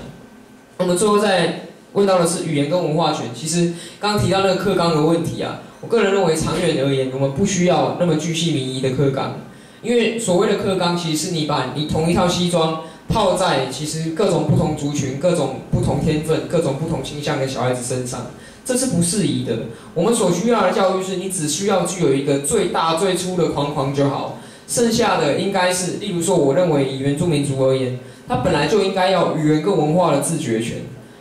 我们最后再问到的是语言跟文化权，其实刚刚提到那个课纲的问题啊。 我个人认为，长远而言，我们不需要那么巨细靡遗的课纲，因为所谓的课纲，其实是你把你同一套西装套在其实各种不同族群、各种不同天分、各种不同倾向的小孩子身上，这是不适宜的。我们所需要的教育是，你只需要具有一个最大最粗的框框就好，剩下的应该是，例如说，我认为以原住民族而言，他本来就应该要语言跟文化的自觉权。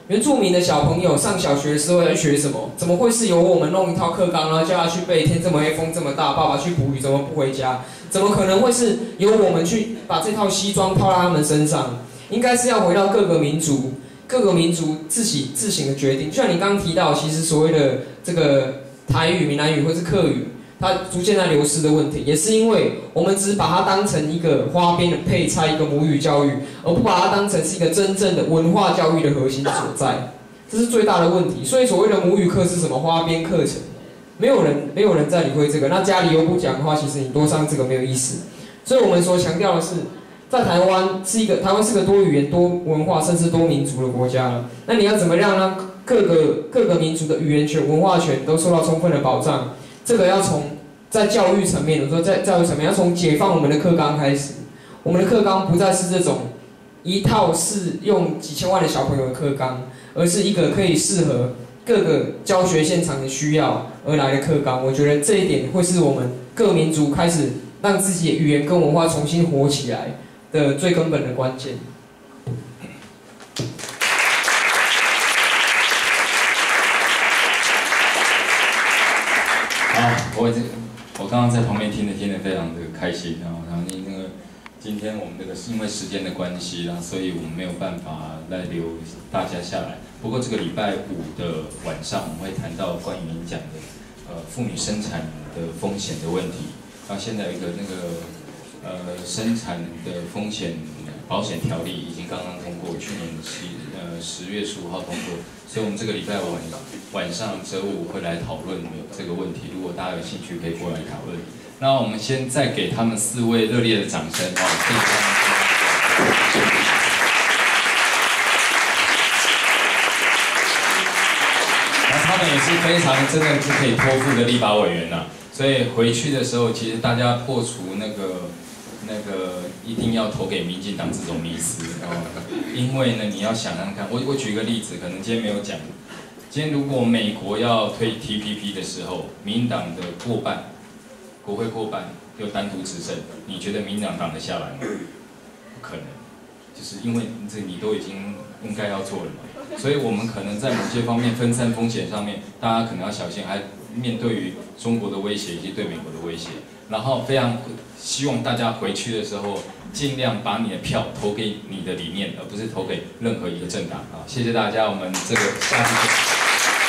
因原住民的小朋友上小学的时候在学什么？怎么会是由我们弄一套课纲，然后叫他去背"天这么黑，风这么大，爸爸去捕鱼怎么不回家"？怎么可能会是由我们去把这套西装套到他们身上？应该是要回到各个民族，自行的决定。就像你刚刚提到，其实所谓的这个台语、闽南语或是客语，它逐渐在流失的问题，也是因为我们只把它当成一个花边的配菜，一个母语教育，而不把它当成是一个真正的文化教育的核心所在，这是最大的问题。所以所谓的母语课是什么花边课程，没有人在理会这个。那家里又不讲的话，其实你多上这个没有意思。所以我们所强调的是，在台湾是个多语言、多文化甚至多民族的国家了。那你要怎么让它各个民族的语言权、文化权都受到充分的保障？这个要从在教育层面，我说在教育层面要从解放我们的课纲开始。我们的课纲不再是这种一套适用几千万的小朋友的课纲，而是一个可以适合各个教学现场的需要而来的课纲。我觉得这一点会是我们各民族开始让自己的语言跟文化重新活起来的最根本的关键。我刚刚在旁边听得非常的开心，然后今天我们这个因为时间的关系啦，所以我们没有办法再留大家下来。不过这个礼拜五的晚上，我们会谈到关于您讲的妇女生产的风险的问题。然后现在有一个生产的风险保险条例已经刚刚通过，去年10月15号通过，所以我们这个礼拜晚上周五会来讨论这个问题。如果大家有兴趣，可以过来讨论。那我们先再给他们4位热烈的掌声啊！那他们也是非常真的是可以托付的立法委员呐，所以回去的时候，其实大家破除那个一定要投给民进党这种迷思哦，因为呢，你要想想看，我举一个例子，可能今天没有讲。今天如果美国要推 TPP 的时候，民党的过半，国会过半又单独执政，你觉得民党挡得下来吗？不可能，就是因为这你都已经应该要做了嘛。所以我们可能在某些方面分散风险上面，大家可能要小心，还面对于中国的威胁以及对美国的威胁。然后非常希望大家回去的时候，尽量把你的票投给你的理念，而不是投给任何一个政党啊！谢谢大家，我们这个下次见。